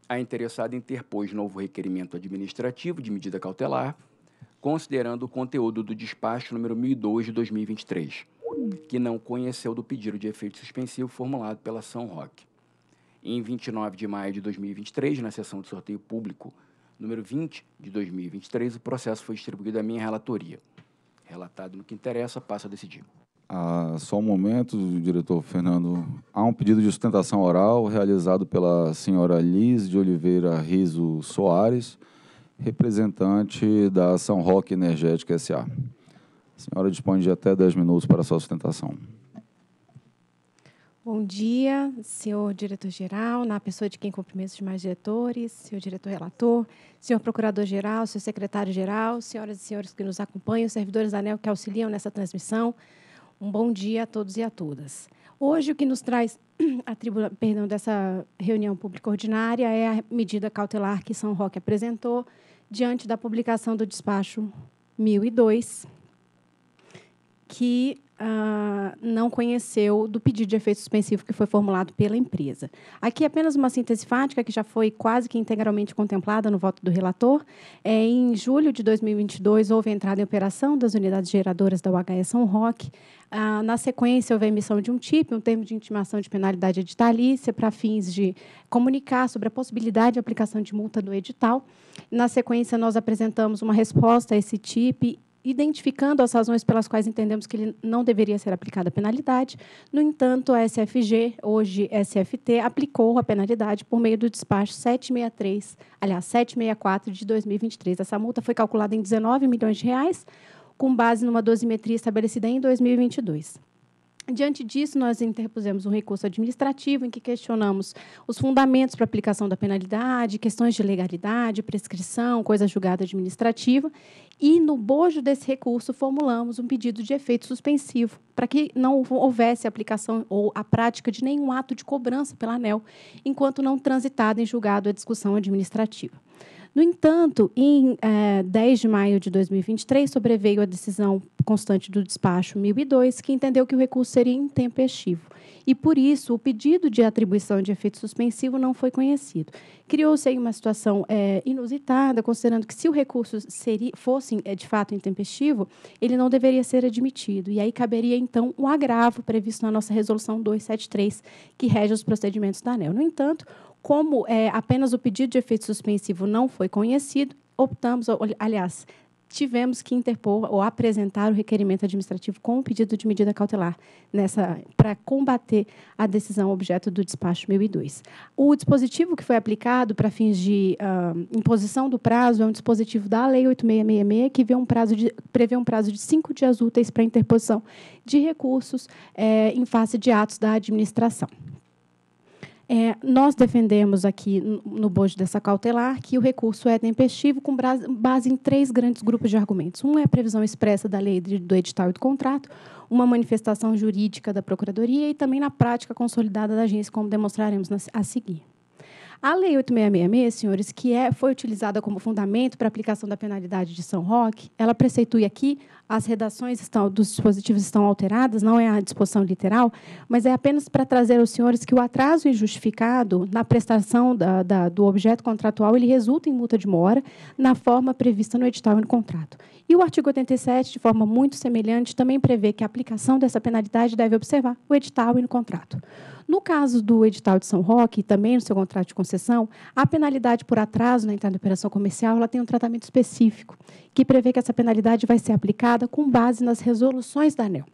a interessada interpôs novo requerimento administrativo de medida cautelar, considerando o conteúdo do despacho número 1002 de 2023, que não conheceu do pedido de efeito suspensivo formulado pela São Roque. Em 29 de maio de 2023, na sessão de sorteio público, número 20, de 2023, o processo foi distribuído à minha relatoria. Relatado no que interessa, passa a decidir. Só um momento, diretor Fernando. Há um pedido de sustentação oral realizado pela senhora Liz de Oliveira Riso Soares, representante da São Roque Energética SA. A senhora dispõe de até 10 minutos para a sua sustentação. Bom dia, senhor diretor-geral, na pessoa de quem cumprimento os demais diretores, senhor diretor-relator, senhor procurador-geral, senhor secretário-geral, senhoras e senhores que nos acompanham, servidores da ANEEL que auxiliam nessa transmissão, um bom dia a todos e a todas. Hoje, o que nos traz a tribuna, perdão, dessa reunião pública ordinária é a medida cautelar que São Roque apresentou diante da publicação do despacho 1002, que não conheceu do pedido de efeito suspensivo que foi formulado pela empresa. Aqui apenas uma síntese fática que já foi quase que integralmente contemplada no voto do relator. Em julho de 2022, houve a entrada em operação das unidades geradoras da UHE São Roque. Na sequência, houve a emissão de um TIP, um termo de intimação de penalidade editalícia, para fins de comunicar sobre a possibilidade de aplicação de multa do edital. Na sequência, nós apresentamos uma resposta a esse TIP, identificando as razões pelas quais entendemos que ele não deveria ser aplicada a penalidade. No entanto, a SFG, hoje SFT, aplicou a penalidade por meio do despacho 764 de 2023. Essa multa foi calculada em R$19 milhões, com base numa dosimetria estabelecida em 2022. Diante disso, nós interpusemos um recurso administrativo em que questionamos os fundamentos para aplicação da penalidade, questões de legalidade, prescrição, coisa julgada administrativa, e, no bojo desse recurso, formulamos um pedido de efeito suspensivo para que não houvesse aplicação ou a prática de nenhum ato de cobrança pela ANEEL, enquanto não transitada em julgado a discussão administrativa. No entanto, em 10 de maio de 2023, sobreveio a decisão constante do despacho 1002, que entendeu que o recurso seria intempestivo. E, por isso, o pedido de atribuição de efeito suspensivo não foi conhecido. Criou-se aí uma situação inusitada, considerando que, se o recurso fosse, de fato, intempestivo, ele não deveria ser admitido. E aí caberia, então, o agravo previsto na nossa Resolução 273, que rege os procedimentos da ANEEL. No entanto, como apenas o pedido de efeito suspensivo não foi conhecido, tivemos que interpor ou apresentar o requerimento administrativo com o pedido de medida cautelar para combater a decisão objeto do despacho 1002. O dispositivo que foi aplicado para fins de imposição do prazo é um dispositivo da Lei 8666, que prevê um prazo de 5 dias úteis para interposição de recursos em face de atos da administração. Nós defendemos aqui, no bojo dessa cautelar, que o recurso é tempestivo com base em 3 grandes grupos de argumentos. Um é a previsão expressa da lei do edital e do contrato, uma manifestação jurídica da Procuradoria e também na prática consolidada da agência, como demonstraremos a seguir. A Lei 8666, senhores, que foi utilizada como fundamento para a aplicação da penalidade de São Roque, ela preceitui aqui, as redações dos dispositivos estão alteradas, não é a disposição literal, mas é apenas para trazer aos senhores que o atraso injustificado na prestação do objeto contratual, ele resulta em multa de mora na forma prevista no edital e no contrato. E o artigo 87, de forma muito semelhante, também prevê que a aplicação dessa penalidade deve observar o edital e no contrato. No caso do edital de São Roque e também no seu contrato de concessão, a penalidade por atraso na entrada em operação comercial ela tem um tratamento específico, que prevê que essa penalidade vai ser aplicada com base nas resoluções da ANEEL.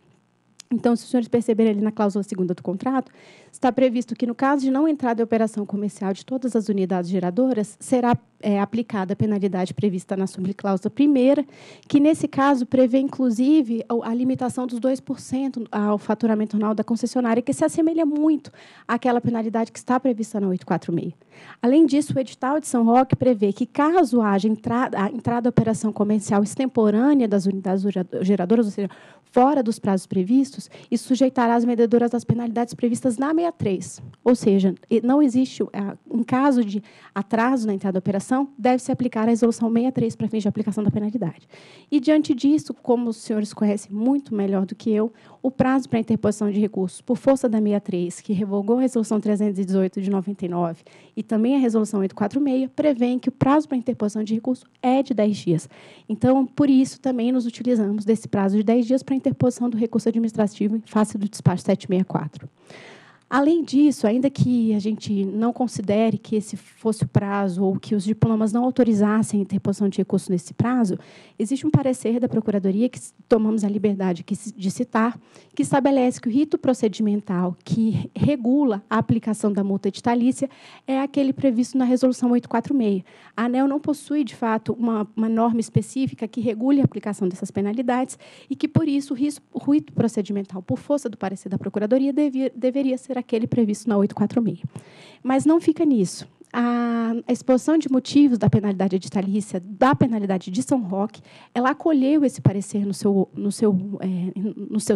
Então, se os senhores perceberem ali na cláusula 2ª do contrato, está previsto que, no caso de não entrada em operação comercial de todas as unidades geradoras, será aplicada a penalidade prevista na subcláusula 1ª, que, nesse caso, prevê, inclusive, a limitação dos 2% ao faturamento anual da concessionária, que se assemelha muito àquela penalidade que está prevista na 846. Além disso, o edital de São Roque prevê que, caso haja entrada em operação comercial extemporânea das unidades geradoras, ou seja, fora dos prazos previstos, e sujeitará as vendedoras às penalidades previstas na 63. Ou seja, não existe, em caso de atraso na entrada da operação, deve-se aplicar a resolução 63 para fins de aplicação da penalidade. E, diante disso, como os senhores conhecem muito melhor do que eu, o prazo para interposição de recursos por força da 63, que revogou a resolução 318 de 99 e também a resolução 846, prevê que o prazo para interposição de recurso é de 10 dias. Então, por isso, também nos utilizamos desse prazo de 10 dias para interposição do recurso administrativo em face do despacho 764. Além disso, ainda que a gente não considere que esse fosse o prazo ou que os diplomas não autorizassem a interposição de recurso nesse prazo, existe um parecer da Procuradoria, que tomamos a liberdade de citar, que estabelece que o rito procedimental que regula a aplicação da multa editalícia é aquele previsto na Resolução 846. A ANEEL não possui, de fato, uma norma específica que regule a aplicação dessas penalidades e que, por isso, o rito procedimental, por força do parecer da Procuradoria, deveria ser era aquele previsto na 846. Mas não fica nisso. A exposição de motivos da penalidade editalícia, da penalidade de São Roque, ela acolheu esse parecer no seu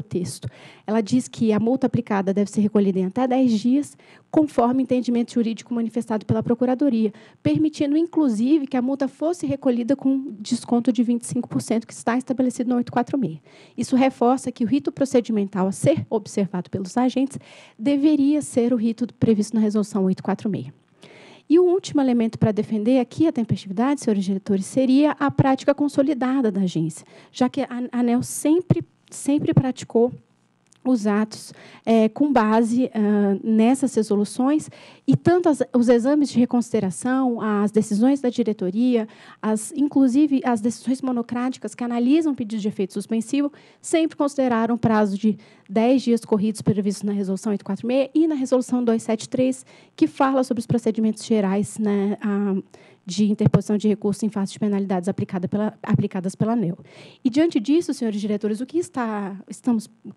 texto. Ela diz que a multa aplicada deve ser recolhida em até 10 dias, conforme o entendimento jurídico manifestado pela Procuradoria, permitindo, inclusive, que a multa fosse recolhida com desconto de 25%, que está estabelecido no 846. Isso reforça que o rito procedimental a ser observado pelos agentes deveria ser o rito previsto na Resolução 846. E o último elemento para defender aqui a tempestividade, senhores diretores, seria a prática consolidada da agência, já que a ANEEL sempre praticou os atos com base nessas resoluções, e tanto os exames de reconsideração, as decisões da diretoria, inclusive as decisões monocráticas que analisam pedidos de efeito suspensivo, sempre consideraram o prazo de 10 dias corridos previsto na Resolução 846 e na Resolução 273, que fala sobre os procedimentos gerais, né, de interposição de recurso em face de penalidades aplicadas pela ANEEL. E, diante disso, senhores diretores,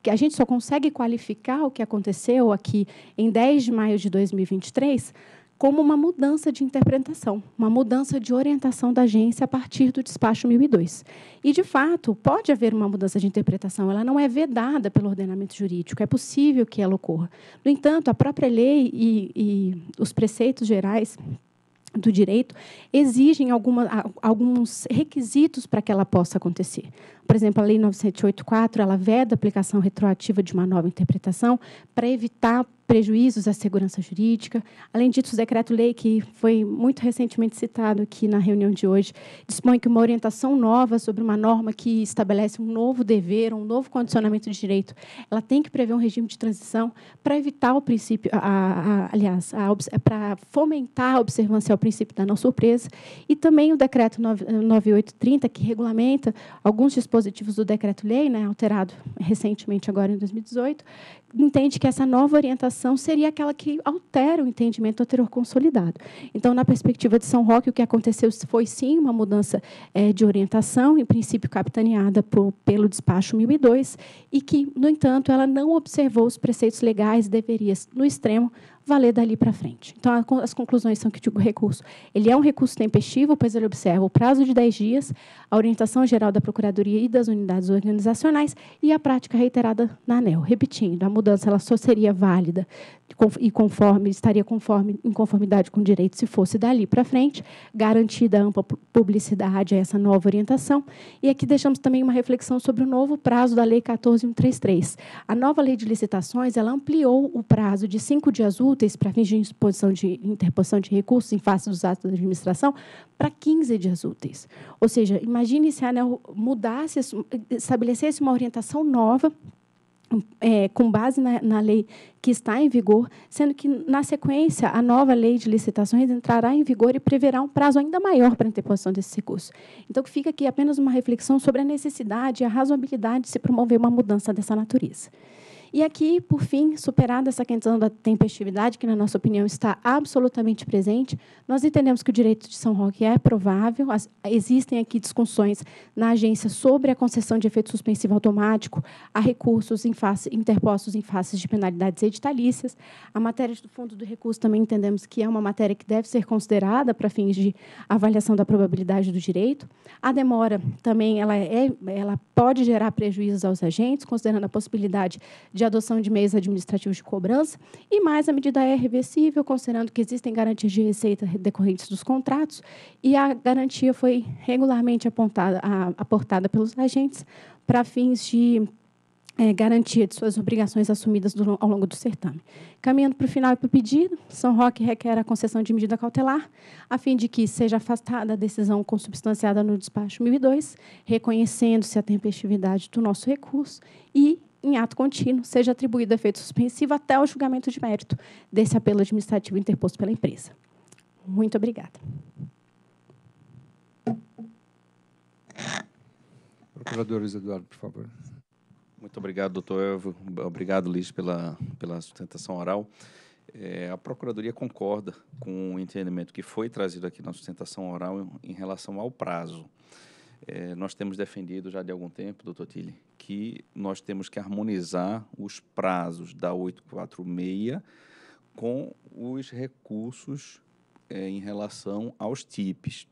a gente só consegue qualificar o que aconteceu aqui em 10 de maio de 2023 como uma mudança de interpretação, uma mudança de orientação da agência a partir do despacho 1002. E, de fato, pode haver uma mudança de interpretação, ela não é vedada pelo ordenamento jurídico, é possível que ela ocorra. No entanto, a própria lei e os preceitos gerais do direito exigem alguns requisitos para que ela possa acontecer. Por exemplo, a Lei 9784, ela veda a aplicação retroativa de uma nova interpretação para evitar prejuízos à segurança jurídica. Além disso, o decreto-lei, que foi muito recentemente citado aqui na reunião de hoje, dispõe que uma orientação nova sobre uma norma que estabelece um novo dever, um novo condicionamento de direito, ela tem que prever um regime de transição para evitar o princípio, para fomentar a observância ao princípio da não surpresa, e também o decreto 9830, que regulamenta alguns dispositivos do decreto-lei, né, alterado recentemente agora em 2018, entende que essa nova orientação seria aquela que altera o entendimento anterior consolidado. Então, na perspectiva de São Roque, o que aconteceu foi, sim, uma mudança de orientação, em princípio capitaneada pelo despacho 1002, e que, no entanto, ela não observou os preceitos legais, deveria, no extremo, valer dali para frente. Então, as conclusões são que o recurso, ele é um recurso tempestivo, pois ele observa o prazo de 10 dias, a orientação geral da Procuradoria e das unidades organizacionais e a prática reiterada na ANEEL. Repetindo, a mudança ela só seria válida e em conformidade com o direito se fosse dali para frente, garantida ampla publicidade a essa nova orientação. E aqui deixamos também uma reflexão sobre o novo prazo da Lei 14.133. A nova Lei de Licitações, ela ampliou o prazo de 5 dias úteis para fins de interposição de recursos em face dos atos da administração para 15 dias úteis. Ou seja, imagine se a ANEEL mudasse, estabelecesse uma orientação nova com base na lei que está em vigor, sendo que, na sequência, a nova Lei de Licitações entrará em vigor e preverá um prazo ainda maior para a interposição desse recurso. Então, fica aqui apenas uma reflexão sobre a necessidade e a razoabilidade de se promover uma mudança dessa natureza. E aqui, por fim, superada essa questão da tempestividade, que, na nossa opinião, está absolutamente presente, nós entendemos que o direito de São Roque é provável. Existem aqui discussões na agência sobre a concessão de efeito suspensivo automático a recursos interpostos em face de penalidades editalícias. A matéria do fundo do recurso também entendemos que é uma matéria que deve ser considerada para fins de avaliação da probabilidade do direito. A demora também ela pode gerar prejuízos aos agentes, considerando a possibilidade de adoção de meios administrativos de cobrança, e mais a medida é reversível, considerando que existem garantias de receita decorrentes dos contratos, e a garantia foi regularmente aportada pelos agentes para fins de garantia de suas obrigações assumidas ao longo do certame. Caminhando para o final e para o pedido, São Roque requer a concessão de medida cautelar, a fim de que seja afastada a decisão consubstanciada no despacho 1002, reconhecendo-se a tempestividade do nosso recurso e, em ato contínuo, seja atribuído efeito suspensivo até o julgamento de mérito desse apelo administrativo interposto pela empresa. Muito obrigada. Procurador Luiz Eduardo, por favor. Muito obrigado, doutor Helvio. Obrigado, Liz, pela sustentação oral. A Procuradoria concorda com o entendimento que foi trazido aqui na sustentação oral em relação ao prazo. Nós temos defendido já de algum tempo, doutor Tilly, que nós temos que harmonizar os prazos da 846 com os recursos em relação aos TIPs.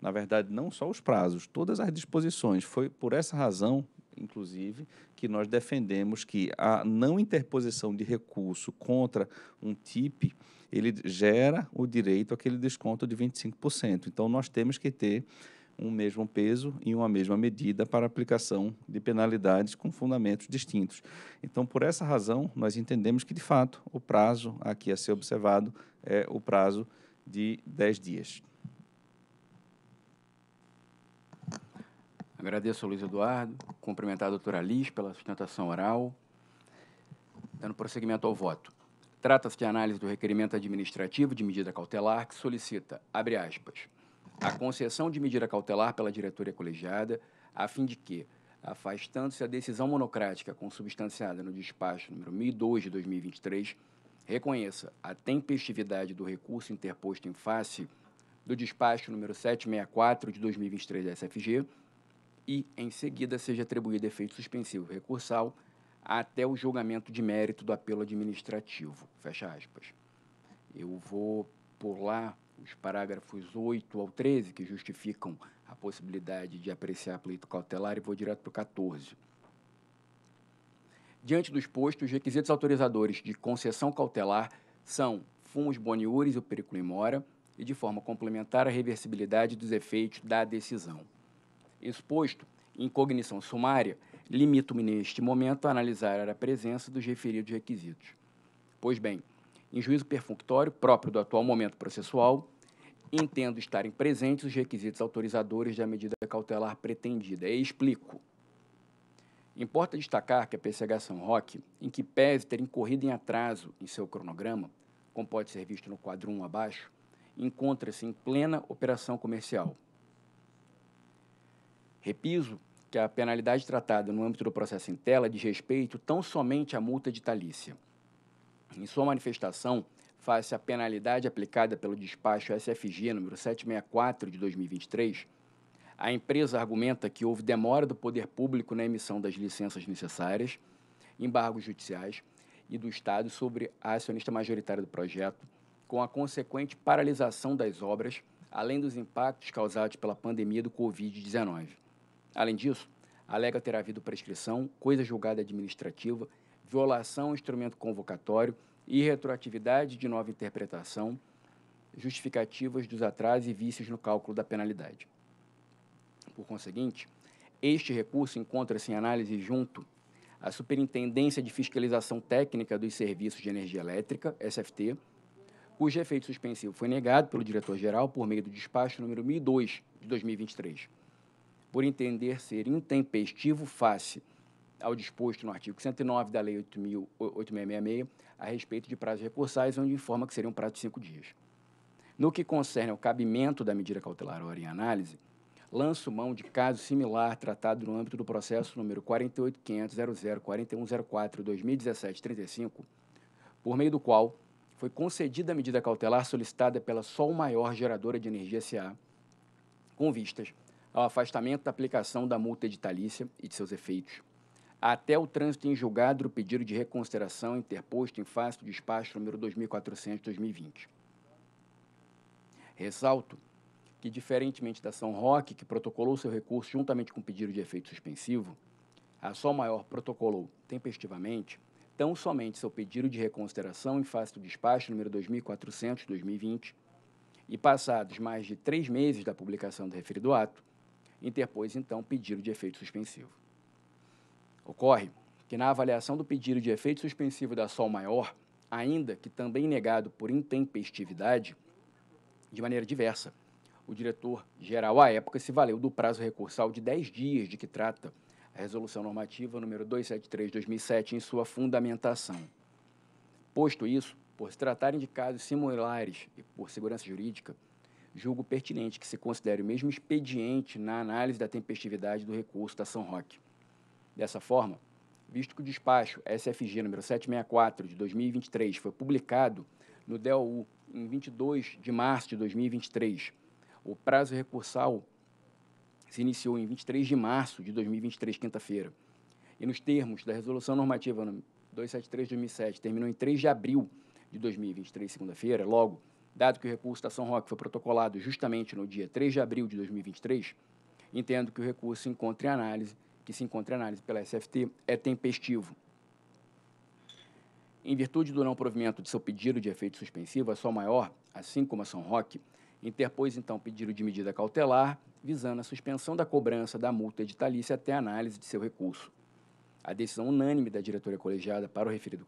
Na verdade, não só os prazos, todas as disposições. Foi por essa razão, inclusive, que nós defendemos que a não interposição de recurso contra um TIP, ele gera o direito àquele desconto de 25%. Então, nós temos que ter um mesmo peso e uma mesma medida para aplicação de penalidades com fundamentos distintos. Então, por essa razão, nós entendemos que, de fato, o prazo aqui a ser observado é o prazo de 10 dias. Agradeço ao Luiz Eduardo, cumprimentar a doutora Liz pela sustentação oral. Dando prosseguimento ao voto. Trata-se de análise do requerimento administrativo de medida cautelar que solicita, abre aspas, a concessão de medida cautelar pela diretoria colegiada, a fim de que, afastando-se a decisão monocrática consubstanciada no despacho número 1002 de 2023, reconheça a tempestividade do recurso interposto em face do despacho número 764 de 2023 da SFG e, em seguida, seja atribuído efeito suspensivo recursal até o julgamento de mérito do apelo administrativo. Fecha aspas. Eu vou pular os parágrafos 8 ao 13, que justificam a possibilidade de apreciar pleito cautelar, e vou direto para o 14. Diante do exposto, os requisitos autorizadores de concessão cautelar são fumus boniuris, o periculo in mora, e de forma complementar a reversibilidade dos efeitos da decisão. Exposto, em cognição sumária, limito-me neste momento a analisar a presença dos referidos requisitos. Pois bem, em juízo perfunctório, próprio do atual momento processual, entendo estarem presentes os requisitos autorizadores da medida cautelar pretendida. E explico. Importa destacar que a PCH São Roque, em que pese ter incorrido em atraso em seu cronograma, como pode ser visto no quadro 1 abaixo, encontra-se em plena operação comercial. Repiso que a penalidade tratada no âmbito do processo em tela diz respeito tão somente à multa de talícia. Em sua manifestação, face à penalidade aplicada pelo despacho SFG número 764 de 2023, a empresa argumenta que houve demora do poder público na emissão das licenças necessárias, embargos judiciais e do Estado sobre a acionista majoritária do projeto, com a consequente paralisação das obras, além dos impactos causados pela pandemia do Covid-19. Além disso, alega ter havido prescrição, coisa julgada administrativa, violação ao instrumento convocatório e retroatividade de nova interpretação, justificativas dos atrasos e vícios no cálculo da penalidade. Por conseguinte, este recurso encontra-se em análise junto à Superintendência de Fiscalização Técnica dos Serviços de Energia Elétrica, SFT, cujo efeito suspensivo foi negado pelo diretor-geral por meio do despacho número 1002 de 2023, por entender ser intempestivo face ao disposto no artigo 109 da Lei 8.666, a respeito de prazos recursais, onde informa que seria um prazo de 5 dias. No que concerne ao cabimento da medida cautelar ora em análise, lanço mão de caso similar tratado no âmbito do processo número 48.500.004104-2017-35, por meio do qual foi concedida a medida cautelar solicitada pela Sol Maior Geradora de Energia SA, com vistas ao afastamento da aplicação da multa editalícia e de seus efeitos, até o trânsito em julgado do pedido de reconsideração interposto em face do despacho número 2400/2020. Ressalto que, diferentemente da São Roque, que protocolou seu recurso juntamente com o pedido de efeito suspensivo, a Sol Maior protocolou tempestivamente tão somente seu pedido de reconsideração em face do despacho número 2400/2020 e, passados mais de 3 meses da publicação do referido ato, interpôs, então, pedido de efeito suspensivo. Ocorre que, na avaliação do pedido de efeito suspensivo da Sol Maior, ainda que também negado por intempestividade, de maneira diversa, o diretor-geral, à época, se valeu do prazo recursal de 10 dias de que trata a Resolução Normativa número 273/2007 em sua fundamentação. Posto isso, por se tratarem de casos similares e por segurança jurídica, julgo pertinente que se considere o mesmo expediente na análise da tempestividade do recurso da São Roque. Dessa forma, visto que o despacho SFG número 764 de 2023 foi publicado no DOU em 22 de março de 2023, o prazo recursal se iniciou em 23 de março de 2023, quinta-feira, e nos termos da Resolução Normativa 273/2007, terminou em 3 de abril de 2023, segunda-feira, logo, dado que o recurso da São Roque foi protocolado justamente no dia 3 de abril de 2023, entendo que o recurso que se encontra em análise pela SFT é tempestivo. Em virtude do não provimento de seu pedido de efeito suspensivo, a Só Maior, assim como a São Roque, interpôs, então, pedido de medida cautelar, visando a suspensão da cobrança da multa editalícia até a análise de seu recurso. A decisão unânime da diretoria colegiada para o referido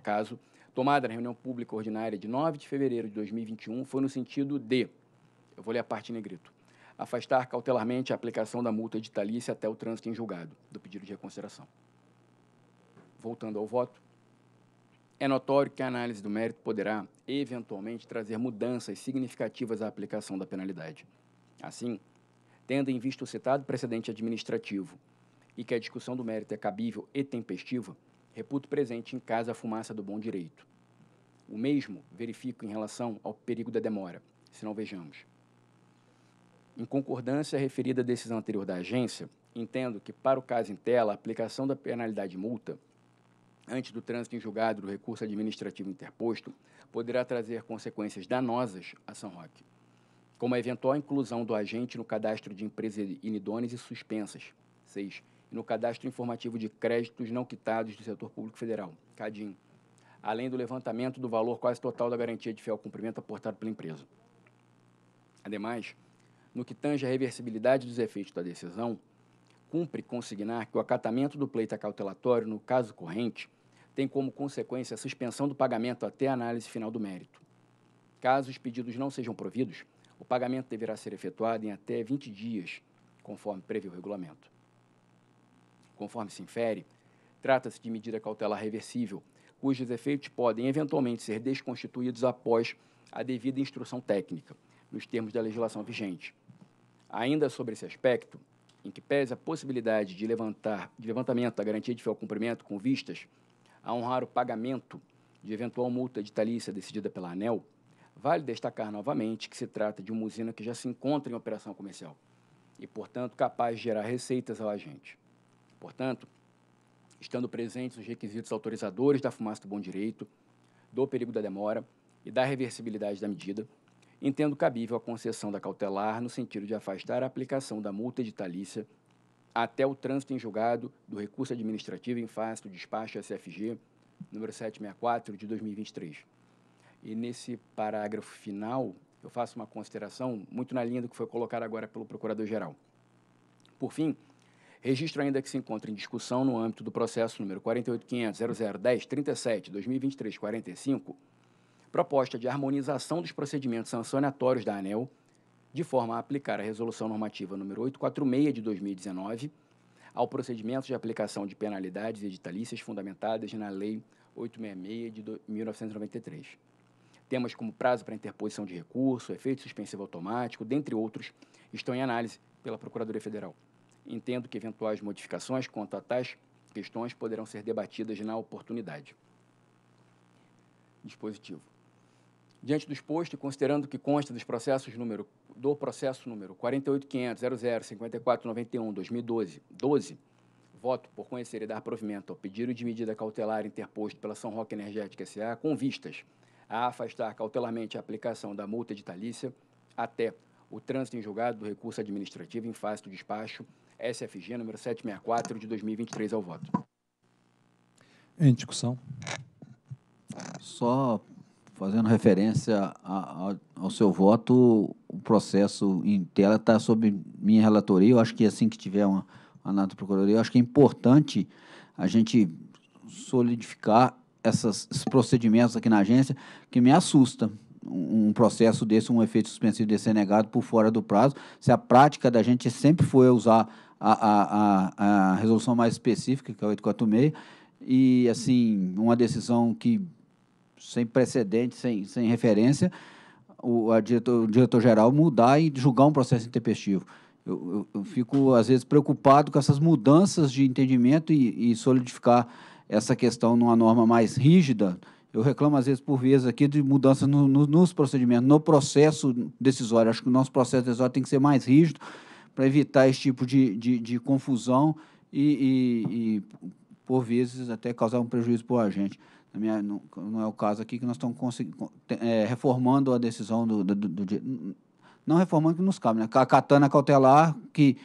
caso, tomada na reunião pública ordinária de 9 de fevereiro de 2021, foi no sentido de, eu vou ler a parte em negrito, afastar cautelarmente a aplicação da multa editalícia até o trânsito em julgado do pedido de reconsideração. Voltando ao voto, é notório que a análise do mérito poderá, eventualmente, trazer mudanças significativas à aplicação da penalidade. Assim, tendo em vista o citado precedente administrativo e que a discussão do mérito é cabível e tempestiva, reputo presente em casa a fumaça do bom direito. O mesmo verifico em relação ao perigo da demora, se não vejamos. Em concordância à referida decisão anterior da agência, entendo que, para o caso em tela, a aplicação da penalidade multa antes do trânsito em julgado do recurso administrativo interposto, poderá trazer consequências danosas a São Roque, como a eventual inclusão do agente no cadastro de empresas inidôneas e suspensas, 6, e no cadastro informativo de créditos não quitados do setor público federal, CADIM, além do levantamento do valor quase total da garantia de fiel cumprimento aportado pela empresa. Ademais, no que tange a reversibilidade dos efeitos da decisão, cumpre consignar que o acatamento do pleito acautelatório, no caso corrente, tem como consequência a suspensão do pagamento até a análise final do mérito. Caso os pedidos não sejam providos, o pagamento deverá ser efetuado em até 20 dias, conforme prevê o regulamento. Conforme se infere, trata-se de medida cautelar reversível, cujos efeitos podem eventualmente ser desconstituídos após a devida instrução técnica, nos termos da legislação vigente. Ainda sobre esse aspecto, em que pese a possibilidade de levantamento da garantia de fiel cumprimento com vistas a honrar o pagamento de eventual multa editalícia decidida pela ANEEL, vale destacar novamente que se trata de uma usina que já se encontra em operação comercial e, portanto, capaz de gerar receitas ao agente. Portanto, estando presentes os requisitos autorizadores da fumaça do bom direito, do perigo da demora e da reversibilidade da medida, entendo cabível a concessão da cautelar no sentido de afastar a aplicação da multa editalícia até o trânsito em julgado do recurso administrativo em face do despacho SFG número 764 de 2023. E nesse parágrafo final, eu faço uma consideração muito na linha do que foi colocado agora pelo Procurador-Geral. Por fim, registro ainda que se encontra em discussão no âmbito do processo número 48.500.001037/2023-45, proposta de harmonização dos procedimentos sancionatórios da ANEEL, de forma a aplicar a Resolução Normativa número 846 de 2019 ao procedimento de aplicação de penalidades editalícias fundamentadas na Lei 866 de 1993. Temas como prazo para interposição de recurso, efeito suspensivo automático, dentre outros, estão em análise pela Procuradoria Federal. Entendo que eventuais modificações quanto a tais questões poderão ser debatidas na oportunidade. Dispositivo. Diante do exposto e considerando que consta dos processo número 48.500.005491/2012, 12, voto por conhecer e dar provimento ao pedido de medida cautelar interposto pela São Roque Energética SA com vistas a afastar cautelarmente a aplicação da multa editalícia até o trânsito em julgado do recurso administrativo em face do despacho SFG número 764 de 2023 ao voto. Em discussão. Só fazendo referência ao seu voto, o processo em tela está sob minha relatoria. Eu acho que assim que tiver uma análise da Procuradoria, eu acho que é importante a gente solidificar esses procedimentos aqui na agência, que me assusta um processo desse, um efeito suspensivo desse ser negado por fora do prazo, se a prática da gente sempre foi usar a resolução mais específica, que é a 846, e, assim, uma decisão que sem precedente, sem referência, o diretor-geral mudar e julgar um processo intempestivo. Eu fico, às vezes, preocupado com essas mudanças de entendimento e solidificar essa questão numa norma mais rígida. Eu reclamo, às vezes, por vezes aqui, de mudanças nos procedimentos, no processo decisório. Acho que o nosso processo decisório tem que ser mais rígido, para evitar esse tipo de confusão e, por vezes, até causar um prejuízo para o agente. Não é o caso aqui, que nós estamos reformando a decisão Não reformando que nos cabe, né? Acatando a cautelar, que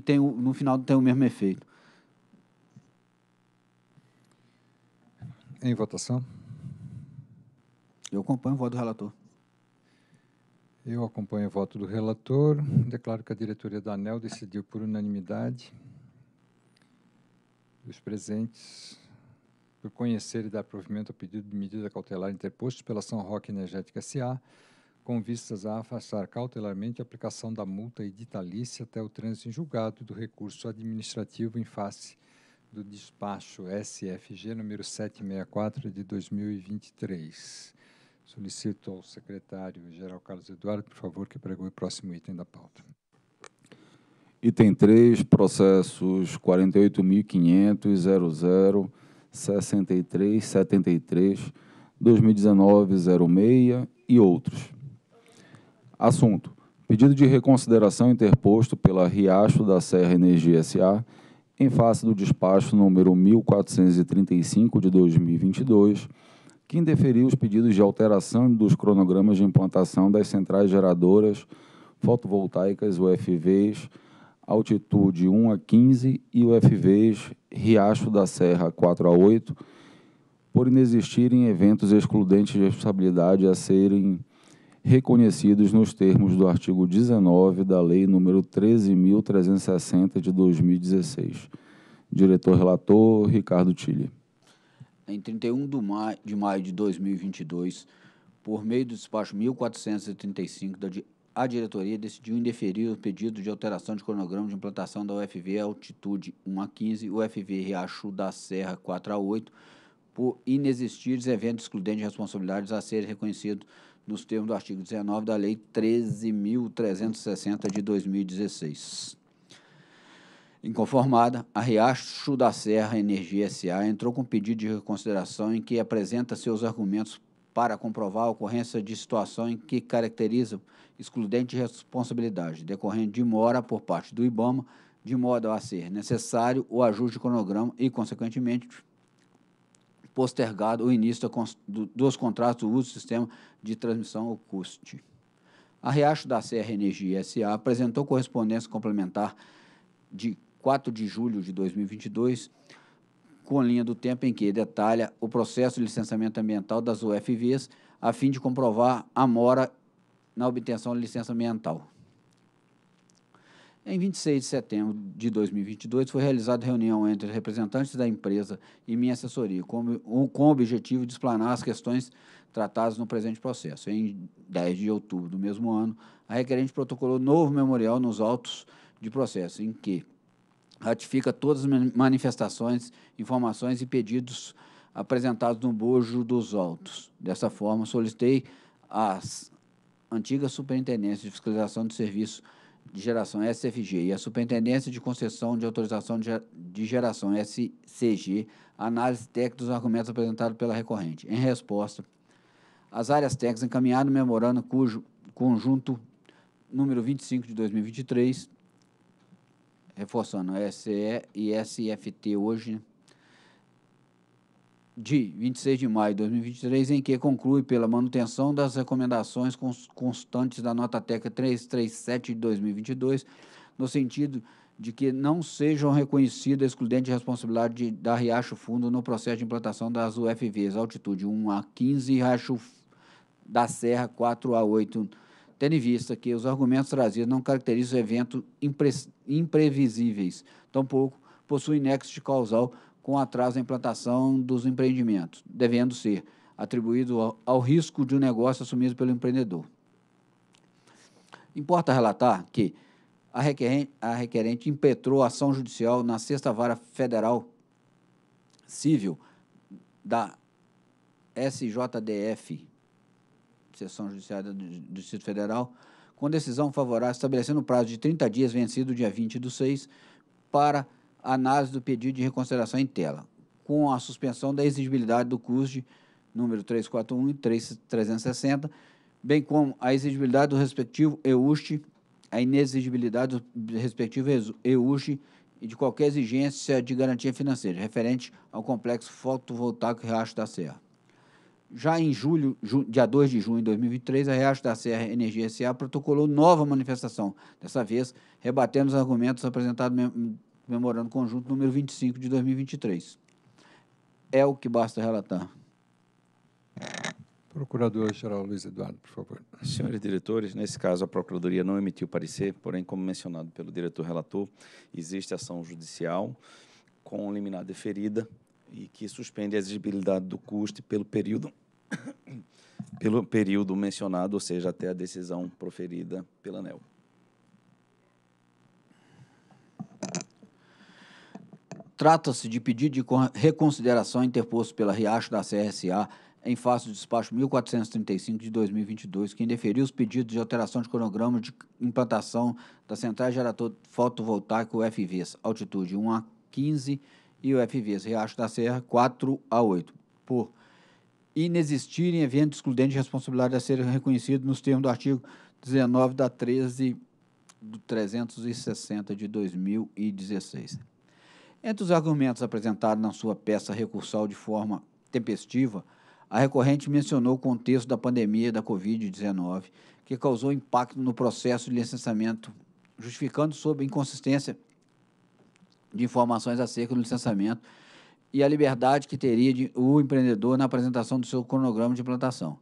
tem, no final tem o mesmo efeito. Em votação? Eu acompanho o voto do relator. Eu acompanho o voto do relator. Declaro que a diretoria da ANEEL decidiu por unanimidade dos presentes por conhecer e dar provimento ao pedido de medida cautelar interposto pela São Roque Energética SA, com vistas a afastar cautelarmente a aplicação da multa editalícia até o trânsito em julgado do recurso administrativo em face do despacho SFG número 764 de 2023. Solicito ao secretário-geral Carlos Eduardo, por favor, que pregue o próximo item da pauta. Item 3, processos 48.500.006373/2019-06 e outros. Assunto: pedido de reconsideração interposto pela Riacho da Serra Energia S.A. em face do despacho número 1435 de 2022, que indeferiu os pedidos de alteração dos cronogramas de implantação das centrais geradoras fotovoltaicas UFVs Altitude 1 a 15 e UFVs Riacho da Serra 4 a 8, por inexistirem eventos excludentes de responsabilidade a serem reconhecidos nos termos do artigo 19 da Lei nº 13.360, de 2016. Diretor-relator, Ricardo Tilli. Em 31 de maio de 2022, por meio do despacho 1435, a diretoria decidiu indeferir o pedido de alteração de cronograma de implantação da UFV Altitude 1 a 15 e UFV Riacho da Serra 4 a 8, por inexistir eventos excludentes de responsabilidades a serem reconhecidos nos termos do artigo 19 da Lei 13.360, de 2016. Inconformada, a Riacho da Serra Energia S.A. entrou com pedido de reconsideração em que apresenta seus argumentos para comprovar a ocorrência de situação em que caracteriza excludente de responsabilidade, decorrente de mora por parte do IBAMA, de modo a ser necessário o ajuste de cronograma e, consequentemente, postergado o início dos contratos do uso do sistema de transmissão, ou CUST. A Riacho da Serra Energia S.A. apresentou correspondência complementar de 4 de julho de 2022, com linha do tempo em que detalha o processo de licenciamento ambiental das UFVs, a fim de comprovar a mora na obtenção de licença ambiental. Em 26 de setembro de 2022, foi realizada reunião entre representantes da empresa e minha assessoria, com o objetivo de explanar as questões tratadas no presente processo. Em 10 de outubro do mesmo ano, a requerente protocolou novo memorial nos autos de processo, em que ratifica todas as manifestações, informações e pedidos apresentados no bojo dos autos. Dessa forma, solicitei à antiga Superintendência de Fiscalização do Serviço de Geração SFG e a Superintendência de Concessão de Autorização de Geração SCG, análise técnica dos argumentos apresentados pela recorrente. Em resposta, as áreas técnicas encaminharam o memorando cujo conjunto número 25 de 2023, reforçando a SE e SFT hoje, de 26 de maio de 2023, em que conclui pela manutenção das recomendações constantes da nota técnica 337 de 2022, no sentido de que não sejam reconhecidas excludentes de responsabilidade da Riacho Fundo no processo de implantação das UFVs Altitude 1 a 15 e Riacho da Serra 4 a 8, tendo em vista que os argumentos trazidos não caracterizam eventos imprevisíveis, tampouco possuem nexo de causal com atraso na implantação dos empreendimentos, devendo ser atribuído ao risco de um negócio assumido pelo empreendedor. Importa relatar que a requerente impetrou a ação judicial na 6ª Vara Federal Civil da SJDF, Seção Judiciária do Distrito Federal, com decisão favorável, estabelecendo o prazo de 30 dias vencido dia 20/6 para análise do pedido de reconsideração em tela, com a suspensão da exigibilidade do CUSD número 341 e 360, bem como a exigibilidade do respectivo EUST a inexigibilidade do respectivo EUG e de qualquer exigência de garantia financeira referente ao complexo fotovoltaico Riacho da Serra. Já em julho, dia 2 de junho de 2023, a Riacho da Serra Energia S.A. protocolou nova manifestação, dessa vez rebatendo os argumentos apresentados no Memorando Conjunto número 25 de 2023. É o que basta relatar. Procurador-Geral Luiz Eduardo, por favor. Senhores diretores, nesse caso a Procuradoria não emitiu parecer, porém, como mencionado pelo diretor-relator, existe ação judicial com liminar deferida e que suspende a exigibilidade do custo pelo período mencionado, ou seja, até a decisão proferida pela ANEEL. Trata-se de pedido de reconsideração interposto pela Riacho da Serra S.A. em face do despacho 1435 de 2022, que indeferiu os pedidos de alteração de cronograma de implantação da Central Geradora Fotovoltaica UFV Altitude 1 a 15 e UFV Riacho da Serra 4 a 8, por inexistirem evento excludente de responsabilidade a ser reconhecido nos termos do artigo 19 da 13 do 360 de 2016. Entre os argumentos apresentados na sua peça recursal de forma tempestiva, a recorrente mencionou o contexto da pandemia da Covid-19, que causou impacto no processo de licenciamento, justificando sob inconsistência de informações acerca do licenciamento e a liberdade que teria o empreendedor na apresentação do seu cronograma de implantação,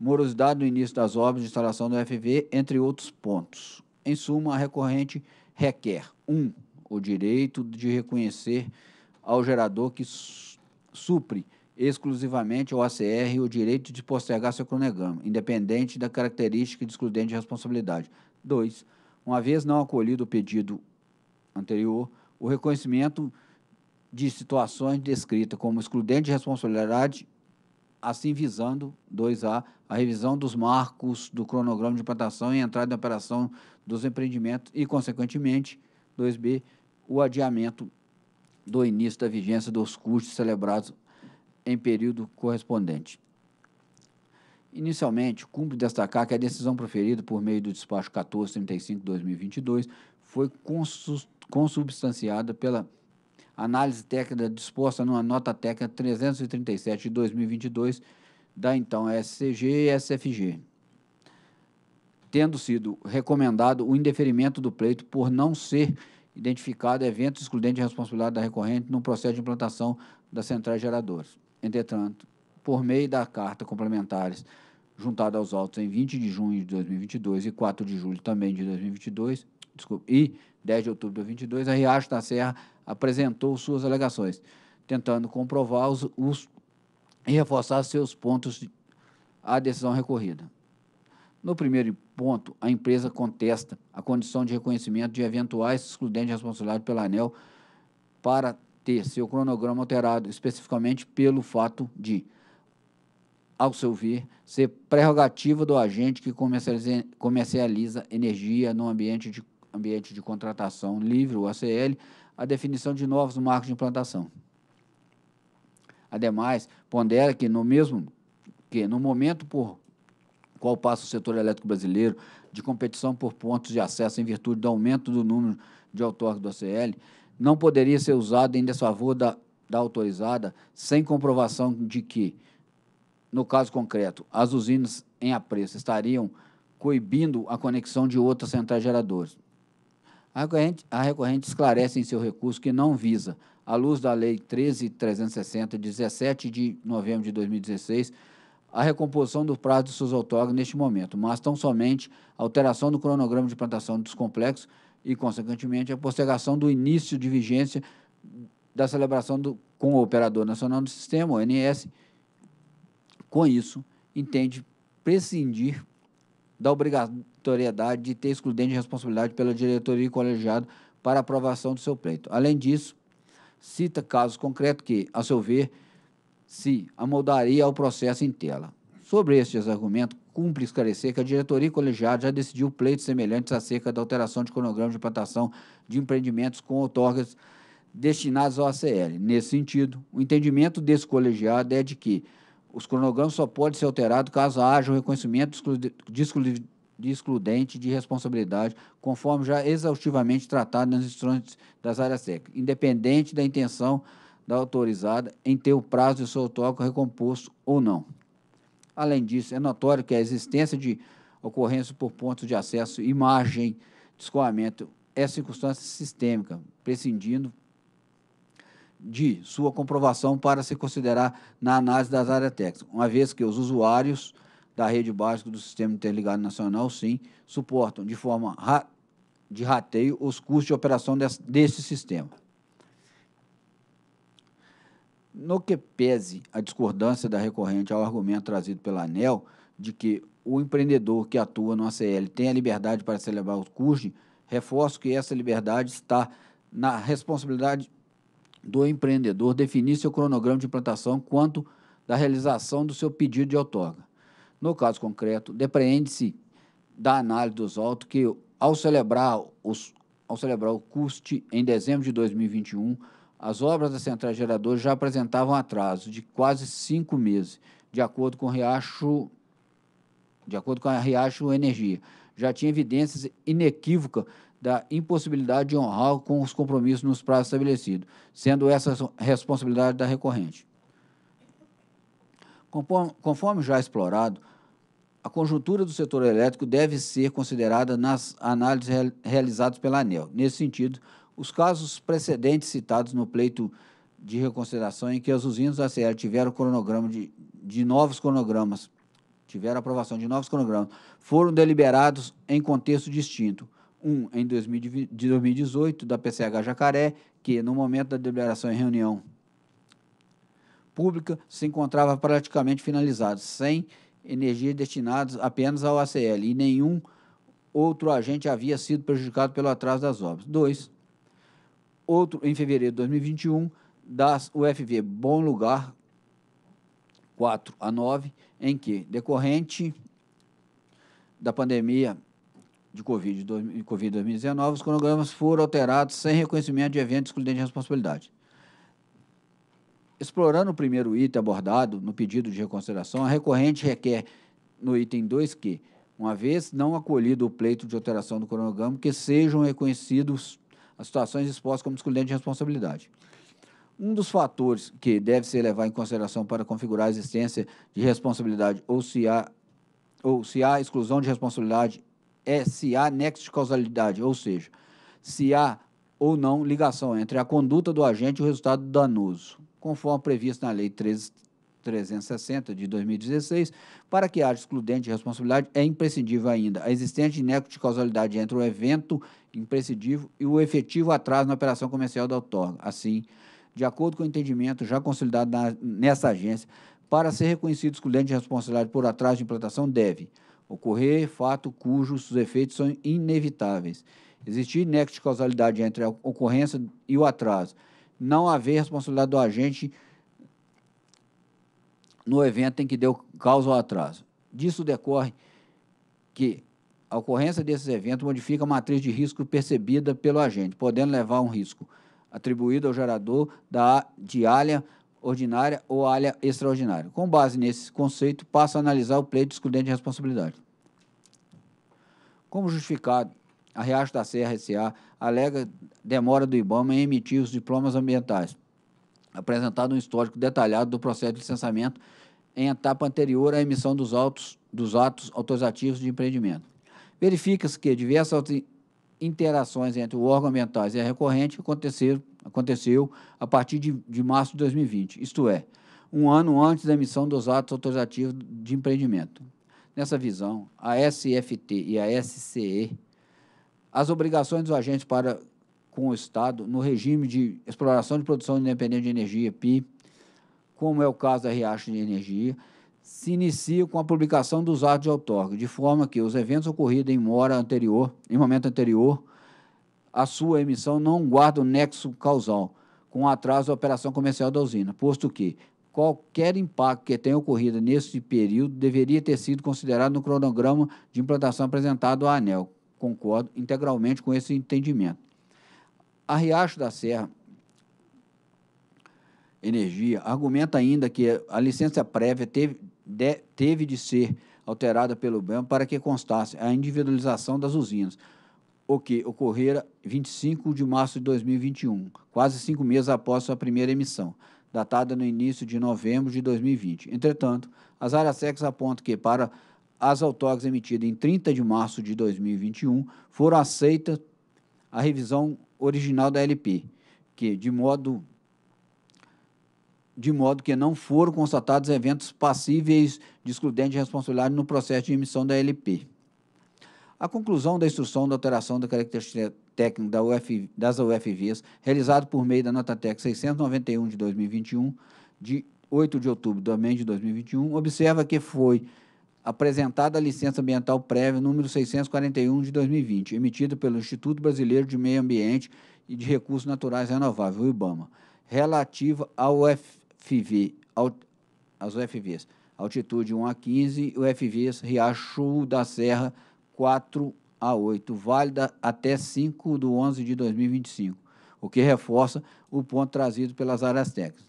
morosidade no início das obras de instalação do UFV, entre outros pontos. Em suma, a recorrente requer: 1. O direito de reconhecer ao gerador que supre exclusivamente ao ACR o direito de postergar seu cronograma, independente da característica de excludente de responsabilidade. 2. Uma vez não acolhido o pedido anterior, o reconhecimento de situações descritas como excludente de responsabilidade, assim visando, 2A, a revisão dos marcos do cronograma de implantação e entrada em operação dos empreendimentos e, consequentemente, 2B, o adiamento do início da vigência dos custos celebrados em período correspondente. Inicialmente, cumpre destacar que a decisão proferida por meio do despacho 1435/2022 foi consubstanciada pela análise técnica disposta numa nota técnica 337 de 2022 da então SRG e SFG, tendo sido recomendado o indeferimento do pleito por não ser identificado evento excludente de responsabilidade da recorrente no processo de implantação das centrais geradoras. Entretanto, por meio da carta complementares juntada aos autos em 20 de junho de 2022 e 4 de julho também de 2022, desculpa, e 10 de outubro de 2022, a Riacho da Serra apresentou suas alegações, tentando comprovar e reforçar seus pontos à decisão recorrida. No primeiro ponto, a empresa contesta a condição de reconhecimento de eventuais excludentes de responsabilidade pela ANEEL para ter seu cronograma alterado, especificamente pelo fato de, ao seu ver, ser prerrogativa do agente que comercializa energia no ambiente de contratação livre, o ACL, a definição de novos marcos de implantação. Ademais, pondera que, no momento por qual passa o setor elétrico brasileiro de competição por pontos de acesso em virtude do aumento do número de outorgas do ACL, não poderia ser usado em desfavor da autorizada sem comprovação de que, no caso concreto, as usinas em apreço estariam coibindo a conexão de outras centrais geradoras. A recorrente esclarece em seu recurso que não visa, à luz da Lei 13.360, 17 de novembro de 2016, a recomposição do prazo de seus outorgas neste momento, mas tão somente a alteração do cronograma de implantação dos complexos e, consequentemente, a postergação do início de vigência da celebração com o Operador Nacional do Sistema, ONS. Com isso, entende prescindir da obrigatoriedade de ter excludente de responsabilidade pela diretoria e colegiado para aprovação do seu pleito. Além disso, cita casos concretos que, a seu ver, se amoldaria ao processo em tela. Sobre estes argumentos, cumpre esclarecer que a diretoria e colegiado já decidiu pleitos semelhantes acerca da alteração de cronograma de implantação de empreendimentos com outorgas destinadas ao ACL. Nesse sentido, o entendimento desse colegiado é de que os cronogramas só podem ser alterados caso haja o reconhecimento de de excludente de responsabilidade, conforme já exaustivamente tratado nas instruções das áreas técnicas, independente da intenção da autorizada em ter o prazo de seu tóxico recomposto ou não. Além disso, é notório que a existência de ocorrência por pontos de acesso e margem de escoamento é circunstância sistêmica, prescindindo de sua comprovação para se considerar na análise das áreas técnicas, uma vez que os usuários da rede básica do Sistema Interligado Nacional, sim, suportam de forma de rateio os custos de operação desse sistema. No que pese a discordância da recorrente ao argumento trazido pela ANEEL de que o empreendedor que atua no ACL tem a liberdade para celebrar o CURG, reforço que essa liberdade está na responsabilidade do empreendedor definir seu cronograma de implantação quanto da realização do seu pedido de outorga. No caso concreto, depreende-se da análise dos autos que, ao celebrar o CUST em dezembro de 2021, as obras da Central Geradora já apresentavam atraso de quase 5 meses, de acordo com a Riacho Energia. Já tinha evidências inequívocas da impossibilidade de honrar com os compromissos nos prazos estabelecidos, sendo essa responsabilidade da recorrente. Conforme já explorado, a conjuntura do setor elétrico deve ser considerada nas análises realizadas pela ANEEL. Nesse sentido, os casos precedentes citados no pleito de reconsideração em que as usinas da ACL tiveram aprovação de novos cronogramas, foram deliberados em contexto distinto. Um em 2018, da PCH Jacaré, que, no momento da deliberação em reunião pública, se encontrava praticamente finalizado, sem energias destinadas apenas ao ACL, e nenhum outro agente havia sido prejudicado pelo atraso das obras. 2. Outro, em fevereiro de 2021, das UFV Bom Lugar, 4 a 9, em que, decorrente da pandemia de Covid-19, os cronogramas foram alterados sem reconhecimento de eventos excludentes de responsabilidade. Explorando o primeiro item abordado no pedido de reconsideração, a recorrente requer, no item 2, que, uma vez não acolhido o pleito de alteração do cronograma, que sejam reconhecidos as situações expostas como excludentes de responsabilidade. Um dos fatores que deve ser levado em consideração para configurar a existência de responsabilidade ou se há exclusão de responsabilidade é se há nexo de causalidade, ou seja, se há ou não ligação entre a conduta do agente e o resultado danoso, conforme previsto na Lei 13.360 de 2016, para que haja excludente de responsabilidade, é imprescindível ainda a existência de nexo de causalidade entre o evento imprescindível e o efetivo atraso na operação comercial da outorga. Assim, de acordo com o entendimento já consolidado nessa agência, para ser reconhecido excludente de responsabilidade por atraso de implantação, deve ocorrer fato cujos efeitos são inevitáveis, existir nexo de causalidade entre a ocorrência e o atraso, não haver responsabilidade do agente no evento em que deu causa ao atraso. Disso decorre que a ocorrência desses eventos modifica a matriz de risco percebida pelo agente, podendo levar a um risco atribuído ao gerador de alha ordinária ou alha extraordinária. Com base nesse conceito, passo a analisar o pleito excludente de responsabilidade. Como justificado, a Riacho da Serra SA alega demora do IBAMA em emitir os diplomas ambientais, apresentado um histórico detalhado do processo de licenciamento em etapa anterior à emissão dos atos autorizativos de empreendimento. Verifica-se que diversas interações entre o órgão ambiental e a recorrente aconteceu a partir de março de 2020, isto é, um ano antes da emissão dos atos autorizativos de empreendimento. Nessa visão, a SFT e a SCE, as obrigações dos agentes para com o Estado no regime de exploração de produção independente de energia, PI, como é o caso da Riacho de Energia, se inicia com a publicação dos atos de outorga, de forma que os eventos ocorridos em momento anterior, à sua emissão não guardam nexo causal com o atraso da operação comercial da usina, posto que qualquer impacto que tenha ocorrido nesse período deveria ter sido considerado no cronograma de implantação apresentado à ANEEL. Concordo integralmente com esse entendimento. A Riacho da Serra Energia argumenta ainda que a licença prévia teve de ser alterada pelo IBAMA para que constasse a individualização das usinas, o que ocorrera 25 de março de 2021, quase 5 meses após sua primeira emissão, datada no início de novembro de 2020. Entretanto, as ARASECs apontam que, para as outorgas emitidas em 30 de março de 2021, foram aceitas a revisão original da LP, que, de modo que não foram constatados eventos passíveis de excludente de responsabilidade no processo de emissão da LP. A conclusão da instrução da alteração da característica técnica das UFVs, realizada por meio da Nota Técnica 691 de 2021, de 8 de outubro de 2021, observa que foi apresentada a licença ambiental prévia número 641 de 2020, emitida pelo Instituto Brasileiro de Meio Ambiente e de Recursos Naturais Renováveis, o IBAMA, relativa às UFVs, altitude 1 a 15, UFVs, Riacho da Serra 4 a 8, válida até 5 de 11 de 2025, o que reforça o ponto trazido pelas áreas técnicas.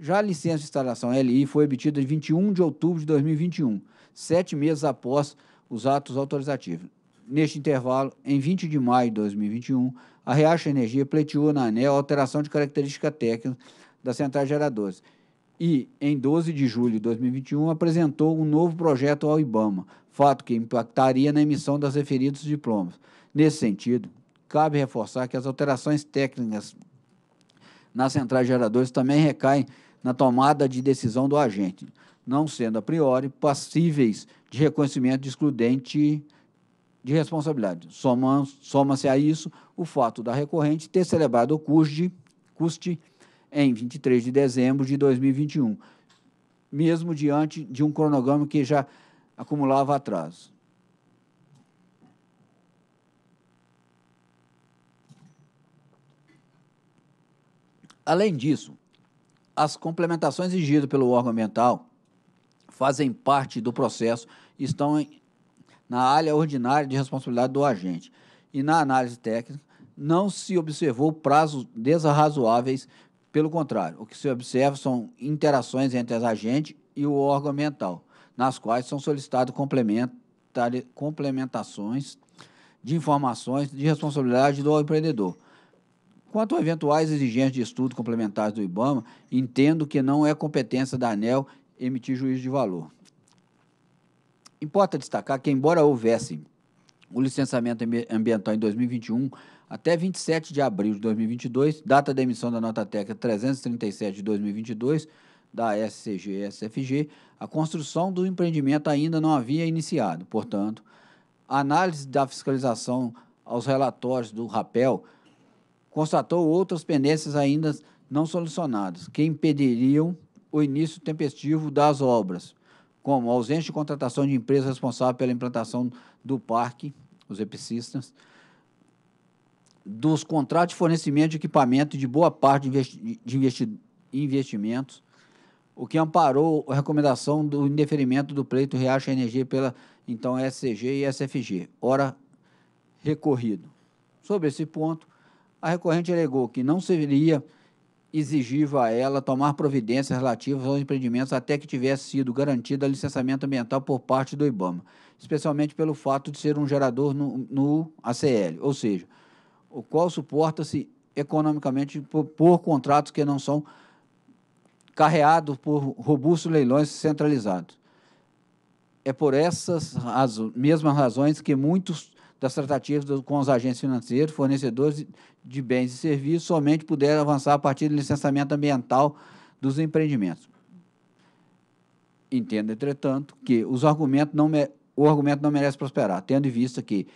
Já a licença de instalação LI foi emitida em 21 de outubro de 2021, 7 meses após os atos autorizativos. Neste intervalo, em 20 de maio de 2021, a Riacho da Energia pleiteou na ANEEL a alteração de característica técnica das centrais geradoras e, em 12 de julho de 2021, apresentou um novo projeto ao IBAMA, fato que impactaria na emissão das referidos diplomas. Nesse sentido, cabe reforçar que as alterações técnicas nas centrais geradoras também recaem na tomada de decisão do agente, não sendo, a priori, passíveis de reconhecimento de excludente de responsabilidade. Soma-se a isso o fato da recorrente ter celebrado o CUST em 23 de dezembro de 2021, mesmo diante de um cronograma que já acumulava atraso. Além disso, as complementações exigidas pelo órgão ambiental fazem parte do processo e estão na área ordinária de responsabilidade do agente. E na análise técnica, não se observou prazos desarrazoáveis, pelo contrário, o que se observa são interações entre as agentes e o órgão ambiental, nas quais são solicitadas complementações de informações de responsabilidade do empreendedor. Quanto a eventuais exigências de estudo complementares do IBAMA, entendo que não é competência da ANEEL emitir juízo de valor. Importa destacar que, embora houvesse o licenciamento ambiental em 2021, até 27 de abril de 2022, data da emissão da Nota Técnica 337 de 2022, da SRG e SFG, a construção do empreendimento ainda não havia iniciado. Portanto, a análise da fiscalização aos relatórios do RAPEL constatou outras pendências ainda não solucionadas, que impediriam o início tempestivo das obras, como a ausência de contratação de empresa responsável pela implantação do parque, os epicistas, dos contratos de fornecimento de equipamento e de boa parte de investimentos, o que amparou a recomendação do indeferimento do pleito Riacho da Energia pela, então, SCG e SFG, ora recorrido. Sobre esse ponto, a recorrente alegou que não seria exigível a ela tomar providências relativas aos empreendimentos até que tivesse sido garantido licenciamento ambiental por parte do IBAMA, especialmente pelo fato de ser um gerador no ACL, ou seja, o qual suporta-se economicamente por contratos que não são carreados por robustos leilões centralizados. É por essas mesmas razões que muitos das tratativas com os agentes financeiros, fornecedores de bens e serviços, somente puderam avançar a partir do licenciamento ambiental dos empreendimentos. Entendo, entretanto, que o argumento não merece prosperar, tendo em vista que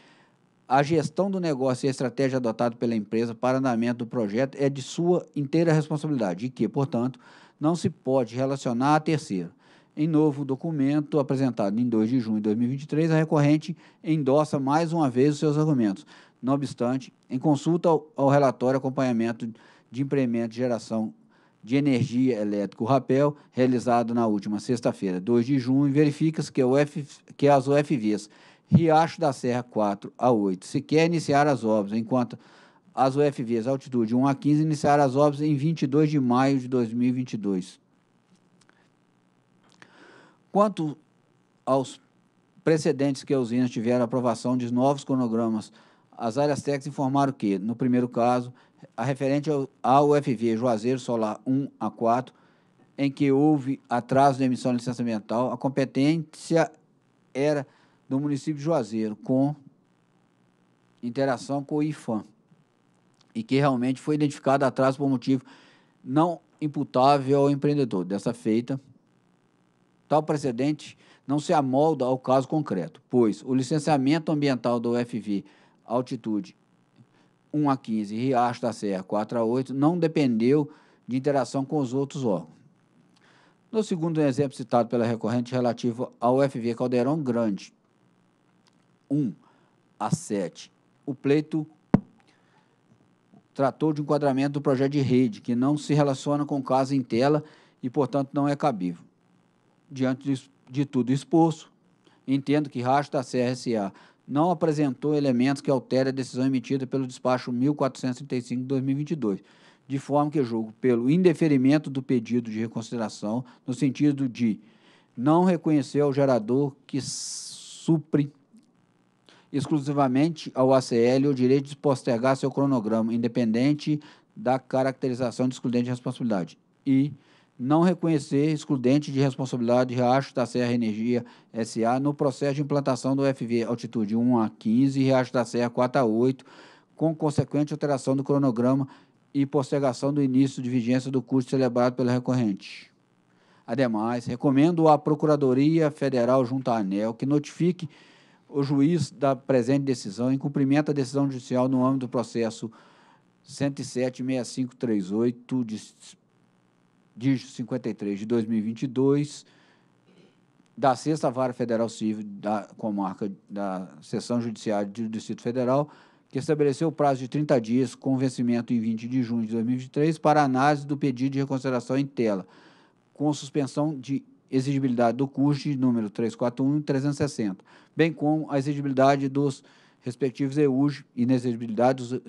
a gestão do negócio e a estratégia adotada pela empresa para andamento do projeto é de sua inteira responsabilidade e que, portanto, não se pode relacionar a terceiro. Em novo documento apresentado em 2 de junho de 2023, a recorrente endossa mais uma vez os seus argumentos. Não obstante, em consulta ao relatório acompanhamento de implemento de geração de energia elétrica, o RAPEL, realizado na última sexta-feira, 2 de junho, verifica-se que as UFVs Riacho da Serra 4 a 8 sequer iniciaram as obras, enquanto as UFVs altitude 1 a 15 iniciaram as obras em 22 de maio de 2022. Quanto aos precedentes que as usinas tiveram aprovação de novos cronogramas, as áreas técnicas informaram que, no primeiro caso, a referente ao UFV Juazeiro Solar 1 a 4, em que houve atraso de emissão de licença ambiental, a competência era do município de Juazeiro, com interação com o IFAM, e que realmente foi identificado atraso por motivo não imputável ao empreendedor. Dessa feita, tal precedente não se amolda ao caso concreto, pois o licenciamento ambiental do UFV Altitude 1 a 15 e Riacho da Serra 4 a 8 não dependeu de interação com os outros órgãos. No segundo exemplo citado pela recorrente relativo ao UFV Caldeirão Grande 1 a 7, o pleito tratou de enquadramento do projeto de rede, que não se relaciona com o caso em tela e, portanto, não é cabível. Diante de tudo exposto, entendo que Riacho da Serra S.A. não apresentou elementos que alterem a decisão emitida pelo despacho 1435 de 2022, de forma que julgo pelo indeferimento do pedido de reconsideração, no sentido de não reconhecer ao gerador que supre exclusivamente ao ACL o direito de postergar seu cronograma, independente da caracterização de excludente de responsabilidade, e não reconhecer excludente de responsabilidade de Riacho da Serra Energia SA no processo de implantação do UFV Altitude 1 a 15 e Riacho da Serra 4 a 8, com consequente alteração do cronograma e postergação do início de vigência do curso celebrado pela recorrente. Ademais, recomendo à Procuradoria Federal junto à ANEEL que notifique o juiz da presente decisão em cumprimento da decisão judicial no âmbito do processo 107.6538 dígito 53 de 2022, da 6ª Vara Federal Civil da Comarca da Seção Judiciária do Distrito Federal, que estabeleceu o prazo de 30 dias, com vencimento em 20 de junho de 2023, para análise do pedido de reconsideração em tela, com suspensão de exigibilidade do curso de número 341 e 360, bem como a exigibilidade dos respectivos EUG e inexigibilidade dos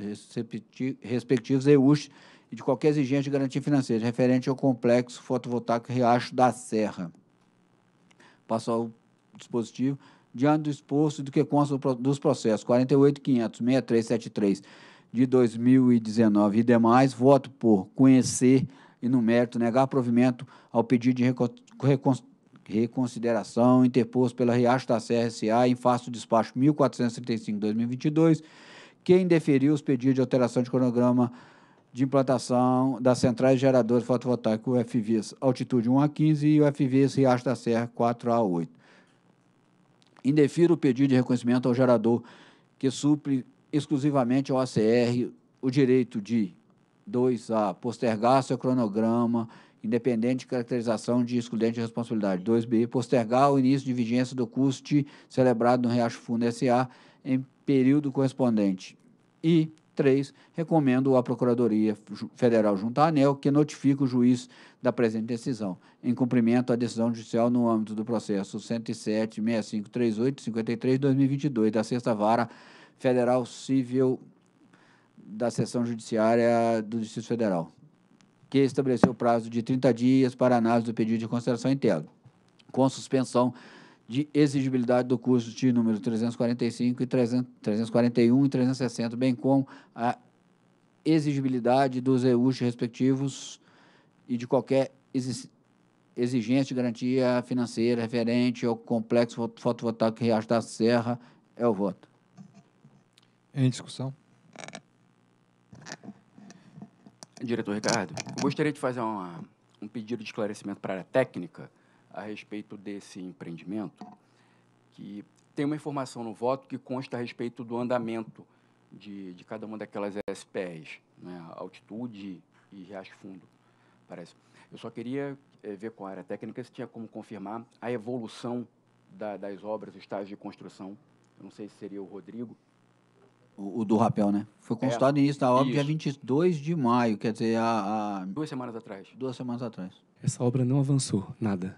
respectivos EUG e de qualquer exigência de garantia financeira referente ao complexo fotovoltaico Riacho da Serra. Passo ao dispositivo. Diante do exposto do que consta dos processos 48.500.6373 de 2019 e demais, voto por conhecer e, no mérito, negar provimento ao pedido de reconsideração interposto pela Riacho da Serra S.A. em face do despacho 1435/2022, que indeferiu os pedidos de alteração de cronograma de implantação das centrais geradoras fotovoltaicas UFVs Altitude 1 a 15 e UFVs Riacho da Serra 4 a 8. Indefiro o pedido de reconhecimento ao gerador que supre exclusivamente ao ACR o direito de 2A, postergar seu cronograma, independente de caracterização de excludente de responsabilidade. 2B, postergar o início de vigência do CUST celebrado no Riacho Fundo S.A. em período correspondente. E 3, recomendo à Procuradoria Federal junto à ANEEL que notifique o juiz da presente decisão, em cumprimento à decisão judicial no âmbito do processo 107.6538/53/2022 da 6ª Vara Federal Civil da Seção Judiciária do Distrito Federal, que estabeleceu o prazo de 30 dias para análise do pedido de consideração em tela, com suspensão de exigibilidade do curso de número 345 e 341 e 360, bem como a exigibilidade dos EUs respectivos e de qualquer exigência de garantia financeira referente ao complexo fotovoltaico Riacho da Serra. É o voto. Em discussão. Diretor Ricardo, eu gostaria de fazer um pedido de esclarecimento para a área técnica a respeito desse empreendimento, que tem uma informação no voto que consta a respeito do andamento de cada uma daquelas SPEs, né? Altitude e Riacho Fundo, parece. Eu só queria ver com a área técnica se tinha como confirmar a evolução das obras, o estágio de construção. Eu não sei se seria o Rodrigo. O do rapel, né? Foi consultado início da obra dia 22 de maio, quer dizer, há 2 semanas atrás. 2 semanas atrás. Essa obra não avançou nada.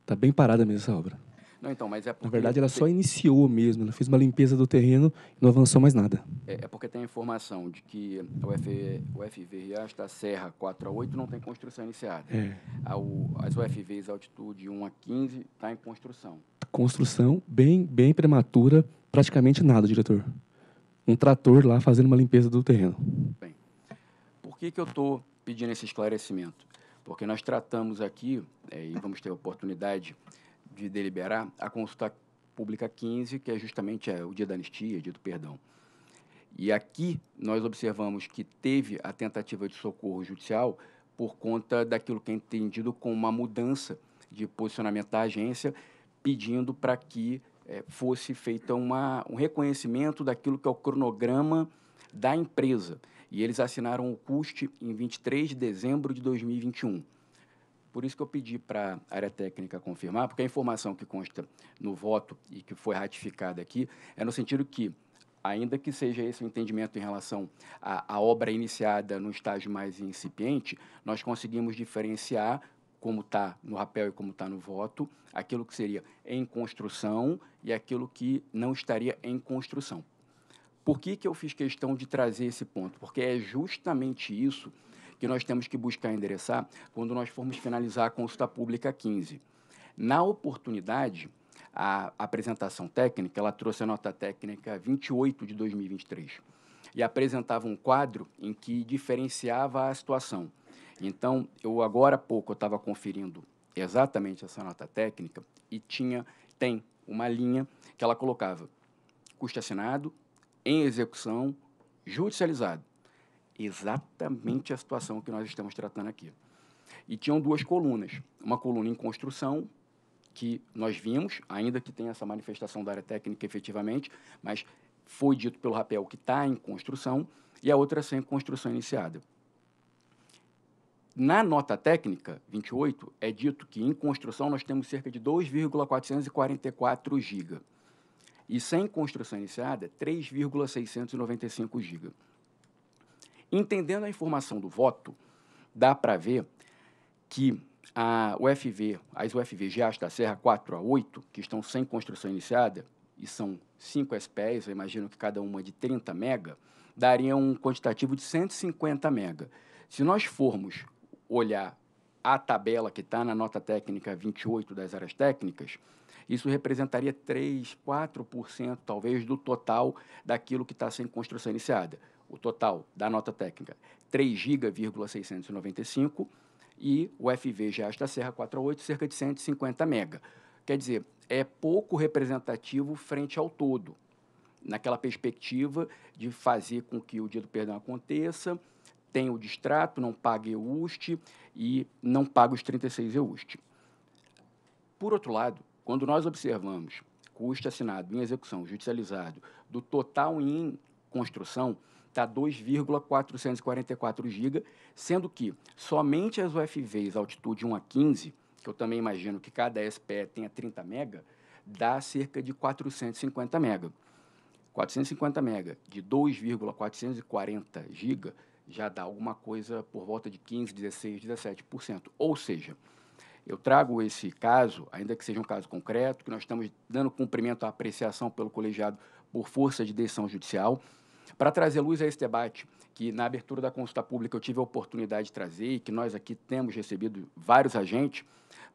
Está bem parada mesmo essa obra. Não, então, mas é porque... Na verdade, ela só iniciou mesmo, ela fez uma limpeza do terreno e não avançou mais nada. É porque tem a informação de que a UFV Riacho da Serra 4 a 8 não tem construção iniciada. É. As UFVs Altitude 1 a 15 está em construção. Construção bem prematura, praticamente nada, diretor. Um trator lá fazendo uma limpeza do terreno. Bem, por que eu estou pedindo esse esclarecimento? Porque nós tratamos aqui, e vamos ter a oportunidade de deliberar, a consulta pública 15, que é justamente o dia da anistia, dia do perdão. E aqui nós observamos que teve a tentativa de socorro judicial por conta daquilo que é entendido como uma mudança de posicionamento da agência, pedindo para que fosse feito um reconhecimento daquilo que é o cronograma da empresa. E eles assinaram o CUST em 23 de dezembro de 2021. Por isso que eu pedi para a área técnica confirmar, porque a informação que consta no voto e que foi ratificada aqui é no sentido que, ainda que seja esse o entendimento em relação à obra iniciada no estágio mais incipiente, nós conseguimos diferenciar, como está no rapel e como está no voto, aquilo que seria em construção e aquilo que não estaria em construção. Por que eu fiz questão de trazer esse ponto? Porque é justamente isso que nós temos que buscar endereçar quando nós formos finalizar a consulta pública 15. Na oportunidade, a apresentação técnica, ela trouxe a nota técnica 28 de 2023 e apresentava um quadro em que diferenciava a situação. Então, agora há pouco, eu estava conferindo exatamente essa nota técnica e tem uma linha que ela colocava custo assinado, em execução, judicializado. Exatamente a situação que nós estamos tratando aqui. E tinham duas colunas. Uma coluna em construção, que nós vimos, ainda que tenha essa manifestação da área técnica efetivamente, mas foi dito pelo rapel que está em construção, e a outra sem construção iniciada. Na nota técnica 28, é dito que em construção nós temos cerca de 2,444 giga. E sem construção iniciada, 3,695 GB. Entendendo a informação do voto, dá para ver que as UFV Geração da Serra 4 a 8, que estão sem construção iniciada, e são 5 SPEs, eu imagino que cada uma de 30 mega, daria um quantitativo de 150 mega. Se nós formos olhar a tabela que está na nota técnica 28 das áreas técnicas, isso representaria 3%, 4%, talvez, do total daquilo que está sem construção iniciada. O total da nota técnica, 3 GB,695 e o UFV Geração da Serra 4 a 8, cerca de 150 mega. Quer dizer, é pouco representativo frente ao todo, naquela perspectiva de fazer com que o dia do perdão aconteça, tenha o distrato, não pague EUST e não pague os 36 EUST. Por outro lado, quando nós observamos custo assinado em execução judicializado do total em construção, está 2,444 GB, sendo que somente as UFVs altitude 1 a 15, que eu também imagino que cada SPE tenha 30 mega, dá cerca de 450 mega. 450 mega de 2,440 GB já dá alguma coisa por volta de 15%, 16%, 17%. Ou seja, eu trago esse caso, ainda que seja um caso concreto, que nós estamos dando cumprimento à apreciação pelo colegiado por força de decisão judicial, para trazer luz a esse debate que, na abertura da consulta pública, eu tive a oportunidade de trazer e que nós aqui temos recebido vários agentes,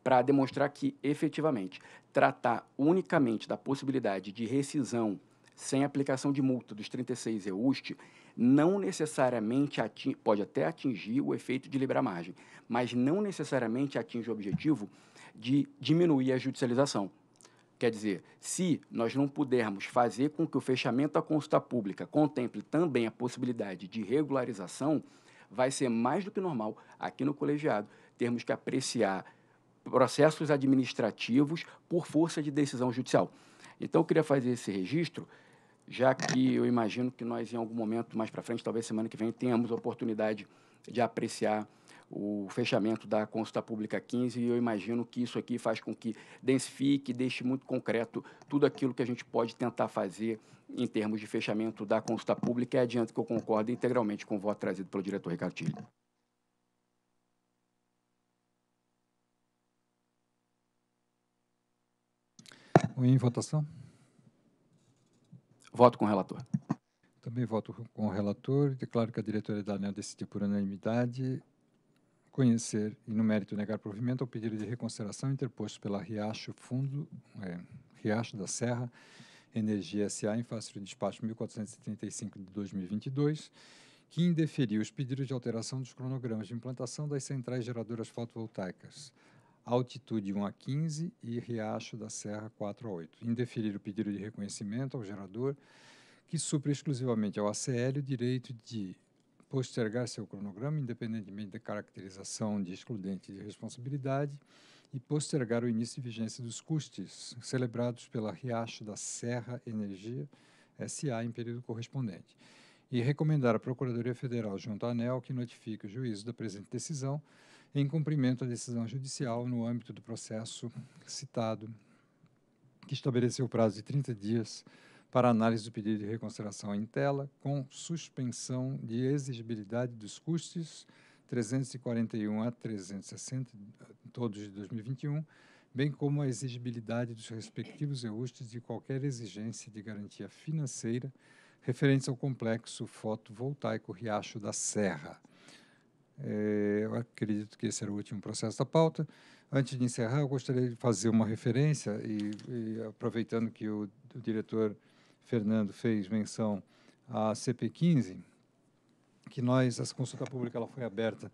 para demonstrar que, efetivamente, tratar unicamente da possibilidade de rescisão sem aplicação de multa dos 36 EUST, não necessariamente pode até atingir o efeito de liberar margem, mas não necessariamente atinge o objetivo de diminuir a judicialização. Quer dizer, se nós não pudermos fazer com que o fechamento da consulta pública contemple também a possibilidade de regularização, vai ser mais do que normal, aqui no colegiado, termos que apreciar processos administrativos por força de decisão judicial. Então, eu queria fazer esse registro, já que eu imagino que nós, em algum momento mais para frente, talvez semana que vem, tenhamos a oportunidade de apreciar o fechamento da consulta pública 15, e eu imagino que isso aqui faz com que densifique, deixe muito concreto tudo aquilo que a gente pode tentar fazer em termos de fechamento da consulta pública, e adianto que eu concordo integralmente com o voto trazido pelo diretor Ricardo Tilly. Em votação? Voto com o relator. Também voto com o relator. Declaro que a diretoria da ANEEL decidiu por unanimidade conhecer e, no mérito, negar provimento ao pedido de reconsideração interposto pela Riacho da Serra Energia S.A. em face do despacho 1435 de 2022, que indeferiu os pedidos de alteração dos cronogramas de implantação das centrais geradoras fotovoltaicas Altitude 1 a 15 e Riacho da Serra 4 a 8. Indeferir o pedido de reconhecimento ao gerador, que supre exclusivamente ao ACL o direito de postergar seu cronograma, independentemente da caracterização de excludente de responsabilidade, e postergar o início de vigência dos custos celebrados pela Riacho da Serra Energia SA em período correspondente. E recomendar à Procuradoria Federal, junto à ANEEL, que notifique o juízo da presente decisão em cumprimento à decisão judicial no âmbito do processo citado, que estabeleceu o prazo de 30 dias para análise do pedido de reconsideração em tela, com suspensão de exigibilidade dos custos 341 a 360, todos de 2021, bem como a exigibilidade dos respectivos EUSTs de qualquer exigência de garantia financeira referentes ao complexo fotovoltaico Riacho da Serra. Eu acredito que esse era o último processo da pauta. Antes de encerrar, eu gostaria de fazer uma referência, e aproveitando que o diretor Fernando fez menção à CP15, que essa consulta pública ela foi aberta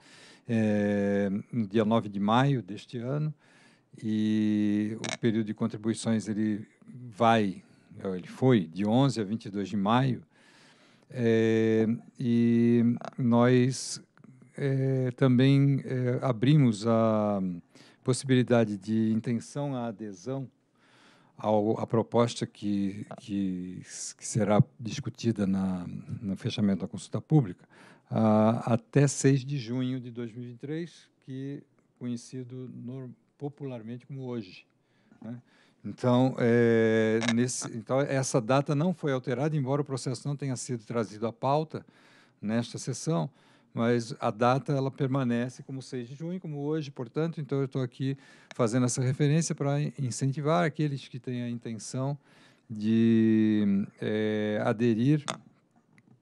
no dia 9 de maio deste ano, e o período de contribuições ele foi de 11 a 22 de maio, e nós também abrimos a possibilidade de intenção à adesão à proposta que será discutida no fechamento da consulta pública até 6 de junho de 2023, que conhecido popularmente como hoje, né? Então, essa data não foi alterada, embora o processo não tenha sido trazido à pauta nesta sessão, mas a data ela permanece como 6 de junho, como hoje, portanto. Então, eu estou aqui fazendo essa referência para incentivar aqueles que têm a intenção de aderir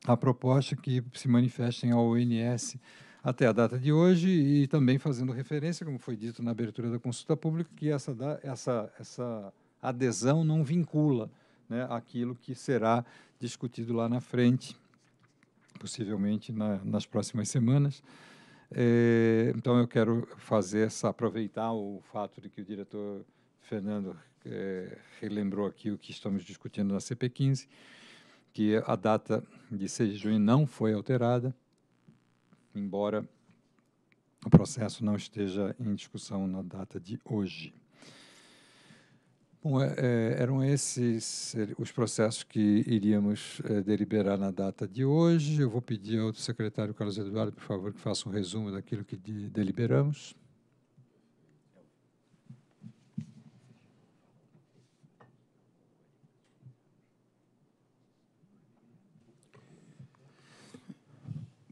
à proposta que se manifestem ao ONS até a data de hoje, e também fazendo referência, como foi dito na abertura da consulta pública, que essa adesão não vincula, né, aquilo que será discutido lá na frente, possivelmente nas próximas semanas. Então, eu quero aproveitar o fato de que o diretor Fernando relembrou aqui o que estamos discutindo na CP15, que a data de 6 de junho não foi alterada, embora o processo não esteja em discussão na data de hoje. Bom, eram esses os processos que iríamos deliberar na data de hoje. Eu vou pedir ao secretário Carlos Eduardo, por favor, que faça um resumo daquilo que deliberamos.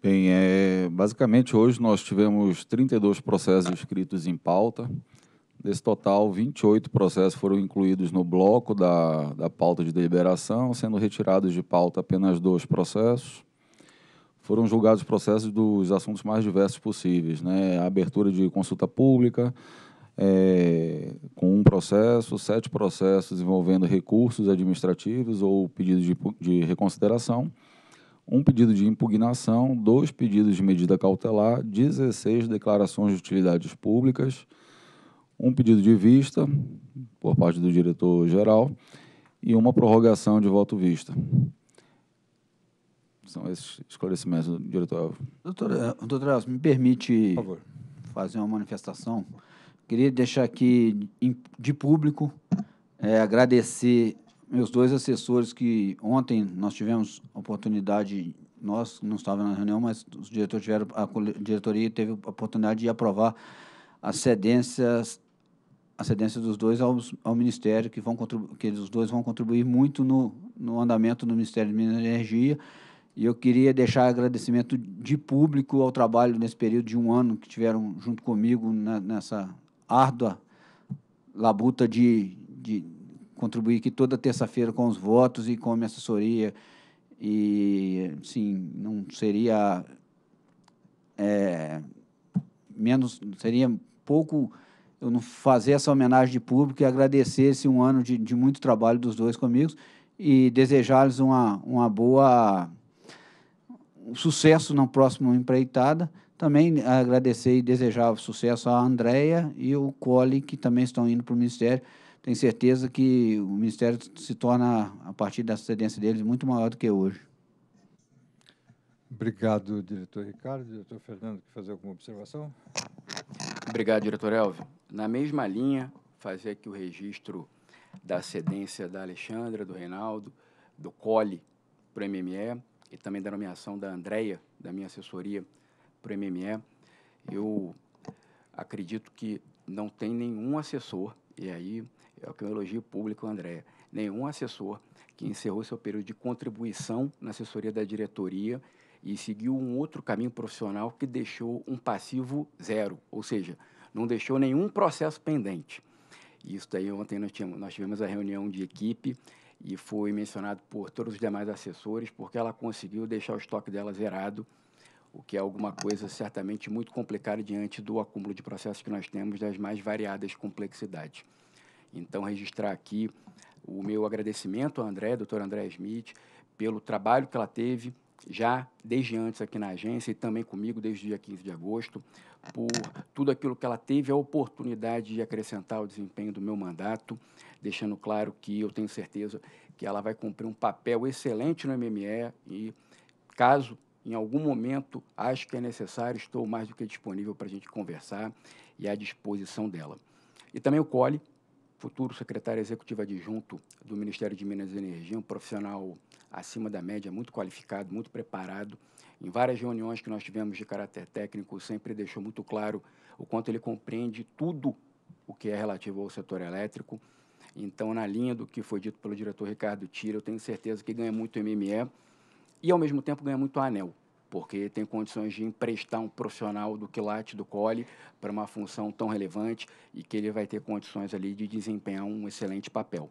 Bem, basicamente, hoje nós tivemos 32 processos inscritos em pauta. Desse total, 28 processos foram incluídos no bloco da pauta de deliberação, sendo retirados de pauta apenas 2 processos. Foram julgados processos dos assuntos mais diversos possíveis, né? A abertura de consulta pública, com um processo, 7 processos envolvendo recursos administrativos ou pedidos de reconsideração, um pedido de impugnação, 2 pedidos de medida cautelar, 16 declarações de utilidades públicas, um pedido de vista, por parte do diretor-geral, e uma prorrogação de voto-vista. São esses esclarecimentos do diretor Helvio. Doutor Helvio, me permite fazer uma manifestação? Queria deixar aqui, de público, agradecer meus 2 assessores, que ontem nós tivemos a oportunidade, nós não estávamos na reunião, mas os diretores tiveram, a diretoria teve a oportunidade de aprovar as cedências dos 2 ao Ministério, que os 2 vão contribuir muito no andamento do Ministério de Minas e Energia. E eu queria deixar agradecimento de público ao trabalho nesse período de 1 ano que tiveram junto comigo nessa árdua labuta de contribuir aqui toda terça-feira com os votos e com a minha assessoria. E, sim, não seria... menos, seria pouco eu não fazer essa homenagem de público e agradecer esse um ano de muito trabalho dos dois comigo e desejar-lhes uma boa... um sucesso na próxima empreitada. Também agradecer e desejar sucesso à Andréia e ao Cole, que também estão indo para o Ministério. Tenho certeza que o Ministério se torna, a partir da cedência deles, muito maior do que hoje. Obrigado, diretor Ricardo. Diretor Fernando, quer fazer alguma observação? Obrigado, diretor Helvio. Na mesma linha, fazer aqui o registro da cedência da Alexandra, do Reinaldo, do Cole para o MME e também da nomeação da Andréia, da minha assessoria, para o MME. Eu acredito que não tem nenhum assessor, e aí é o que eu elogio público, André, nenhum assessor que encerrou seu período de contribuição na assessoria da diretoria e seguiu um outro caminho profissional que deixou um passivo zero, ou seja, não deixou nenhum processo pendente. Isso daí ontem nós tivemos a reunião de equipe e foi mencionado por todos os demais assessores porque ela conseguiu deixar o estoque dela zerado, o que é alguma coisa certamente muito complicada diante do acúmulo de processos que nós temos das mais variadas complexidades. Então, registrar aqui o meu agradecimento à André, doutora André Smith, pelo trabalho que ela teve já desde antes aqui na agência e também comigo desde o dia 15 de agosto, por tudo aquilo que ela teve a oportunidade de acrescentar ao desempenho do meu mandato, deixando claro que eu tenho certeza que ela vai cumprir um papel excelente no MME e, caso em algum momento, acho que é necessário, estou mais do que disponível para a gente conversar e à disposição dela. E também o Cole, futuro secretário executivo adjunto do Ministério de Minas e Energia, um profissional acima da média, muito qualificado, muito preparado. Em várias reuniões que nós tivemos de caráter técnico, sempre deixou muito claro o quanto ele compreende tudo o que é relativo ao setor elétrico. Então, na linha do que foi dito pelo diretor Ricardo Tira, eu tenho certeza que ganha muito o MME, e, ao mesmo tempo, ganha muito a ANEEL, porque tem condições de emprestar um profissional do quilate do Cole para uma função tão relevante e que ele vai ter condições ali de desempenhar um excelente papel.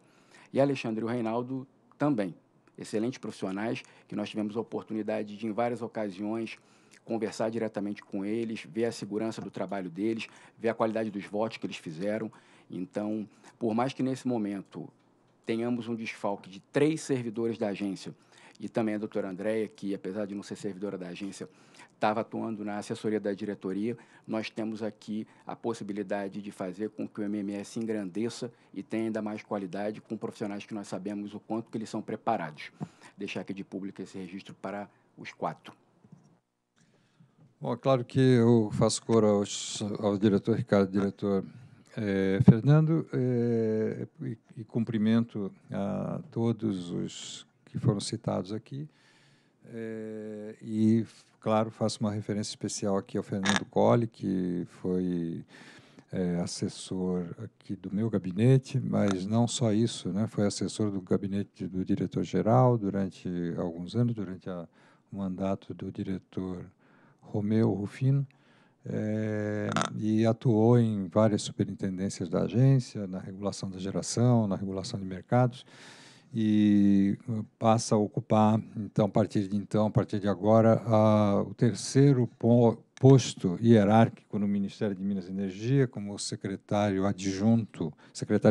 E Alexandre e o Reinaldo também, excelentes profissionais, que nós tivemos a oportunidade de, em várias ocasiões, conversar diretamente com eles, ver a segurança do trabalho deles, ver a qualidade dos votos que eles fizeram. Então, por mais que, nesse momento, tenhamos um desfalque de 3 servidores da agência, e também a doutora Andréia, que, apesar de não ser servidora da agência, estava atuando na assessoria da diretoria, nós temos aqui a possibilidade de fazer com que o MME se engrandeça e tenha ainda mais qualidade com profissionais que nós sabemos o quanto que eles são preparados. Deixar aqui de público esse registro para os 4. Bom, é claro que eu faço cor ao diretor Ricardo, diretor Fernando, e cumprimento a todos os que foram citados aqui, e, claro, faço uma referência especial aqui ao Fernando Cole, que foi assessor aqui do meu gabinete, mas não só isso, né? Foi assessor do gabinete do diretor-geral durante alguns anos, durante o mandato do diretor Romeu Rufino, e atuou em várias superintendências da agência, na regulação da geração, na regulação de mercados, e passa a ocupar, então, a partir de agora, o terceiro posto hierárquico no Ministério de Minas e Energia, como secretário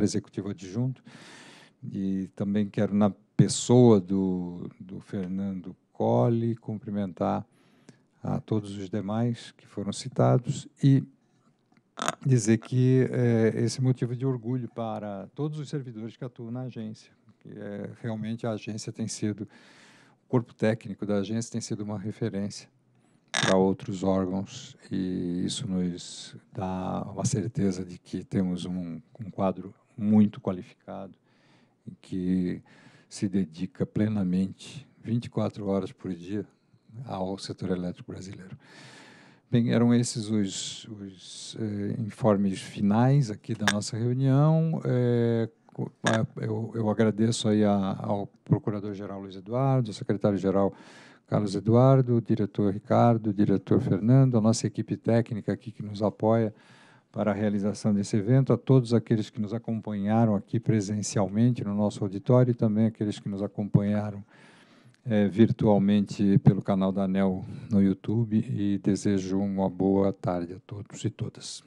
executivo adjunto, e também quero, na pessoa do Fernando Cole, cumprimentar a todos os demais que foram citados e dizer que esse motivo de orgulho para todos os servidores que atuam na agência. Realmente a agência tem sido, o corpo técnico da agência tem sido uma referência para outros órgãos e isso nos dá uma certeza de que temos um quadro muito qualificado e que se dedica plenamente 24 horas por dia ao setor elétrico brasileiro. Bem, eram esses os informes finais aqui da nossa reunião. Eu agradeço aí ao Procurador-Geral Luiz Eduardo, ao Secretário-Geral Carlos Eduardo, ao diretor Ricardo, ao diretor Fernando, a nossa equipe técnica aqui que nos apoia para a realização desse evento, a todos aqueles que nos acompanharam aqui presencialmente no nosso auditório e também aqueles que nos acompanharam virtualmente pelo canal da ANEEL no YouTube, e desejo uma boa tarde a todos e todas.